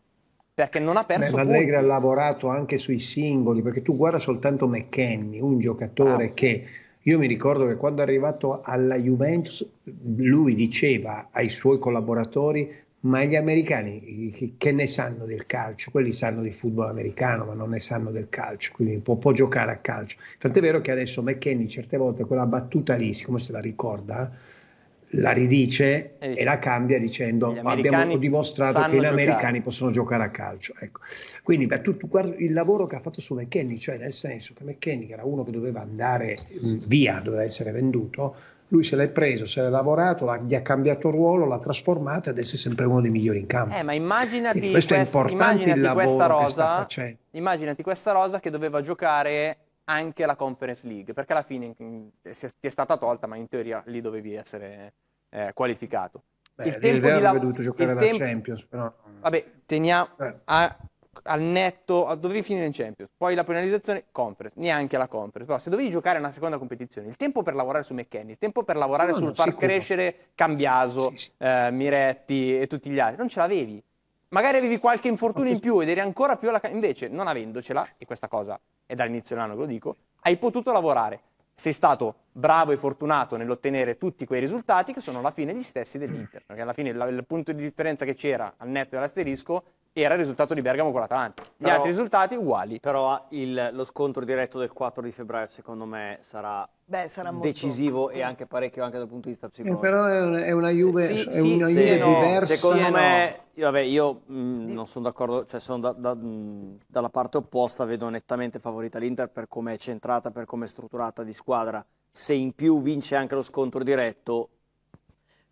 perché non ha perso punti. Allegri ha lavorato anche sui singoli, perché tu guarda soltanto McKennie, un giocatore che... Io mi ricordo che quando è arrivato alla Juventus lui diceva ai suoi collaboratori: ma gli americani che ne sanno del calcio? Quelli sanno di football americano, ma non ne sanno del calcio, quindi può giocare a calcio. Tant'è vero che adesso McKennie certe volte quella battuta lì, siccome se la ricorda, la ridice e la cambia dicendo abbiamo dimostrato che gli americani possono giocare a calcio. Ecco. Quindi per tutto il lavoro che ha fatto su McKennie, cioè nel senso che McKennie, che era uno che doveva andare via, doveva essere venduto, lui se l'è preso, se l'è lavorato, gli ha cambiato ruolo, l'ha trasformato ed è sempre uno dei migliori in campo. Ma immaginati questa rosa che doveva giocare anche la Conference League, perché alla fine ti è stata tolta, ma in teoria lì dovevi essere qualificato. Il tempo di lavoro, dovuto giocare alla Champions, però... Vabbè, teniamo al netto, dovevi finire in Champions, poi la penalizzazione Conference, neanche la Conference, però se dovevi giocare una seconda competizione, il tempo per lavorare su McKennie, il tempo per lavorare sul far crescere Cambiaso, Miretti e tutti gli altri, non ce l'avevi. Magari avevi qualche infortunio in più ed eri ancora più alla... Invece, non avendocela, e questa cosa è dall'inizio dell'anno che lo dico, hai potuto lavorare. Sei stato bravo e fortunato nell'ottenere tutti quei risultati che sono alla fine gli stessi dell'Inter, perché alla fine il punto di differenza che c'era al netto dell'asterisco era il risultato di Bergamo con l'Atalanta. Gli altri risultati uguali. Però lo scontro diretto del 4 di febbraio secondo me sarà decisivo e anche parecchio anche dal punto di vista psicologico. Però è una Juve, diversa. Secondo me, non sono d'accordo, cioè sono dalla parte opposta, vedo nettamente favorita l'Inter per come è centrata, per come è strutturata di squadra. Se in più vince anche lo scontro diretto,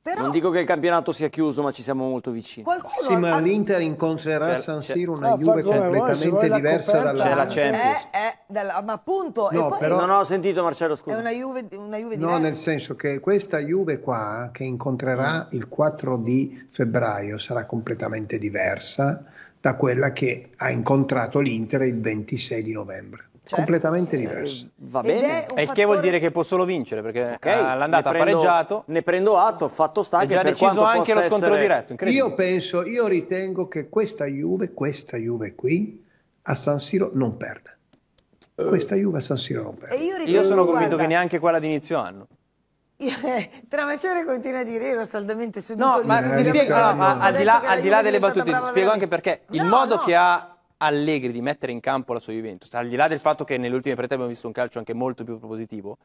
però... non dico che il campionato sia chiuso, ma ci siamo molto vicini. Sì, ma l'Inter incontrerà a San Siro una Juve completamente diversa dalla Champions. Ma appunto... No, però... non ho sentito, Marcello, scusa. È una Juve diversa. No, nel senso che questa Juve qua, che incontrerà il 4 di febbraio, sarà completamente diversa da quella che ha incontrato l'Inter il 26 di novembre. Certo. Completamente diverso. Va bene. E che vuol dire che può solo vincere, perché l'andata ha pareggiato. Ne prendo atto, fatto sta che ha deciso anche lo scontro diretto. Incredibile. Io ritengo che questa Juve qui a San Siro non perda. Questa Juve a San Siro non perde. Io sono convinto che neanche quella di inizio anno. Tramacciare continua a dire ero saldamente seduto. No, ma ti spiego, al di là delle battute, ti spiego anche perché il modo che ha Allegri di mettere in campo la sua Juventus, al di là del fatto che nelle ultime partite abbiamo visto un calcio anche molto più propositivo,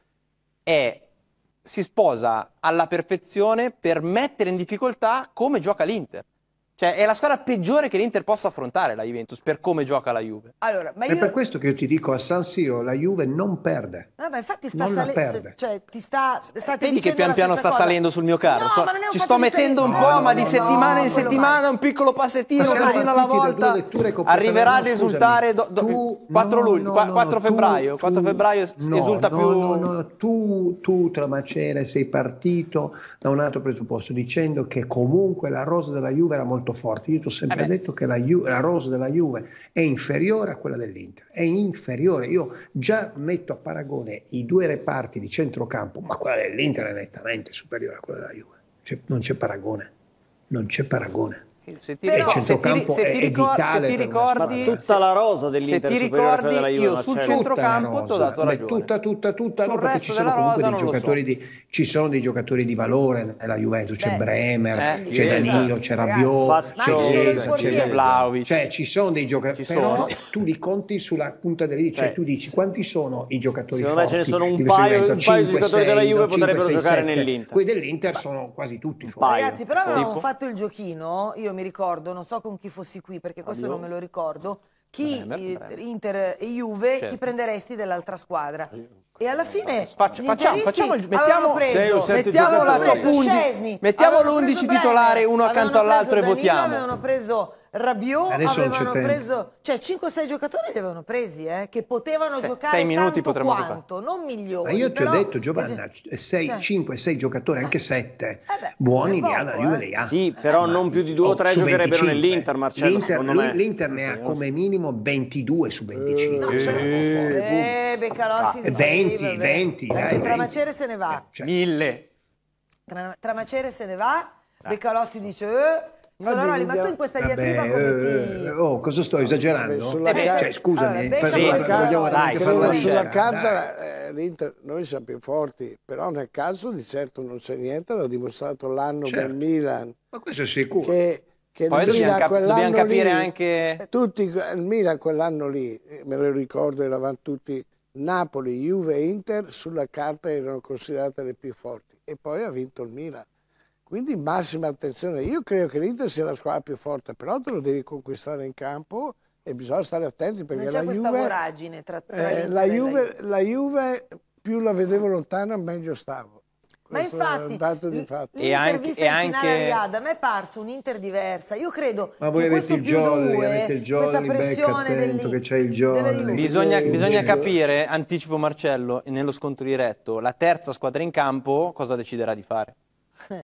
si sposa alla perfezione per mettere in difficoltà come gioca l'Inter. Cioè è la squadra peggiore che l'Inter possa affrontare, la Juventus, per come gioca la Juve. Allora, è per questo che io ti dico, a San Siro la Juve non perde. No, ma infatti vedi che pian piano sta salendo sul mio carro. No, ci sto mettendo di settimana un piccolo passettino, un gradino alla volta. Arriverà ad esultare 4 febbraio esulta più. Tu Tramacere sei partito da un altro presupposto dicendo che comunque la rosa della Juve era molto molto forte. Io ti ho sempre detto che la rosa della Juve è inferiore a quella dell'Inter, è inferiore. Io già metto a paragone i due reparti di centrocampo, ma quella dell'Inter è nettamente superiore a quella della Juve, cioè, non c'è paragone, non c'è paragone. Se ti ricordi tutta la rosa dell'Inter, se ti ricordi, io sul centrocampo ti ho dato ragione, tutta sul resto della rosa non lo so. Ci sono dei giocatori di valore nella Juventus, c'è Bremer, c'è Danilo, c'è Rabiot, c'è Chiesa, c'è Vlahović, cioè ci sono dei giocatori, però tu li conti sulla punta delle dita, cioè tu dici quanti sono i giocatori forti. Ce ne sono un paio di giocatori della Juve potrebbero giocare nell'Inter, quelli dell'Inter sono quasi tutti forti. Ragazzi, però avevamo fatto il giochino, io mi ricordo, non so con chi fossi qui perché questo non me lo ricordo, chi Inter e Juve, certo, chi prenderesti dell'altra squadra, e alla fine facciamo mettiamo la top 11, mettiamo l'11 titolare uno accanto all'altro e votiamo. Avevano preso Rabiot, adesso avevano preso, cioè 5-6 giocatori li avevano presi, che potevano giocare 6 minuti tanto quanto, non migliori. Ma io ti ho detto, Giovanna, 5-6 giocatori, anche 7, buoni li ha la Juve, li ha. Sì, però non più di 2 o 3 giocherebbero nell'Inter, Marcello, secondo me. L'Inter ne ha come minimo 22 su 25. Beccalossi, 20. Tramacere se ne va. 1000. Tramacere se ne va, Beccalossi dice... Allora, ma tu in questa diatriba come ti... cosa sto esagerando? Cioè, scusami, sulla carta l'Inter, noi siamo più forti, però nel caso di certo non c'è niente, l'ha dimostrato l'anno del Milan. Ma questo è sicuro. Che poi dobbiamo capire anche... Tutti, il Milan quell'anno lì, me lo ricordo, eravamo tutti Napoli, Juve e Inter, sulla carta erano considerate le più forti. E poi ha vinto il Milan. Quindi massima attenzione, io credo che l'Inter sia la squadra più forte, però te lo devi conquistare in campo e bisogna stare attenti perché la Juve, la Juve più la vedevo lontana meglio stavo. Questo, ma infatti, l'intervista in finale a me è parso un'Inter diversa. Io credo che questo più due, questa pressione dell'Inter. Bisogna capire, anticipo Marcello, nello scontro diretto, la terza squadra in campo cosa deciderà di fare.